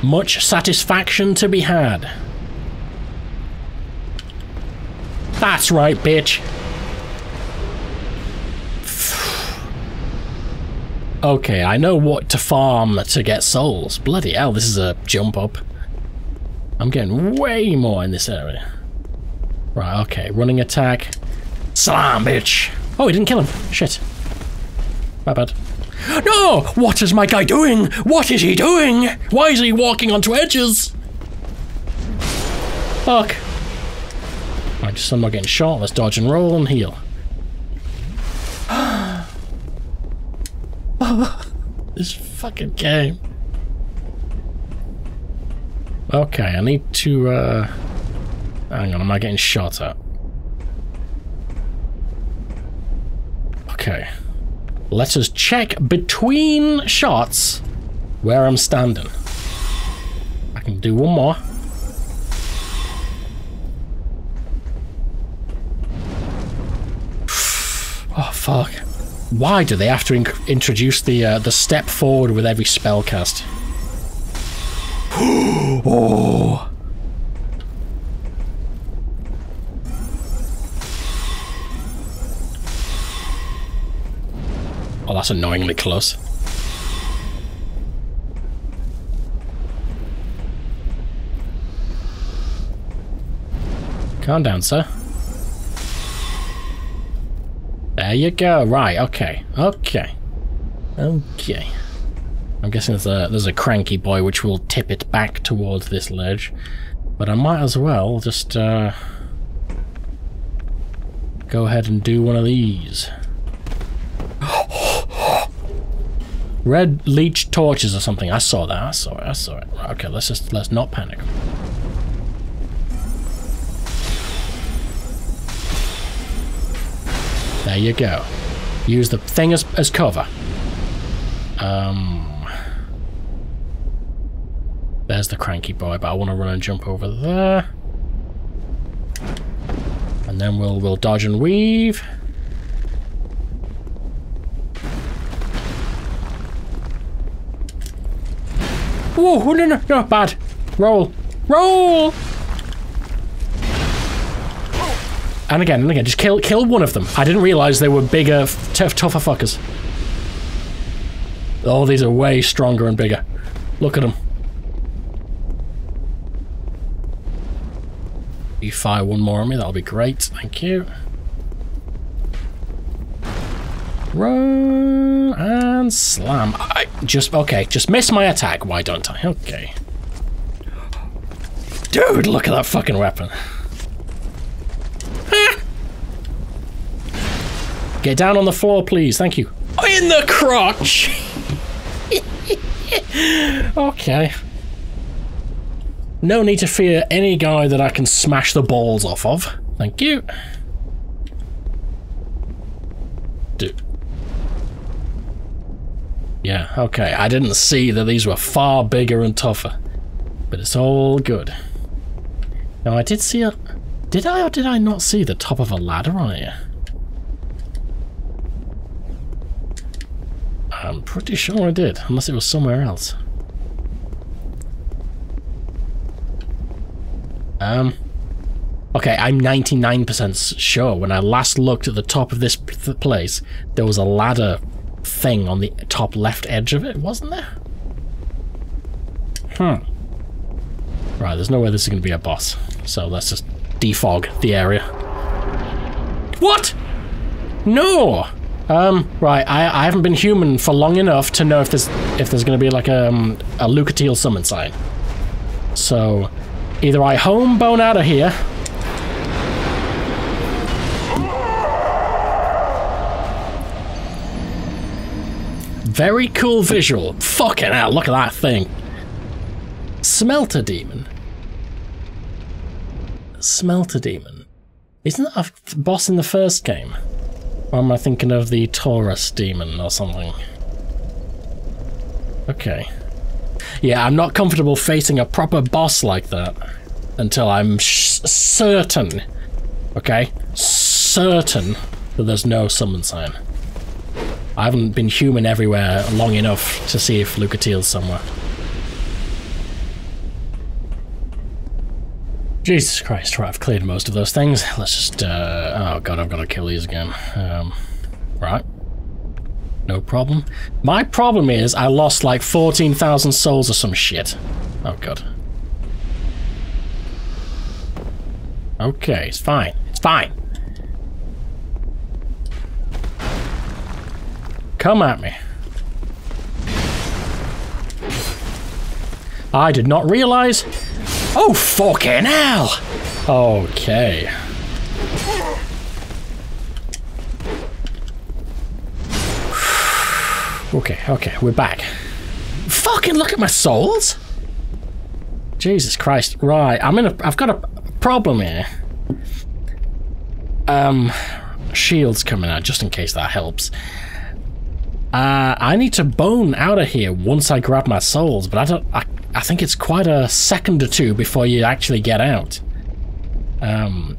Much satisfaction to be had. That's right, bitch. Okay, I know what to farm to get souls. Bloody hell, this is a jump up. I'm getting way more in this area. Right, okay, running attack. Slam, bitch! Oh, he didn't kill him. Shit. My bad. No! What is my guy doing? What is he doing? Why is he walking onto edges? Fuck. Right, just so I'm not getting shot. Let's dodge and roll and heal. This fucking game. Okay, I need to, uh... hang on, am I getting shot at? Okay. Let us check between shots where I'm standing. I can do one more. Oh, fuck. Why do they have to in introduce the, uh, the step forward with every spell cast? Oh. Oh, that's annoyingly close. Calm down, sir. There you go. Right. Okay. Okay. Okay. I'm guessing there's a there's a cranky boy which will tip it back towards this ledge, but I might as well just uh, go ahead and do one of these. Red leech torches or something. I saw that. I saw it. I saw it. Right, okay. Let's just let's not panic. There you go. Use the thing as as cover. Um. There's the cranky boy, but I want to run and jump over there, and then we'll we'll dodge and weave. Whoa! No! No! No! Bad. Roll. Roll. and again and again. Just kill kill one of them. I didn't realize they were bigger, tough, tougher fuckers. Oh, these are way stronger and bigger. Look at them. You fire one more on me, that'll be great. Thank you. Run and slam. I just, okay, just miss my attack. Why don't I? Okay. Dude, look at that fucking weapon. Ah. Get down on the floor, please. Thank you. In the crotch. Okay. No need to fear any guy that I can smash the balls off of. Thank you. Dude. Yeah, okay. I didn't see that these were far bigger and tougher. But it's all good. Now I did see a... Did I or did I not see the top of a ladder on here? I'm pretty sure I did, unless it was somewhere else. Um, okay, I'm ninety-nine percent sure when I last looked at the top of this place, there was a ladder thing on the top left edge of it, wasn't there? Hmm. Right, there's no way this is going to be a boss, so let's just defog the area. What? No! Um, right, I, I haven't been human for long enough to know if there's, if there's going to be like a, um, a Lucatiel summon sign. So... Either I homebone out of here. Very cool visual. Fucking hell, look at that thing. Smelter Demon. Smelter Demon. Isn't that a boss in the first game? Or am I thinking of the Taurus Demon or something? Okay. Yeah, I'm not comfortable facing a proper boss like that until I'm sh certain, okay, certain that there's no summon sign. I haven't been human everywhere long enough to see if Lucatiel's somewhere. Jesus Christ, right, I've cleared most of those things. Let's just, uh, oh god, I've got to kill these again. Um, right. No problem. My problem is I lost like fourteen thousand souls or some shit. Oh god. Okay, it's fine. It's fine. Come at me. I did not realize. Oh fucking hell! Okay. Okay, okay, we're back. Fucking look at my souls! Jesus Christ, right, I'm in a- I've got a problem here. Um, shield's coming out, just in case that helps. Uh, I need to bone out of here once I grab my souls, but I don't- I, I think it's quite a second or two before you actually get out. Um,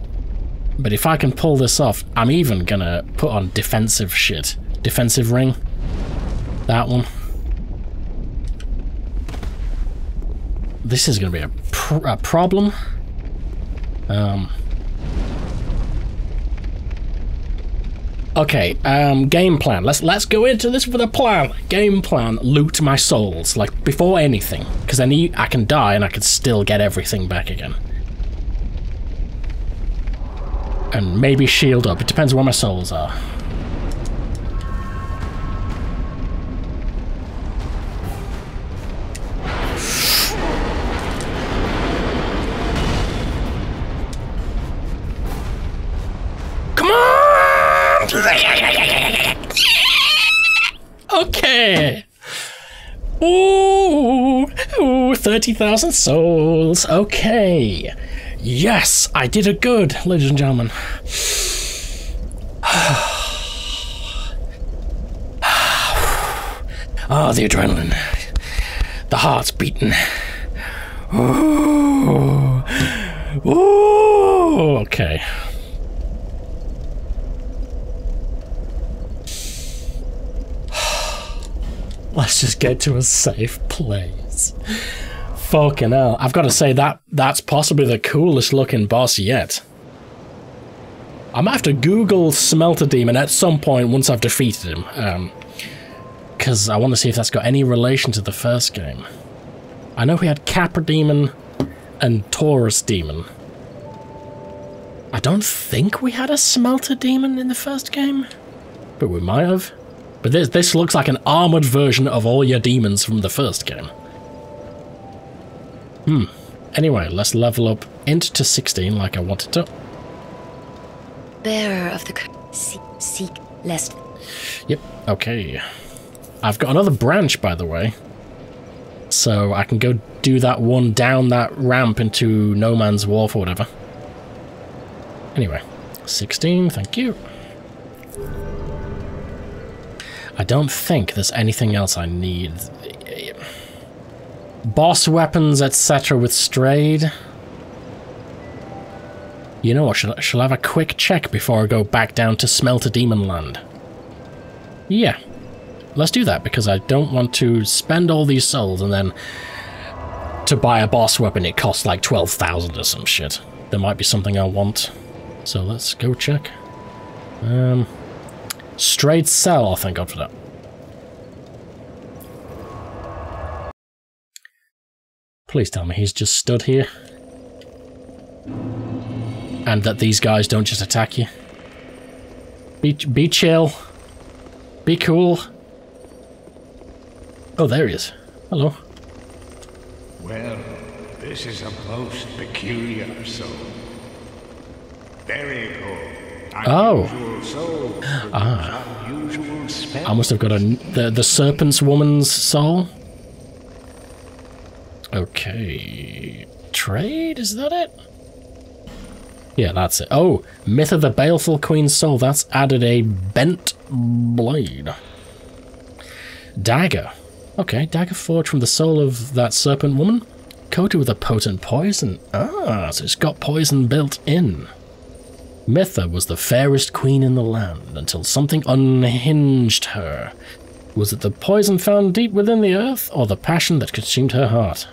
but if I can pull this off, I'm even gonna put on defensive shit. Defensive ring. That one. This is going to be a, pr a problem. Um. Okay. Um. Game plan. Let's let's go into this with a plan. Game plan. Loot my souls like before anything, because I need. I can die and I can still get everything back again. And maybe shield up. It depends where my souls are. Okay. Ooh, ooh, thirty thousand souls. Okay. Yes, I did a good, ladies and gentlemen. Ah, oh, the adrenaline. The heart's beating. Ooh. Ooh. Okay. Let's just get to a safe place. Fucking hell. I've got to say that that's possibly the coolest looking boss yet. I might have to Google Smelter Demon at some point once I've defeated him. Um, because I want to see if that's got any relation to the first game. I know we had Capra Demon and Taurus Demon. I don't think we had a Smelter Demon in the first game, but we might have. But this, this looks like an armoured version of all your demons from the first game. Hmm. Anyway, let's level up int to sixteen like I wanted to. Bearer of the seek, seek lest. Yep, okay. I've got another branch, by the way. So I can go do that one down that ramp into No Man's Wharf or whatever. Anyway, sixteen, thank you. I don't think there's anything else I need. Boss weapons, et cetera with Strayed. You know what, shall, shall I have a quick check before I go back down to Smelter Demon Land? Yeah. Let's do that, because I don't want to spend all these souls and then to buy a boss weapon it costs like twelve thousand or some shit. There might be something I want. So let's go check. Um, Strayed Cell, oh, thank God for that. Please tell me he's just stood here. And that these guys don't just attack you. Be, be chill. Be cool. Oh, there he is. Hello. Well, this is a most peculiar soul. Very cool. Oh. Unusual soul. Ah. Unusual spell. I must have got a the the serpent's woman's soul. Okay. Trade, is that it? Yeah, that's it. Oh, Mytha the Baleful Queen's soul. That's added a bent blade. Dagger. Okay, dagger forged from the soul of that serpent woman. Coated with a potent poison. Ah, so it's got poison built in. Mytha was the fairest queen in the land until something unhinged her. Was it the poison found deep within the earth, or the passion that consumed her heart?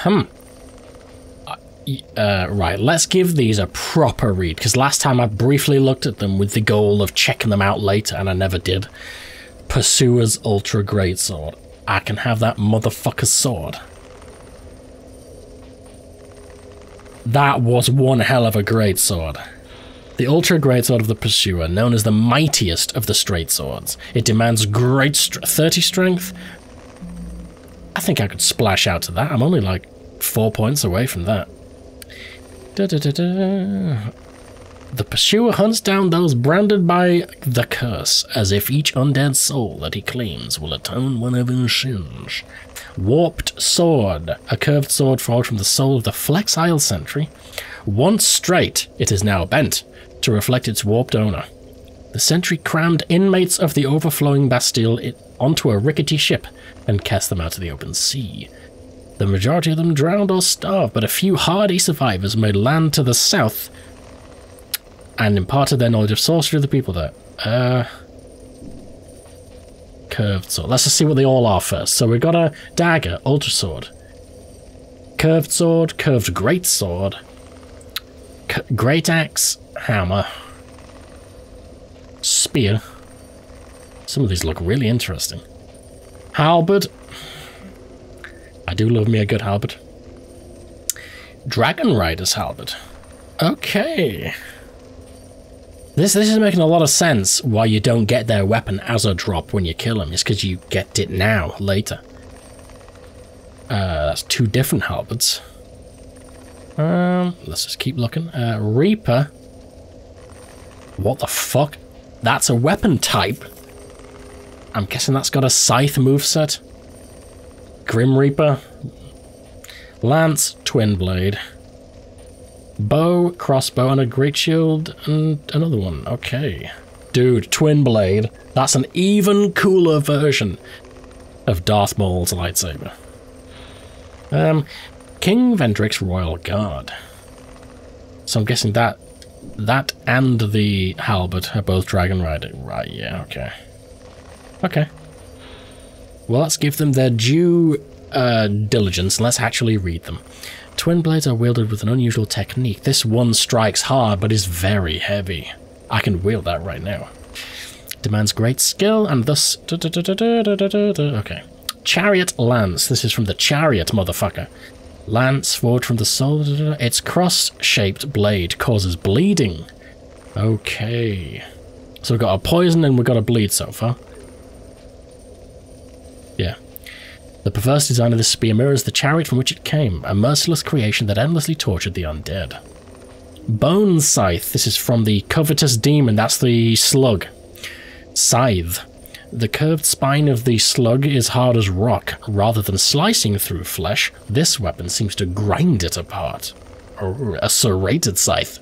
Hmm. Uh, right, let's give these a proper read, because last time I briefly looked at them with the goal of checking them out later, and I never did. Pursuer's Ultra Great Sword. I can have that motherfucker's sword. That was one hell of a great sword. The Ultra Great Sword of the Pursuer, known as the mightiest of the straight swords. It demands great st thirty strength. I think I could splash out to that. I'm only like four points away from that. Da, da, da, da. The Pursuer hunts down those branded by the curse, as if each undead soul that he claims will atone one of his sins. Warped Sword, a curved sword forged from the soul of the Flexile Sentry. Once straight, it is now bent, to reflect its warped owner. The sentry crammed inmates of the overflowing Bastille onto a rickety ship and cast them out of the open sea. The majority of them drowned or starved, but a few hardy survivors made land to the south and imparted their knowledge of sorcery to the people there. Uh, curved sword. Let's just see what they all are first. So we've got a dagger, ultra sword, curved sword, curved great sword, great axe, hammer, spear. Some of these look really interesting. Halberd. I do love me a good halberd. Dragon Rider's halberd. Okay. This this is making a lot of sense why you don't get their weapon as a drop when you kill them. It's because you get it now, later. Uh, that's two different halberds. Um, let's just keep looking. Uh, Reaper. What the fuck? That's a weapon type. I'm guessing that's got a scythe moveset. Grim Reaper, lance, twin blade, bow, crossbow, and a great shield, and another one. Okay, dude, twin blade. That's an even cooler version of Darth Maul's lightsaber. Um, King Vendrick's Royal Guard. So I'm guessing that that and the halberd are both Dragon Rider. Right? Yeah. Okay. Okay. Well, let's give them their due uh, diligence. Let's actually read them. Twin blades are wielded with an unusual technique. This one strikes hard, but is very heavy. I can wield that right now. Demands great skill, and thus... Okay. Chariot Lance. This is from the chariot, motherfucker. Lance forged from the soul. Its cross-shaped blade causes bleeding. Okay. So we've got a poison and we've got a bleed so far. Yeah. The perverse design of this spear mirrors the chariot from which it came, a merciless creation that endlessly tortured the undead. Bone Scythe. This is from the Covetous Demon. That's the slug. Scythe. The curved spine of the slug is hard as rock. Rather than slicing through flesh, this weapon seems to grind it apart. Oh, a serrated scythe.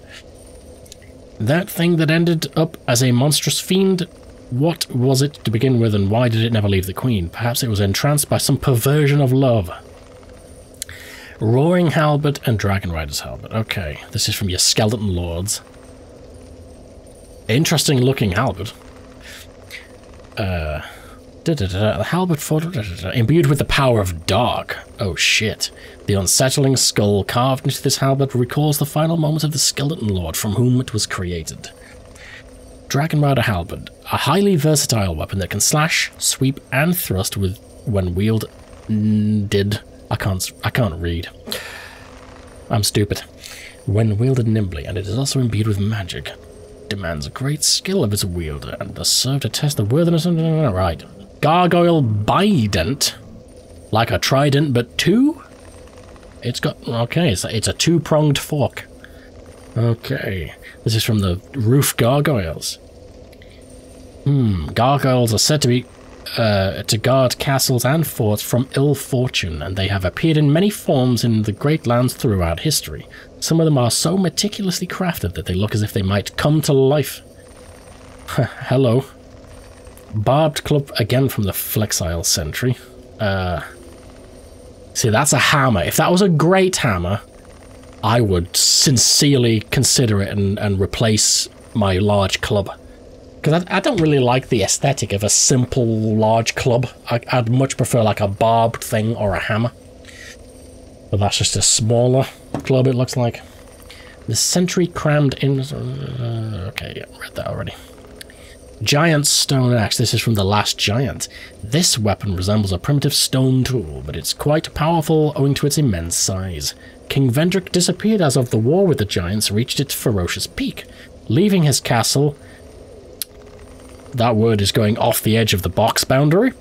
That thing that ended up as a monstrous fiend... What was it to begin with, and why did it never leave the Queen? Perhaps it was entranced by some perversion of love. Roaring Halberd and Dragon Rider's Halberd. Okay, this is from your Skeleton Lords. Interesting looking halberd. Uh, da -da -da -da, the halberd for da -da -da, imbued with the power of dark. Oh shit. The unsettling skull carved into this halberd recalls the final moments of the Skeleton Lord from whom it was created. Dragon Rider Halberd, a highly versatile weapon that can slash, sweep, and thrust with when wielded. Did I can't I can't read. I'm stupid. When wielded nimbly, and it is also imbued with magic. Demands great skill of its wielder, and thus serve to test the worthiness of right. Gargoyle Bident, like a trident, but two. It's got okay. It's a, it's a two-pronged fork. Okay, this is from the Roof Gargoyles. Hmm, gargoyles are said to be uh, to guard castles and forts from ill fortune, and they have appeared in many forms in the great lands throughout history. Some of them are so meticulously crafted that they look as if they might come to life. Hello. Barbed club, again from the Flexile Sentry. Uh, see, that's a hammer. If that was a great hammer... I would sincerely consider it and, and replace my large club. Because I, I don't really like the aesthetic of a simple large club. I, I'd much prefer like a barbed thing or a hammer. But that's just a smaller club, it looks like. The sentry crammed in... Uh, okay, yeah, read that already. Giant Stone Axe. This is from The Last Giant. This weapon resembles a primitive stone tool, but it's quite powerful owing to its immense size. King Vendrick disappeared as of the war with the giants reached its ferocious peak, leaving his castle... That word is going off the edge of the box boundary.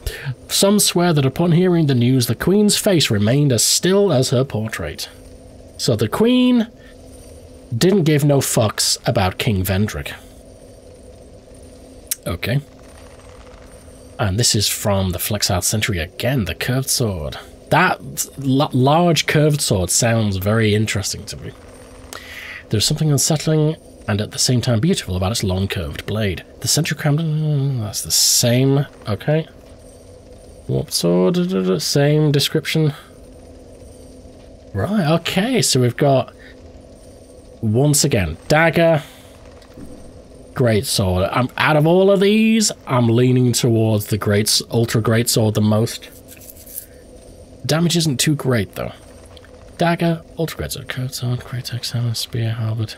Some swear that upon hearing the news, the Queen's face remained as still as her portrait. So the Queen didn't give no fucks about King Vendrick. Okay. And this is from the Flexile Sentry again, the curved sword. That large curved sword sounds very interesting to me. There's something unsettling and at the same time beautiful about its long curved blade. The Sentry Cramden, that's the same. Okay. Warp sword, same description. Right, okay, so we've got, once again, dagger... Great sword. I'm, out of all of these, I'm leaning towards the great, ultra great sword the most. Damage isn't too great though. Dagger, ultra great sword, curved sword, great axe, hammer, spear, halberd.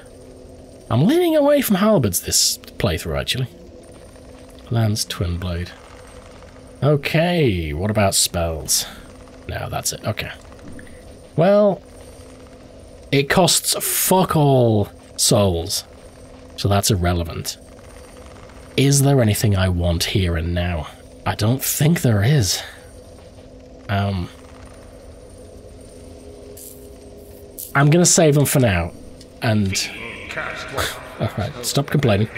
I'm leaning away from halberds this playthrough actually. Lance, twin blade. Okay, what about spells? No, that's it. Okay. Well, it costs fuck all souls. So that's irrelevant. Is there anything I want here and now? I don't think there is. Um, I'm gonna save them for now. And alright, stop complaining.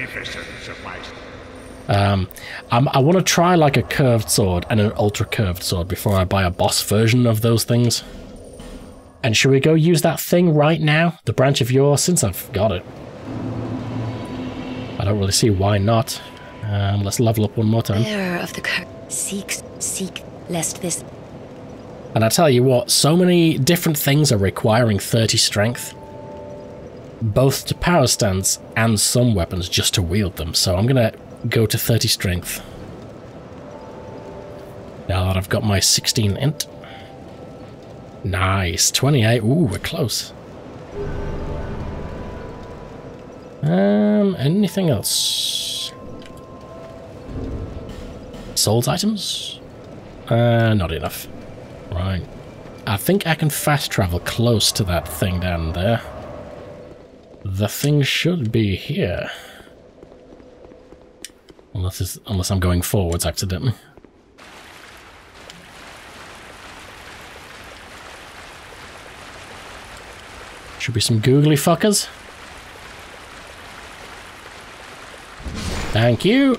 Um, I'm, I want to try like a curved sword and an ultra curved sword before I buy a boss version of those things. And should we go use that thing right now? The branch of yore, since I've got it. I don't really see why not. Um, let's level up one more time. Bearer of the curse, seek, seek, lest this. And I tell you what, so many different things are requiring thirty strength, both to power stance and some weapons just to wield them. So I'm gonna go to thirty strength now that I've got my sixteen int. Nice. twenty-eight. Ooh, we're close. Um, anything else? Sold items? Uh, not enough. Right. I think I can fast travel close to that thing down there. The thing should be here. Unless, it's, unless I'm going forwards accidentally. Should be some googly fuckers. Thank you.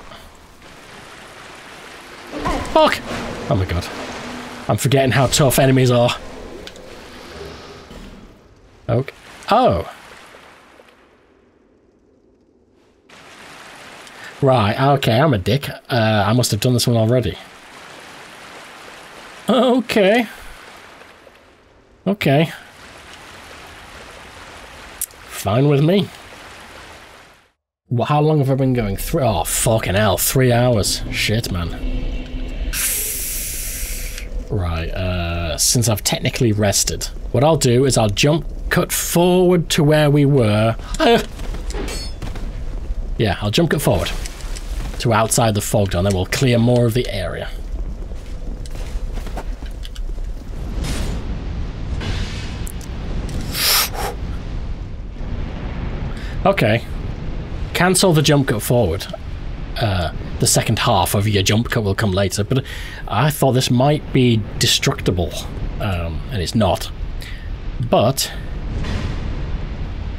Fuck! Oh my god. I'm forgetting how tough enemies are. Okay. Oh. Right, okay, I'm a dick. Uh, I must have done this one already. Okay. Okay. Fine with me. Well, how long have I been going? Three? Oh, fucking hell, three hours. Shit, man. Right, uh, since I've technically rested, what I'll do is I'll jump cut forward to where we were. Uh, yeah, I'll jump cut forward to outside the fog dome, then we'll clear more of the area. Okay. Cancel the jump cut forward. Uh, the second half of your jump cut will come later, but I thought this might be destructible, um, and it's not. But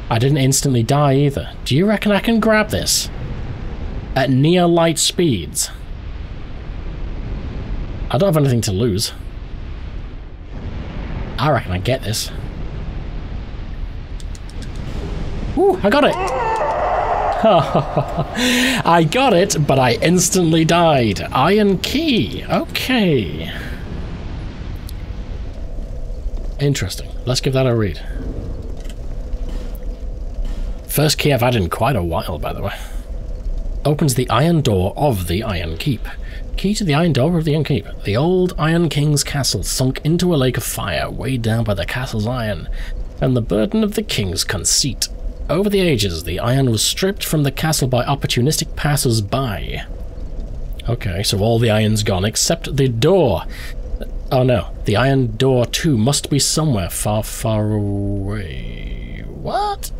I didn't instantly die either. Do you reckon I can grab this at near light speeds? I don't have anything to lose. I reckon I get this. Ooh, I got it! I got it, but I instantly died. Iron Key. Okay. Interesting. Let's give that a read. First key I've had in quite a while, by the way. Opens the iron door of the Iron Keep. Key to the iron door of the Iron Keep. The old Iron King's castle sunk into a lake of fire, weighed down by the castle's iron, and the burden of the king's conceit. Over the ages, the iron was stripped from the castle by opportunistic passers-by. Okay, so all the iron's gone except the door. Oh no, the iron door too must be somewhere far, far away. What?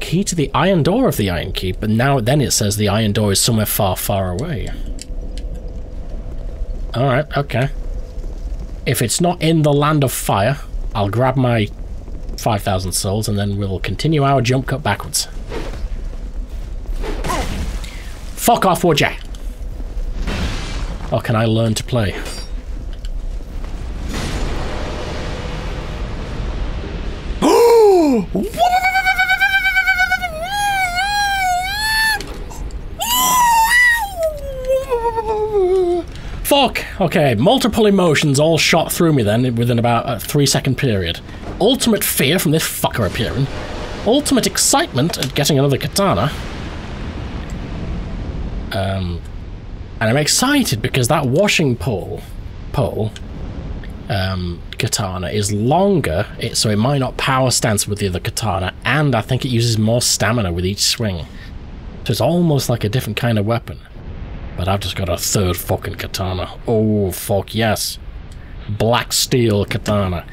Key to the iron door of the Iron Keep, but now then it says the iron door is somewhere far, far away. Alright, okay. If it's not in the land of fire, I'll grab my five thousand souls, and then we'll continue our jump cut backwards. Fuck off, would ya? Or can I learn to play? Fuck! Okay, multiple emotions all shot through me then within about a three second period. Ultimate fear from this fucker appearing. Ultimate excitement at getting another katana. Um, and I'm excited because that washing pole, pole um, katana is longer, it, so it might not power stance with the other katana, and I think it uses more stamina with each swing. So it's almost like a different kind of weapon. But I've just got a third fucking katana. Oh, fuck yes. Black steel katana.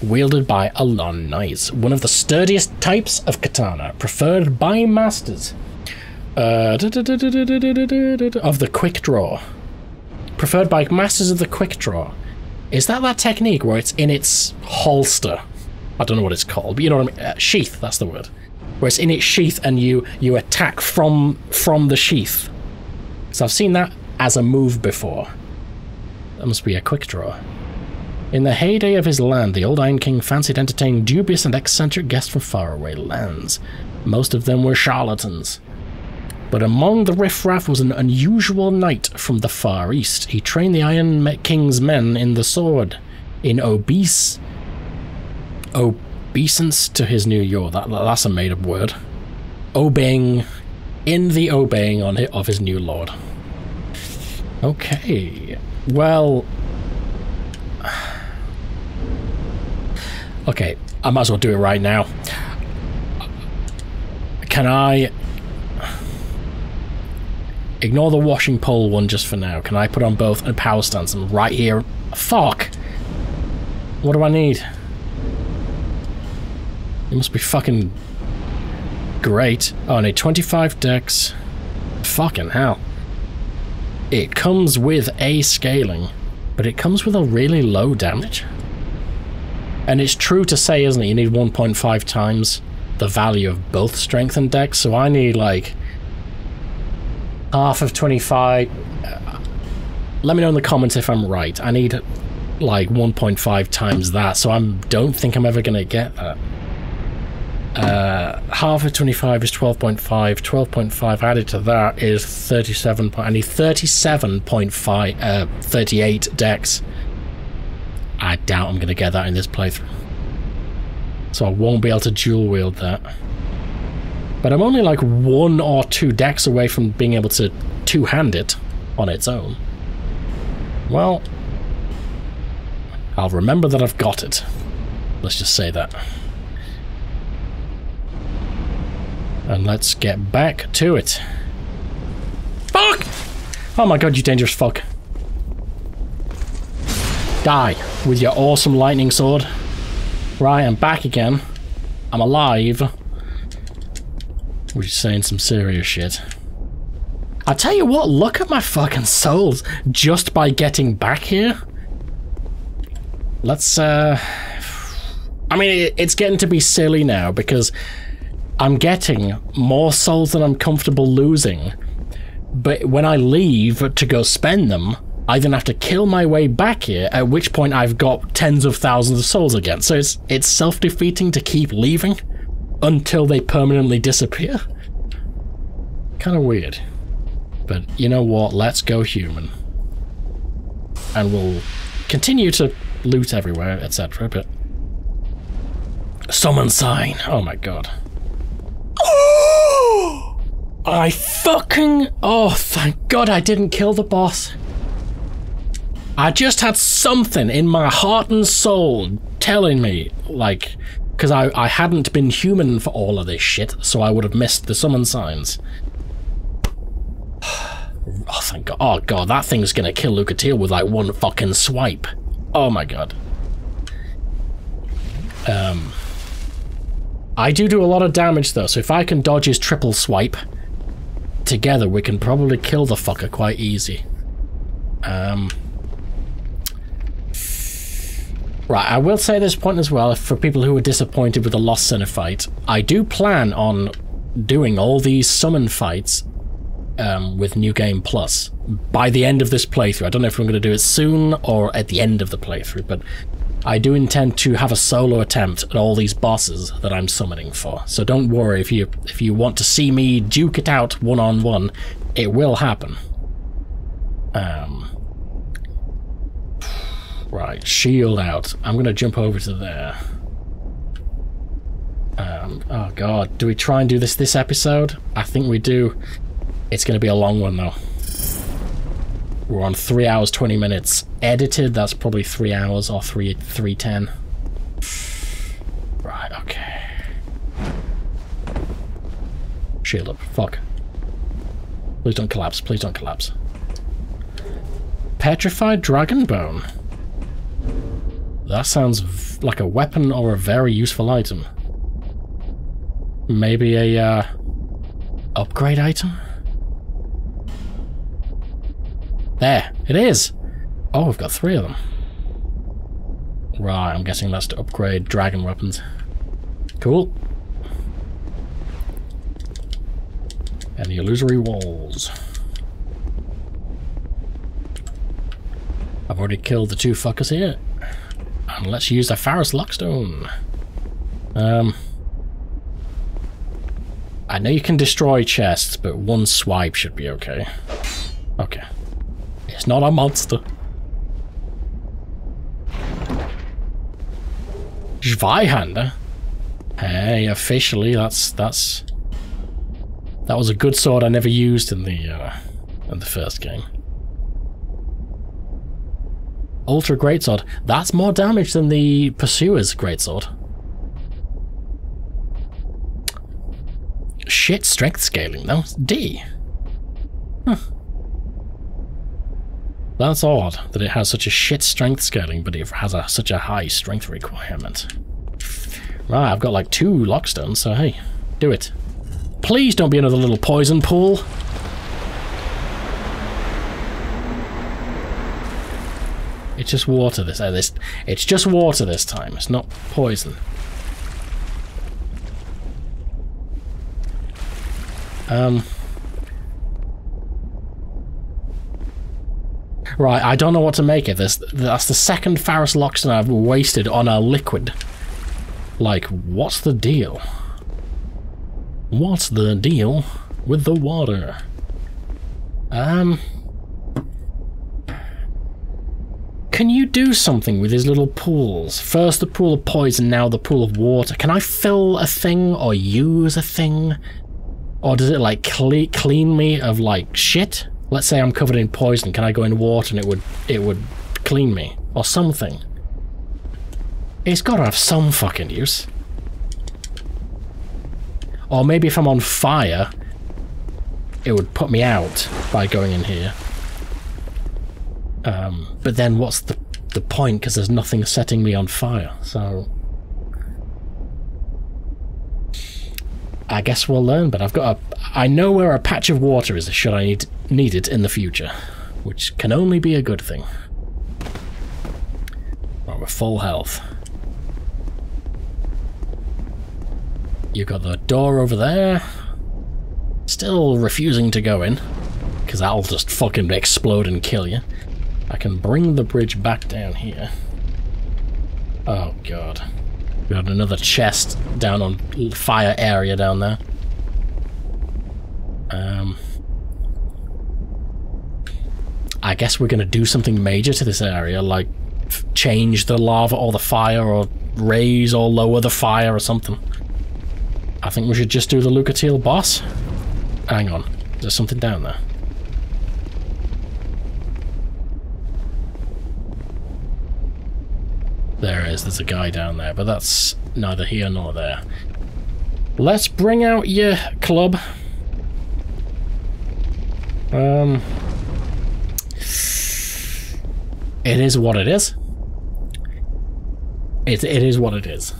Wielded by Alon Knights, one of the sturdiest types of katana, preferred by masters uh, da, da, da, da, da, da, da, da, da, of the quick draw. Preferred by masters of the quick draw. Is that that technique where it's in its holster? I don't know what it's called, but you know what I mean. Uh, sheath, that's the word. Where it's in its sheath and you you attack from from the sheath. So I've seen that as a move before. That must be a quick draw. In the heyday of his land, the old Iron King fancied entertaining dubious and eccentric guests from faraway lands. Most of them were charlatans. But among the riffraff was an unusual knight from the Far East. He trained the Iron King's men in the sword, in obese... obeisance to his new lord. That, that's a made-up word. Obeying... in the obeying on of his new lord. Okay. Well... Okay, I might as well do it right now. Can I... ignore the Washing Pole one just for now. Can I put on both and a power stance? I'm right here. Fuck! What do I need? It must be fucking... great. Oh, I need twenty-five decks. Fucking hell. It comes with a scaling, but it comes with a really low damage. And it's true to say, isn't it, you need one point five times the value of both strength and dex, so I need like half of twenty-five. Let me know in the comments if I'm right. I need like one point five times that, so I don't think I'm ever going to get that. Uh, half of twenty-five is twelve point five. twelve point five added to that is thirty-seven. I need thirty-seven point five, uh, thirty-eight decks. I doubt I'm going to get that in this playthrough. So I won't be able to dual wield that. But I'm only like one or two decks away from being able to two-hand it on its own. Well, I'll remember that I've got it. Let's just say that. And let's get back to it. Fuck! Oh my god, you dangerous fuck. Die with your awesome lightning sword. Right, I'm back again. I'm alive. We're just saying some serious shit. I tell you what, look at my fucking souls just by getting back here. Let's, uh... I mean, it's getting to be silly now because... I'm getting more souls than I'm comfortable losing, but when I leave to go spend them, I then have to kill my way back here, at which point I've got tens of thousands of souls again. So it's it's self-defeating to keep leaving until they permanently disappear. Kind of weird. But you know what? Let's go human. And we'll continue to loot everywhere, et cetera. But summon sign. Oh my god. I fucking... oh, thank God I didn't kill the boss. I just had something in my heart and soul telling me, like... because I, I hadn't been human for all of this shit, so I would have missed the summon signs. Oh, thank God. Oh, God, that thing's gonna kill Lucatiel with, like, one fucking swipe. Oh, my God. Um... I do do a lot of damage, though, so if I can dodge his triple swipe... together we can probably kill the fucker quite easy. Um, right, I will say at this point as well, for people who are disappointed with the Lost Sinner fight, I do plan on doing all these summon fights um, with New Game Plus by the end of this playthrough. I don't know if I'm going to do it soon or at the end of the playthrough, but I do intend to have a solo attempt at all these bosses that I'm summoning for. So don't worry if you if you want to see me duke it out one-on-one, it will happen. Um, right, shield out. I'm going to jump over to there. Um, oh god, do we try and do this this episode? I think we do. It's going to be a long one though. We're on three hours twenty minutes edited. That's probably three hours or three three ten. Right, okay. Shield up. Fuck. Please don't collapse. Please don't collapse. Petrified dragon bone. That sounds like a weapon or a very useful item. Maybe a uh, upgrade item? There, it is! Oh, we've got three of them. Right, I'm guessing that's to upgrade dragon weapons. Cool. And the illusory walls. I've already killed the two fuckers here. And let's use the Pharros Lockstone. Um, I know you can destroy chests, but one swipe should be okay. Okay. It's not a monster. Zweihander. Hey, officially, that's that's that was a good sword I never used in the uh, in the first game. Ultra greatsword. That's more damage than the Pursuer's greatsword. shit strength scaling, though. It's D. Huh. That's odd that it has such a shit strength scaling, but it has a, such a high strength requirement. Right, I've got like two lockstones, so hey, do it. Please don't be another little poison pool. It's just water this, uh, this. It's just water this time. It's not poison. Um. Right, I don't know what to make of this. That's the second Pharros Lockstone I've wasted on a liquid. Like, what's the deal? What's the deal with the water? Um. Can you do something with these little pools? First the pool of poison, now the pool of water. Can I fill a thing or use a thing? Or does it like cle clean me of like shit? Let's say I'm covered in poison. Can I go in water and it would it would clean me or something? It's got to have some fucking use. Or maybe if I'm on fire, it would put me out by going in here. Um, but then what's the, the point, because there's nothing setting me on fire, so... I guess we'll learn, but I've got a... I know where a patch of water is should I need, need it in the future, which can only be a good thing. Right, we're full health. You've got the door over there. Still refusing to go in, because that'll just fucking explode and kill you. I can bring the bridge back down here. Oh god. We got another chest down on fire area down there. Um, I guess we're gonna do something major to this area, like change the lava or the fire, or raise or lower the fire or something. I think we should just do the Lucatiel boss. Hang on, there's something down there. There is, there's a guy down there, but that's neither here nor there. Let's bring out your club. Um, it is what it is. It, it is what it is.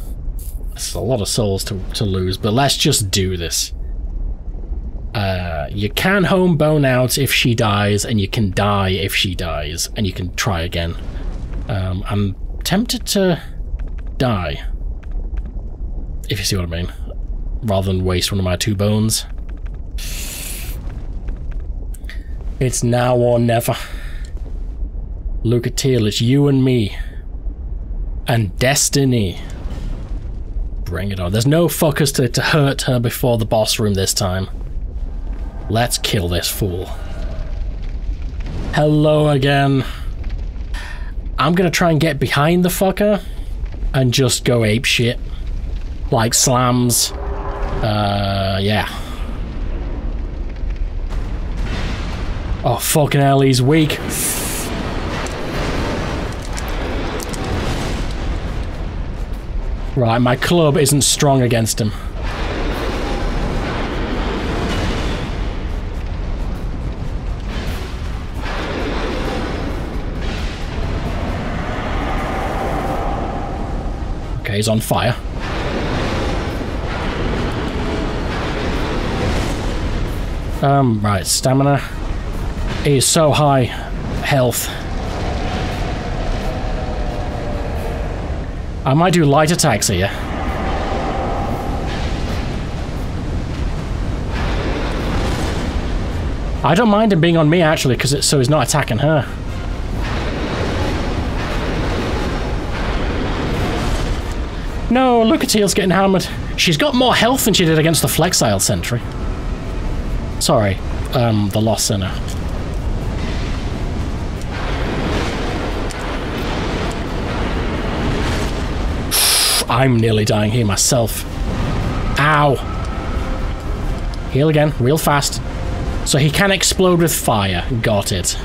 It's a lot of souls to, to lose, but let's just do this. Uh, you can homebone out if she dies, and you can die if she dies, and you can try again. Um, I'm tempted to die, if you see what I mean, rather than waste one of my two bones. It's now or never. Lucatiel, it's you and me. And destiny. Bring it on. There's no fuckers to, to hurt her before the boss room this time. Let's kill this fool. Hello again. I'm gonna try and get behind the fucker and just go ape shit. Like slams. Uh, yeah. Oh, fucking hell, he's weak. Right, my club isn't strong against him. He's on fire. Um, right, stamina. He is so high. Health. I might do light attacks here. I don't mind him being on me actually, because it's so he's not attacking her. No, Lucatiel's getting hammered. She's got more health than she did against the Flexile Sentry. Sorry, um, the Lost Sinner. I'm nearly dying here myself. Ow! Heal again, real fast. So he can explode with fire. Got it.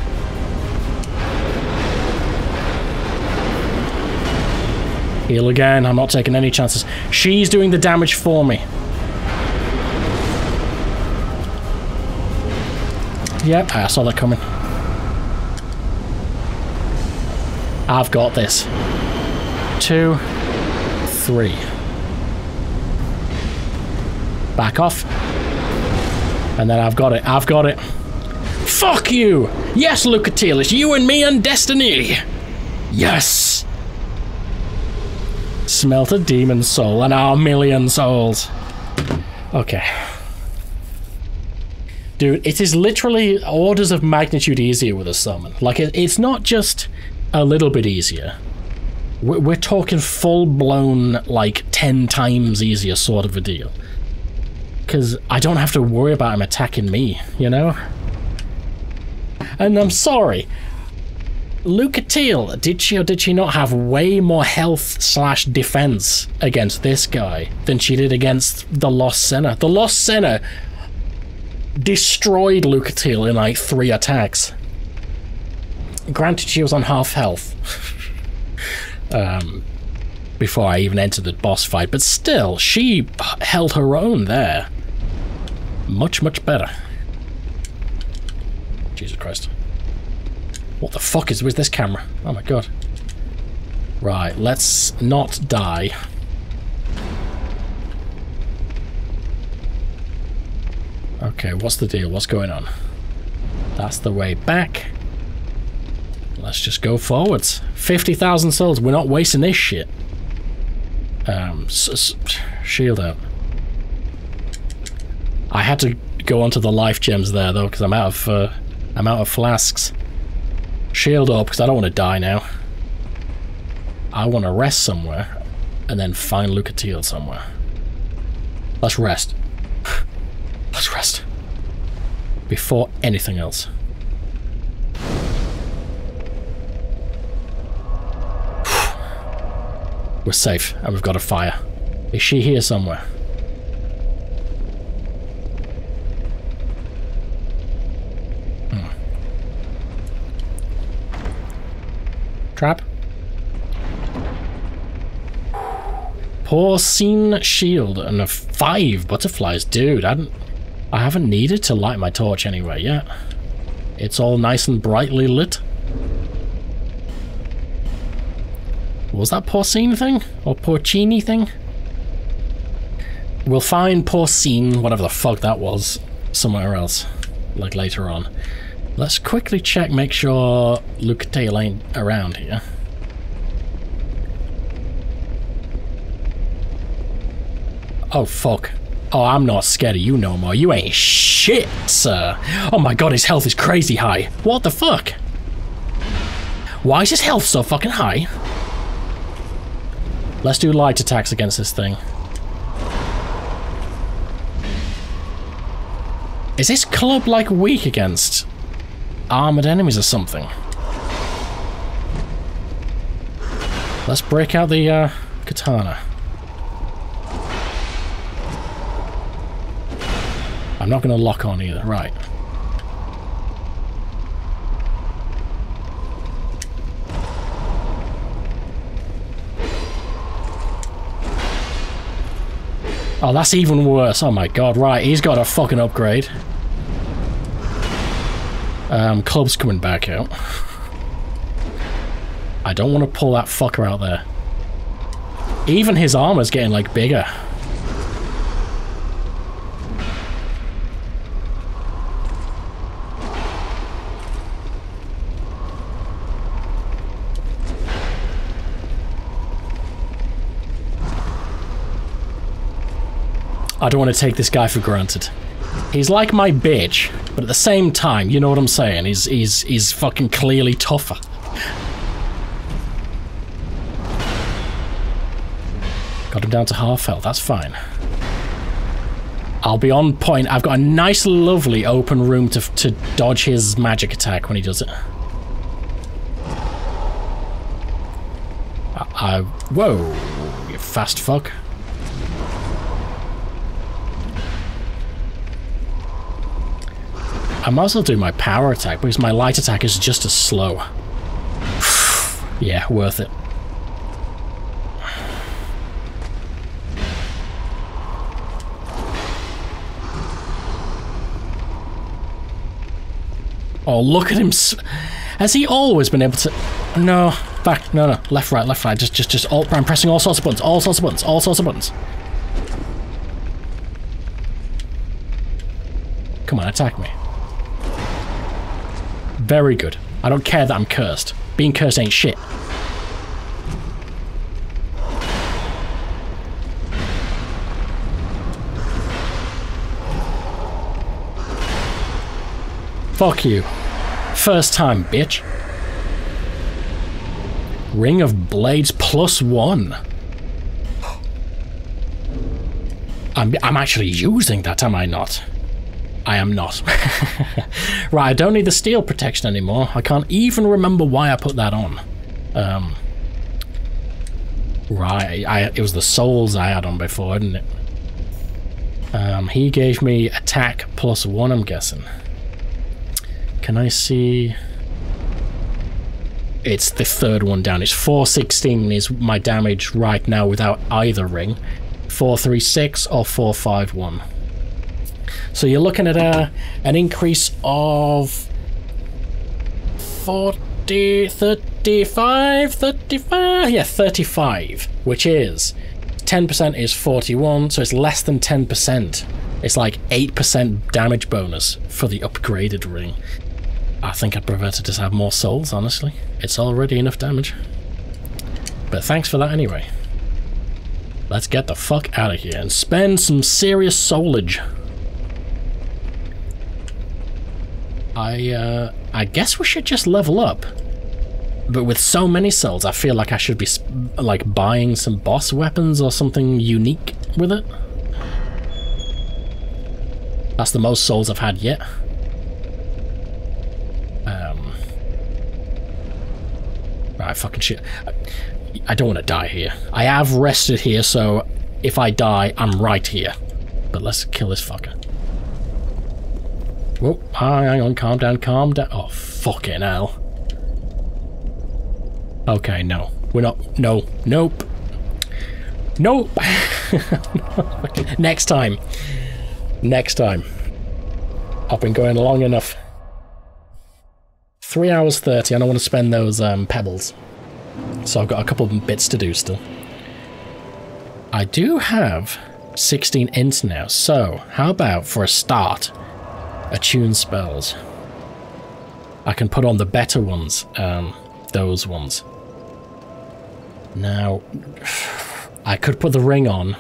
Heal again, I'm not taking any chances. She's doing the damage for me. Yep, I saw that coming. I've got this. Two, three. Back off. And then I've got it. I've got it. Fuck you! Yes, Lucatiel, it's you and me and destiny! Yes! Smelter Demon Soul and our million souls. Okay. Dude, it is literally orders of magnitude easier with a summon. Like, it, it's not just a little bit easier. We're, we're talking full-blown, like, ten times easier sort of a deal. Because I don't have to worry about him attacking me, you know? And I'm sorry. Lucatiel, did she or did she not have way more health slash defense against this guy than she did against the Lost Sinner? The Lost Sinner destroyed Lucatiel in like three attacks. Granted, she was on half health um, before I even entered the boss fight, but still, she held her own there. Much, much better. Jesus Christ. What the fuck is with this camera? Oh my god. Right, let's not die. Okay, what's the deal? What's going on? That's the way back. Let's just go forwards. fifty thousand souls. We're not wasting this shit. Um, s s shield out. I had to go onto the life gems there though, because I'm out of uh, I'm out of flasks. Shield up, because I don't want to die now. I want to rest somewhere, and then find Lucatiel somewhere. Let's rest. Let's rest. Before anything else. We're safe, and we've got a fire. Is she here somewhere? Trap. Porcine shield and a five butterflies. Dude, I haven't, I haven't needed to light my torch anywhere yet. It's all nice and brightly lit. Was that porcine thing? Or porcini thing? We'll find porcine, whatever the fuck that was, somewhere else. Like later on. Let's quickly check, make sure Lucatiel ain't around here. Oh fuck. Oh, I'm not scared of you no more. You ain't shit, sir. Oh my god, his health is crazy high. What the fuck? Why is his health so fucking high? Let's do light attacks against this thing. Is this club like weak against armored enemies or something? Let's break out the uh, katana. I'm not going to lock on either, right. Oh, that's even worse. Oh my god, right, he's got a fucking upgrade. Um, club's coming back out. I don't want to pull that fucker out there. Even his armor's getting, like, bigger. I don't want to take this guy for granted. He's like my bitch, but at the same time, you know what I'm saying, he's, he's, he's fucking clearly tougher. Got him down to half health, that's fine. I'll be on point, I've got a nice lovely open room to, to dodge his magic attack when he does it. I, I whoa, you fast fuck. I might as well do my power attack, because my light attack is just as slow. Yeah, worth it. Oh, look at him. Has he always been able to... No. Back. No, no. Left, right, left, right. Just, just, just. Alt, I'm pressing all sorts of buttons. All sorts of buttons. All sorts of buttons. Come on, attack me. Very good. I don't care that I'm cursed. Being cursed ain't shit. Fuck you. First time, bitch. Ring of Blades plus one. I'm, I'm actually using that, am I not? I am not. Right, I don't need the steel protection anymore. I can't even remember why I put that on. Um, right, I, it was the souls I had on before, didn't it? Um, he gave me attack plus one, I'm guessing. Can I see... It's the third one down. It's four sixteen is my damage right now without either ring. four three six or four five one. So you're looking at a, an increase of forty, thirty-five, thirty-five, yeah, thirty-five, which is ten percent is forty-one, so it's less than ten percent. It's like eight percent damage bonus for the upgraded ring. I think I'd prefer to just have more souls, honestly. It's already enough damage. But thanks for that anyway. Let's get the fuck out of here and spend some serious soulage. I, uh, I guess we should just level up. But with so many souls, I feel like I should be, like, buying some boss weapons or something unique with it. That's the most souls I've had yet. Um, right, fucking shit. I don't want to die here. I have rested here, so if I die, I'm right here. But let's kill this fucker. Whoa, hang on, calm down, calm down. Oh, fucking hell. Okay, no. We're not. No. Nope. Nope. Next time. Next time. I've been going long enough. three hours thirty. I don't want to spend those um, pebbles. So I've got a couple of bits to do still. I do have sixteen ints now. So, how about for a start... Attune spells. I can put on the better ones, um, those ones. Now, I could put the ring on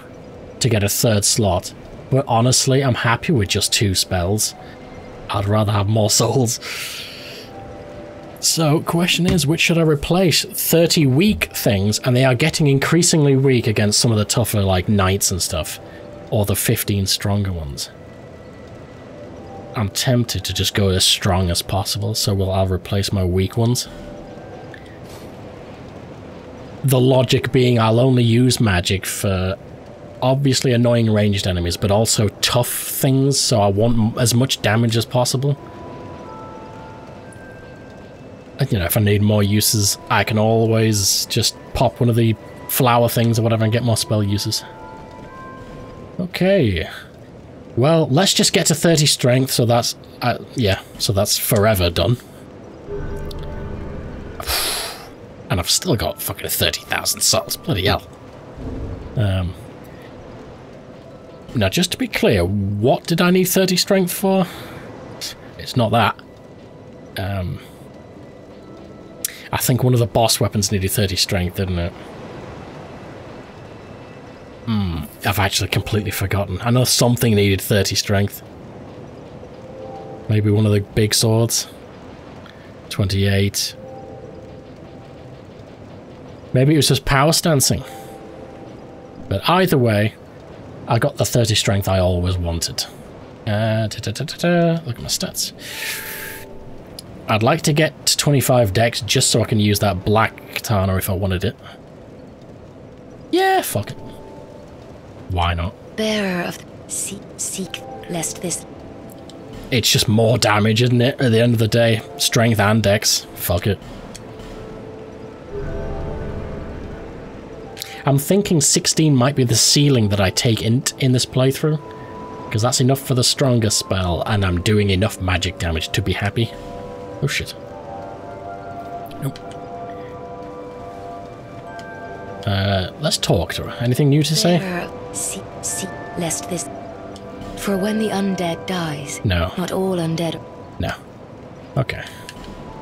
to get a third slot, but honestly, I'm happy with just two spells. I'd rather have more souls. So, question is, which should I replace? thirty weak things, and they are getting increasingly weak against some of the tougher, like, knights and stuff, or the fifteen stronger ones. I'm tempted to just go as strong as possible, so well, I'll replace my weak ones. The logic being I'll only use magic for obviously annoying ranged enemies, but also tough things, so I want as much damage as possible. And, you know, if I need more uses, I can always just pop one of the flower things or whatever and get more spell uses. Okay. Well, let's just get to thirty strength, so that's... Uh, yeah, so that's forever done. And I've still got fucking thirty thousand souls, bloody hell. Um, now, just to be clear, what did I need thirty strength for? It's not that. Um, I think one of the boss weapons needed thirty strength, didn't it? Hmm, I've actually completely forgotten. I know something needed thirty strength. Maybe one of the big swords. twenty-eight. Maybe it was just power stancing. But either way, I got the thirty strength I always wanted. Uh, da, da, da, da, da. Look at my stats. I'd like to get to twenty-five decks just so I can use that black katana if I wanted it. Yeah, fuck it. Why not? Bearer of the seek, seek, lest this... It's just more damage, isn't it? At the end of the day. Strength and dex. Fuck it. I'm thinking sixteen might be the ceiling that I take in, in this playthrough. Because that's enough for the stronger spell, and I'm doing enough magic damage to be happy. Oh shit. Nope. Uh, let's talk to her. Anything new to say? See, see, lest this. For when the undead dies. No. Not all undead. No. Okay.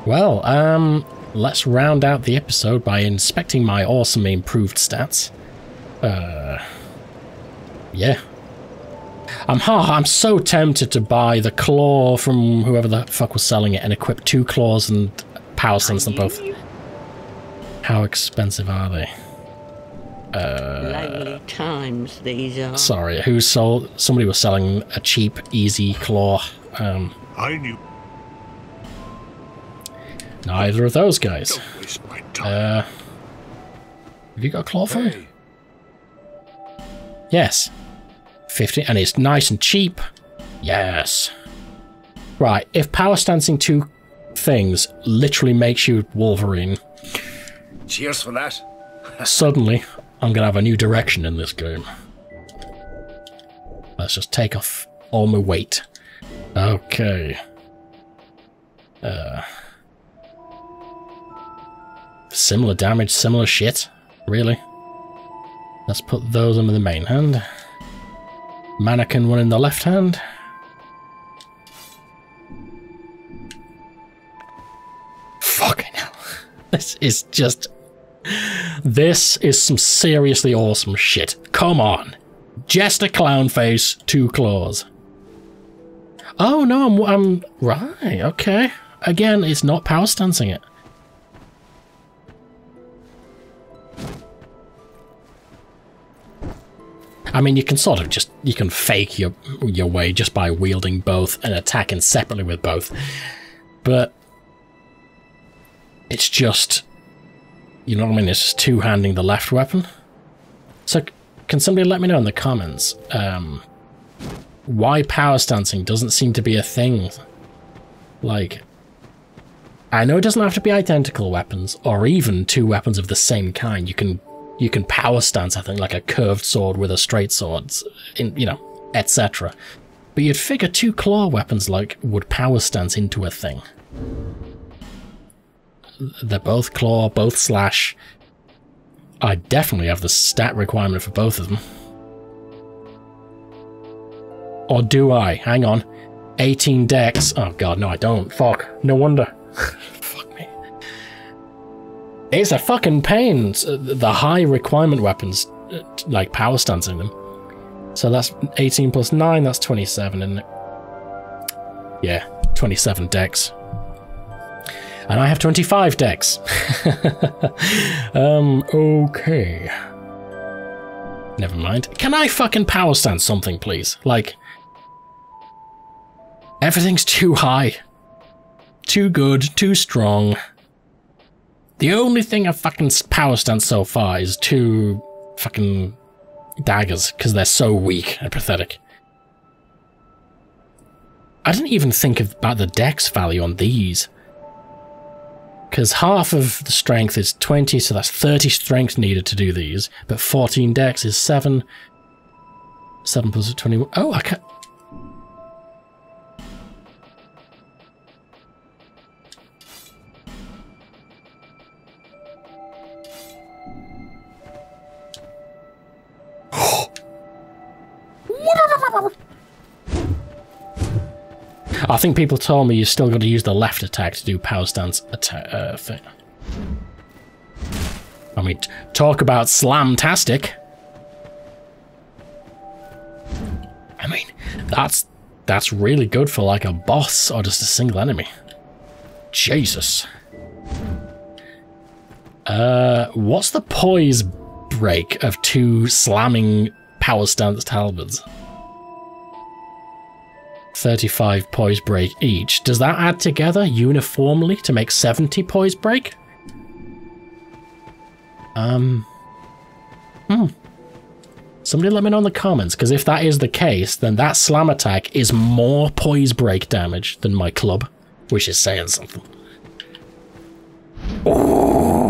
Well, um, let's round out the episode by inspecting my awesome improved stats. Uh, yeah. I'm ha! I'm so tempted to buy the claw from whoever the fuck was selling it and equip two claws and power sense them both. How expensive are they? Uh, times these are. Sorry, who sold? Somebody was selling a cheap, easy claw. Um, I knew. Neither of those guys. Uh, have you got a claw for me? Yes. fifty, and it's nice and cheap. Yes. Right, if power stancing two things literally makes you Wolverine. Cheers for that. Suddenly, I'm gonna have a new direction in this game. Let's just take off all my weight. Okay. Uh, similar damage, similar shit. Really? Let's put those under the main hand. Mannequin one in the left hand. Fucking hell. This is just... This is some seriously awesome shit. Come on. Jester Clownface, two claws. Oh, no, I'm... I'm right, okay. Again, it's not power stancing it. I mean, you can sort of just, you can fake your your way just by wielding both and attacking separately with both. But it's just, you know what I mean? It's just two-handing the left weapon. So can somebody let me know in the comments um, why power stancing doesn't seem to be a thing? Like, I know it doesn't have to be identical weapons or even two weapons of the same kind. You can... You can power stance, I think, like a curved sword with a straight sword, in, you know, et cetera. But you'd figure two claw weapons, like, would power stance into a thing. They're both claw, both slash. I definitely have the stat requirement for both of them. Or do I? Hang on. eighteen dex. Oh god, no I don't. Fuck. No wonder. Fuck me. It's a fucking pain, the high requirement weapons, like power stancing them. So that's eighteen plus nine, that's twenty-seven, and yeah, twenty-seven dex. And I have twenty-five dex. um, okay. Never mind. Can I fucking power stance something, please? Like, everything's too high. Too good, too strong. The only thing I've fucking power stanced so far is two fucking daggers, because they're so weak and pathetic. I didn't even think about the dex value on these. Because half of the strength is twenty, so that's thirty strength needed to do these, but fourteen dex is seven. seven plus twenty-one. Oh, I can't... I think people told me you still got to use the left attack to do power stance attack uh, thing. I mean, talk about slam-tastic. I mean, that's that's really good for like a boss or just a single enemy. Jesus. Uh, what's the poise break of two slamming power stance halberds? thirty-five poise break each. Does that add together uniformly to make seventy poise break? Um. Hmm. Somebody let me know in the comments, because if that is the case, then that slam attack is more poise break damage than my club, which is saying something. Ooh.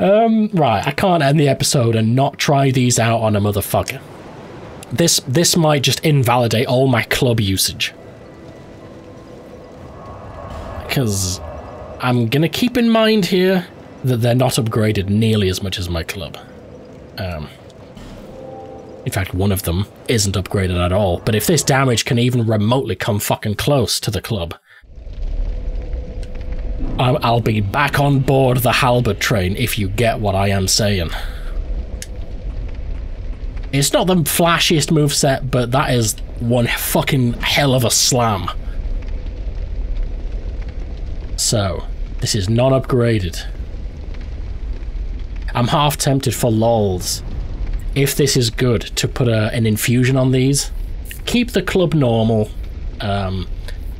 Um, right, I can't end the episode and not try these out on a motherfucker. This this might just invalidate all my club usage. Because I'm going to keep in mind here that they're not upgraded nearly as much as my club. Um, in fact, one of them isn't upgraded at all. But if this damage can even remotely come fucking close to the club, I'll be back on board the halberd train if you get what I am saying. It's not the flashiest moveset, but that is one fucking hell of a slam. So, this is not upgraded. I'm half tempted for lols, if this is good, to put a, an infusion on these. Keep the club normal. Um,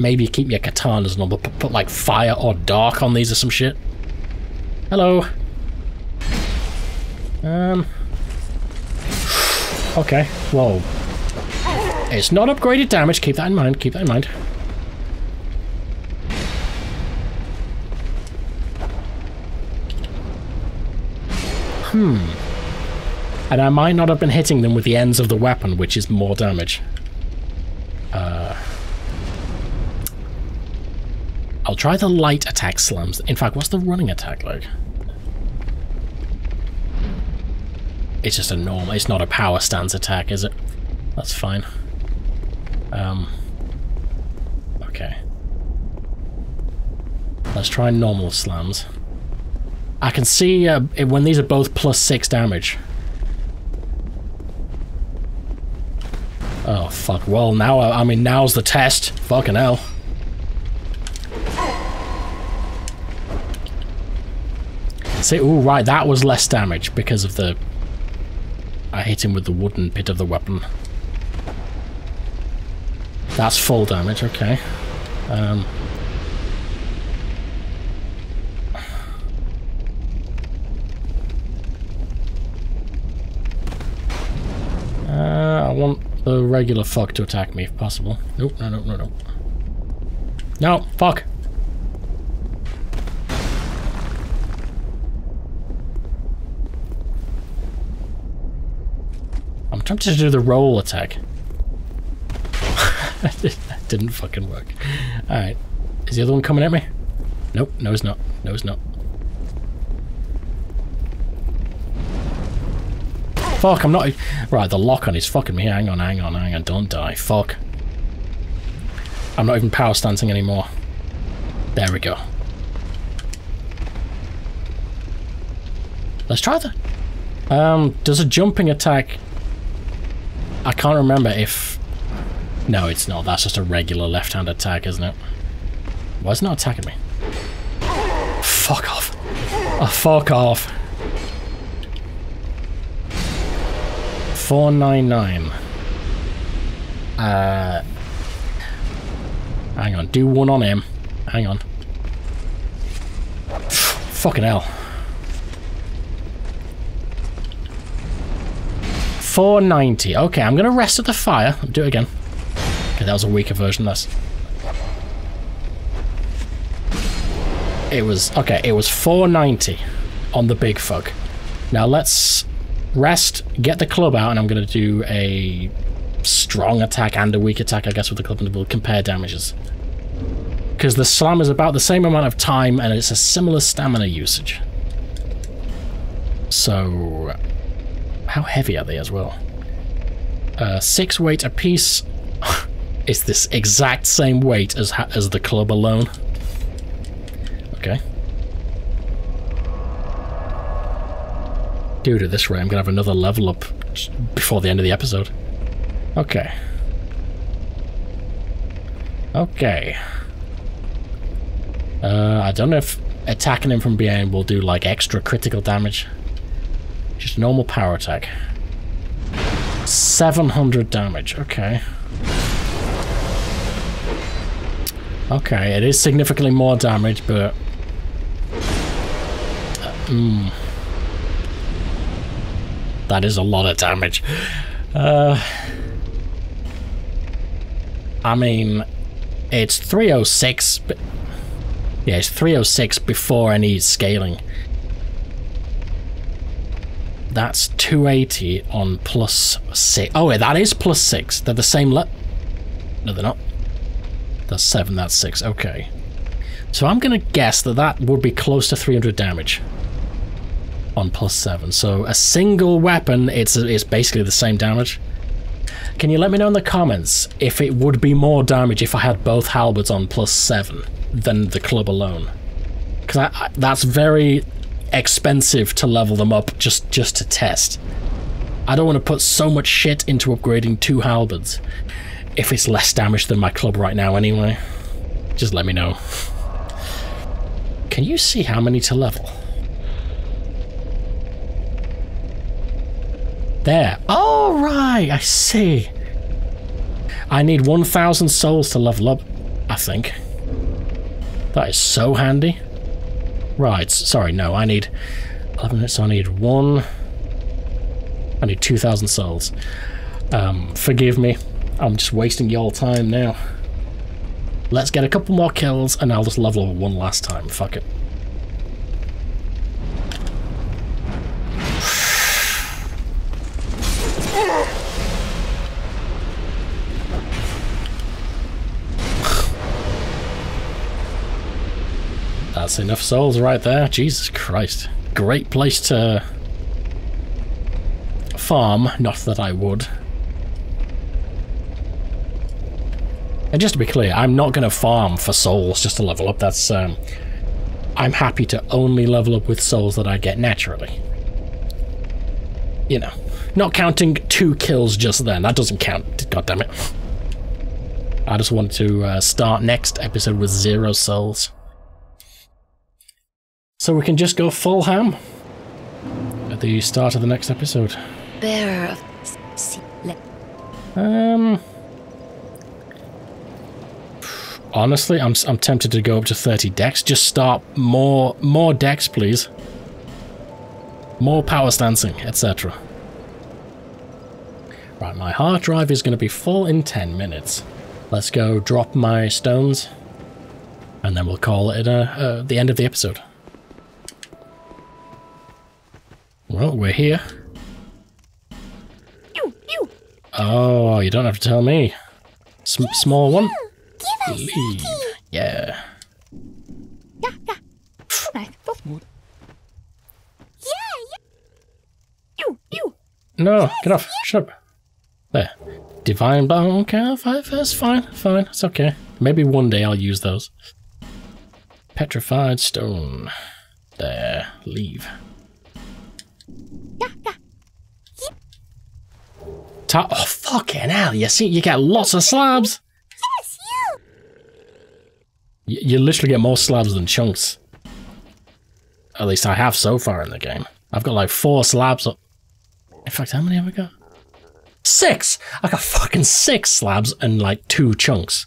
maybe keep your katanas normal, but put like fire or dark on these or some shit. Hello. Um. Okay. Whoa. It's not upgraded damage. Keep that in mind. Keep that in mind. Hmm. And I might not have been hitting them with the ends of the weapon, which is more damage. Uh, I'll try the light attack slams. In fact, what's the running attack like? It's just a normal, it's not a power stance attack, is it? That's fine. Um, okay. Let's try normal slams. I can see uh, when these are both plus six damage. Oh fuck! Well, now I mean now's the test. Fucking hell. See, ooh, right, that was less damage because of the. I hit him with the wooden bit of the weapon. That's full damage. Okay. Um. Uh, I want the regular fuck to attack me if possible. Nope, no, no, no, no. No, fuck. I'm tempted to do the roll attack. That didn't fucking work. Alright. Is the other one coming at me? Nope, no it's not. No it's not. Fuck, I'm not... Right, the lock on is fucking me. Hang on, hang on, hang on. Don't die. Fuck. I'm not even power stancing anymore. There we go. Let's try that. Um, does a jumping attack... I can't remember if... No, it's not. That's just a regular left-hand attack, isn't it? Why is it not attacking me? Fuck off. Oh, fuck off. four ninety-nine. Uh, hang on, do one on him. Hang on. Fucking hell. four ninety. Okay, I'm gonna rest at the fire. I'll do it again. Okay, that was a weaker version of this. It was okay, it was four ninety on the big fuck. Now let's rest, get the club out, and I'm going to do a strong attack and a weak attack, I guess, with the club, and we'll compare damages. Because the slam is about the same amount of time, and it's a similar stamina usage. So, how heavy are they as well? Uh, six weight apiece. It's this exact same weight as, ha as the club alone. Okay. Dude, at this rate, I'm going to have another level up before the end of the episode. Okay. Okay. Uh, I don't know if attacking him from behind will do, like, extra critical damage. Just normal power attack. seven hundred damage. Okay. Okay, it is significantly more damage, but... Hmm... Uh, that is a lot of damage. Uh, I mean, it's three oh six. But yeah, it's three oh six before any scaling. That's two eighty on plus six. Oh, wait, that is plus six. They're the same le... No, they're not. That's seven, that's six. Okay. So I'm going to guess that that would be close to three hundred damage on plus seven. So a single weapon, it's, it's basically the same damage. Can you let me know in the comments if it would be more damage if I had both halberds on plus seven than the club alone? Because that's very expensive to level them up just, just to test. I don't want to put so much shit into upgrading two halberds if it's less damage than my club right now anyway. Just let me know. Can you see how many to level? There. Oh, right, I see. I need one thousand souls to level up, I think. That is so handy. Right, sorry, no, I need eleven minutes, so I need one. I need two thousand souls. Um, forgive me. I'm just wasting y'all time now. Let's get a couple more kills, and I'll just level up one last time. Fuck it. That's enough souls right there. Jesus Christ. Great place to farm. Not that I would. And just to be clear, I'm not going to farm for souls just to level up. That's um, I'm happy to only level up with souls that I get naturally. You know, not counting two kills just then. That doesn't count. God damn it! I just want to uh, start next episode with zero souls, so we can just go full ham at the start of the next episode. Bearer of um. Honestly, I'm I'm tempted to go up to thirty decks. Just start more more decks, please. More power stancing, et cetera. Right, my hard drive is going to be full in ten minutes. Let's go drop my stones, and then we'll call it uh, uh, the end of the episode. Well, we're here. Ew, ew. Oh, you don't have to tell me. Sm yes, small one. Yeah. Leave. Yeah. Yeah, yeah. Right. Yeah, yeah. You, you. No, get off. Shut up. There. Divine bomb. Okay, that's fine. Fine. It's okay. Maybe one day I'll use those. Petrified stone. There. Leave. Yeah, yeah. Yeah. Ta oh, fucking hell. You see, you get lots of slabs. You literally get more slabs than chunks. At least I have so far in the game. I've got like four slabs up. In fact, how many have I got? Six! I got fucking six slabs and like two chunks.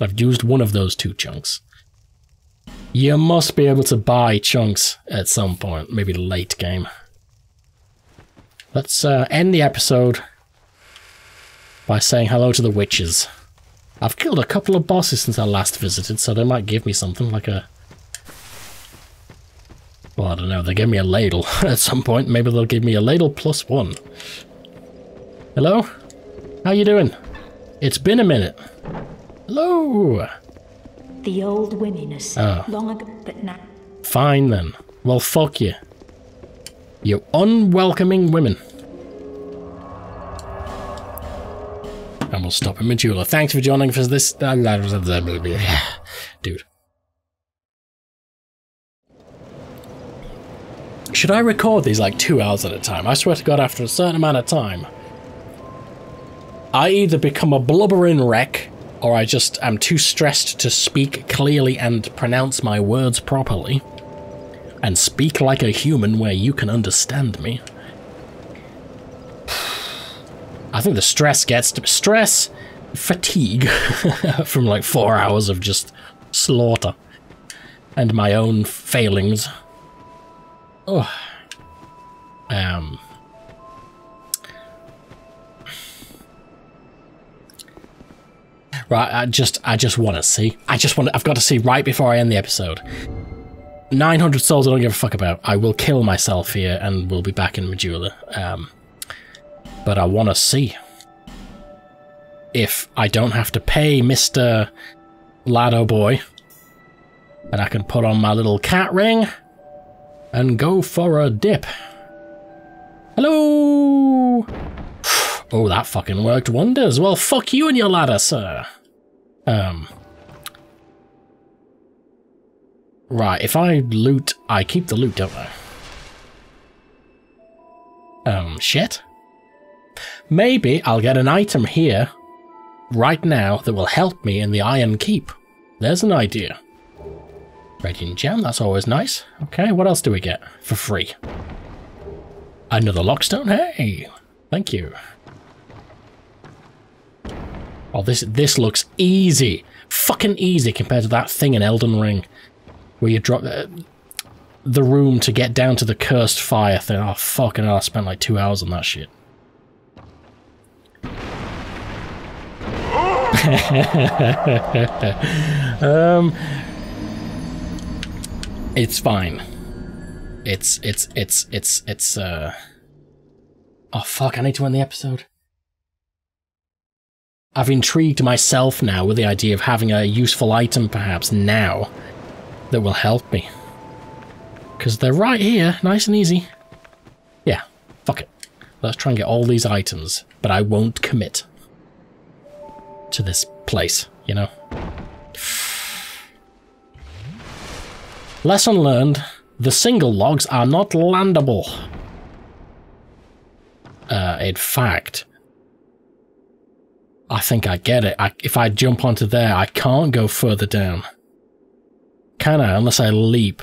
I've used one of those two chunks. You must be able to buy chunks at some point, maybe late game. Let's uh, end the episode by saying hello to the witches. I've killed a couple of bosses since I last visited, so they might give me something like a... Well, I don't know, they gave me a ladle at some point. Maybe they'll give me a ladle plus one. Hello? How you doing? It's been a minute. Hello? The old womeness. Oh. Long ago, but now. Fine then. Well, fuck you. You unwelcoming women. And we'll stop at Majula. Thanks for joining for this. Dude. Should I record these like two hours at a time? I swear to God, after a certain amount of time, I either become a blubbering wreck or I just am too stressed to speak clearly and pronounce my words properly and speak like a human where you can understand me. I think the stress gets to stress fatigue from like four hours of just slaughter and my own failings. Oh, um, right. I just, I just want to see. I just want. I've got to see right before I end the episode. nine hundred souls I don't give a fuck about. I will kill myself here and we'll be back in Majula. Um, but I want to see if I don't have to pay Mister Lado Boy and I can put on my little cat ring and go for a dip. Hello! Oh, that fucking worked wonders. Well, fuck you and your ladder, sir. Um... Right, if I loot, I keep the loot, don't I? Um, shit. Maybe I'll get an item here, right now, that will help me in the Iron Keep. There's an idea. Radiant Gem, that's always nice. Okay, what else do we get for free? Another Lockstone, hey! Thank you. Oh, this, this looks easy. Fucking easy compared to that thing in Elden Ring. Where you drop uh, the room to get down to the cursed fire thing. Oh, fucking hell, I spent like two hours on that shit. um, it's fine. It's, it's, it's, it's, it's, uh... Oh, fuck, I need to end the episode. I've intrigued myself now with the idea of having a useful item, perhaps, now. That will help me. Because they're right here, nice and easy. Yeah, fuck it. Let's try and get all these items, but I won't commit to this place, you know? Lesson learned, the single logs are not landable. Uh, in fact, I think I get it. I, if I jump onto there, I can't go further down. Can I? Unless I leap.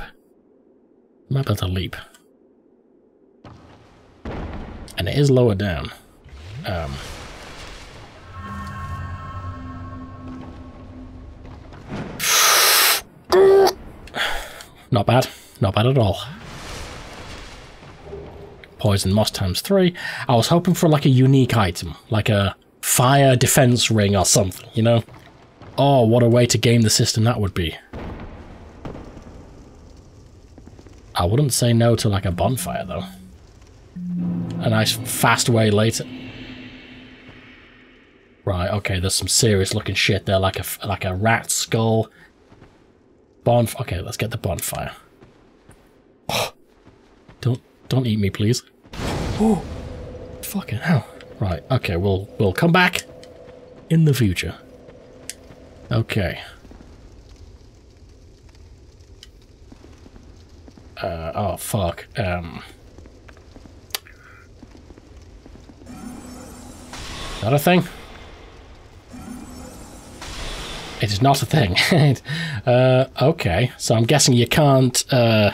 I'm about to leap. And it is lower down. Um. Not bad. Not bad at all. Poison moss times three. I was hoping for like a unique item. Like a fire defense ring or something, you know? Oh, what a way to game the system that would be. I wouldn't say no to like a bonfire though. A nice fast way later. Right, okay, there's some serious looking shit there, like a like a rat skull. Bonf. Okay, let's get the bonfire. Oh, don't don't eat me, please. Oh, fucking hell. Right, okay, we'll we'll come back in the future. Okay. Uh, oh, fuck. Um, not a thing. It is not a thing. uh, okay, so I'm guessing you can't... Uh,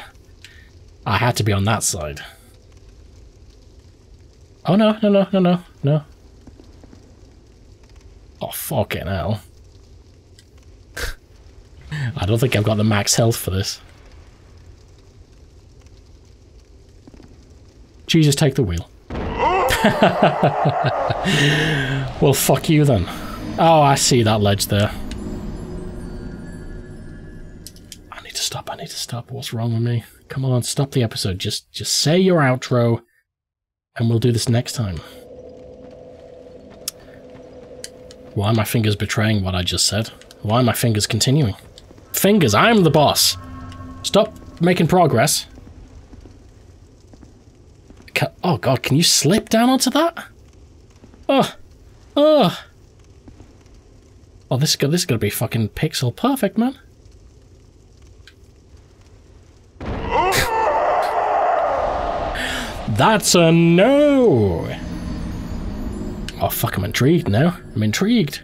I had to be on that side. Oh, no, no, no, no, no, no. Oh, fucking hell. I don't think I've got the max health for this. Jesus, take the wheel. Well, fuck you then. Oh, I see that ledge there. I need to stop, I need to stop. What's wrong with me? Come on, stop the episode. Just, just say your outro, and we'll do this next time. Why are my fingers betraying what I just said? Why are my fingers continuing? Fingers, I'm the boss! Stop making progress. Oh god, can you slip down onto that? Oh, oh, oh! This is gonna, this is gonna be fucking pixel perfect, man. That's a no. Oh fuck! I'm intrigued now. I'm intrigued.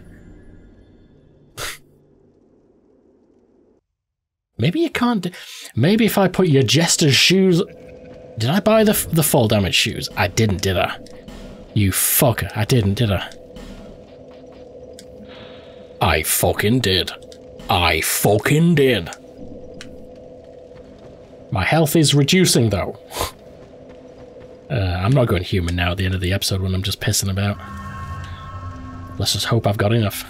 Maybe you can't. Maybe if I put your jester's shoes. Did I buy the, the fall damage shoes? I didn't, did I? You fucker. I didn't, did I? I fucking did. I fucking did. My health is reducing, though. uh, I'm not going human now at the end of the episode when I'm just pissing about. Let's just hope I've got enough.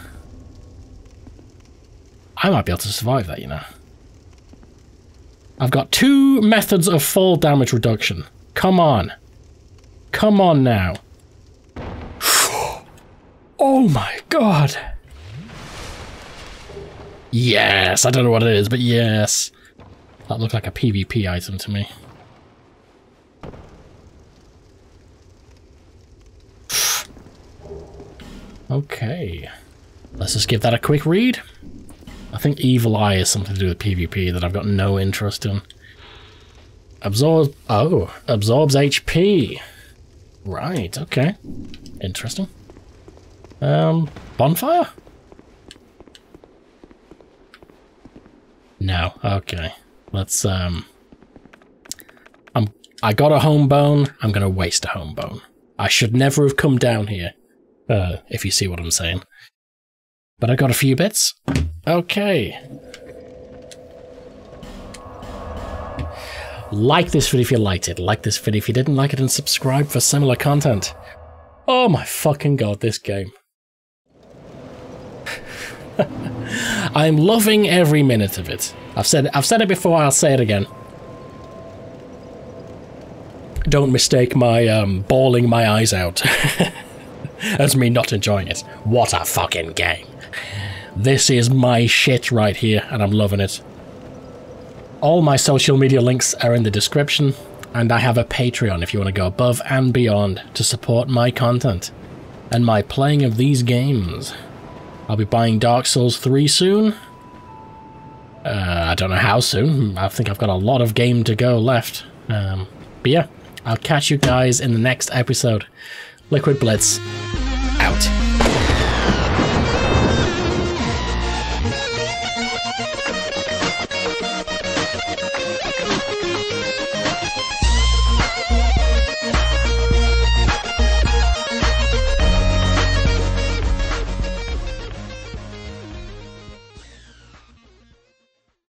I might be able to survive that, you know. I've got two methods of fall damage reduction. Come on. Come on now. Oh my god. Yes, I don't know what it is, but yes. That looked like a PvP item to me. Okay. Let's just give that a quick read. I think Evil Eye is something to do with PvP that I've got no interest in. Absorb... oh. Absorbs H P. Right, okay. Interesting. Um, bonfire? No, okay. Let's, um... I'm, I got a homebone. I'm gonna waste a homebone. I should never have come down here. Uh, if you see what I'm saying. But I got a few bits. Okay. Like this video if you liked it. Like this video if you didn't like it, and subscribe for similar content. Oh my fucking god, this game. I'm loving every minute of it. I've said I've said it before, I'll say it again. Don't mistake my um, bawling my eyes out as me not enjoying it. What a fucking game. This is my shit right here, and I'm loving it. All my social media links are in the description, and I have a Patreon if you want to go above and beyond to support my content and my playing of these games. I'll be buying Dark Souls three soon. Uh, I don't know how soon. I think I've got a lot of game to go left. Um, but yeah, I'll catch you guys in the next episode. Liquid Blitz.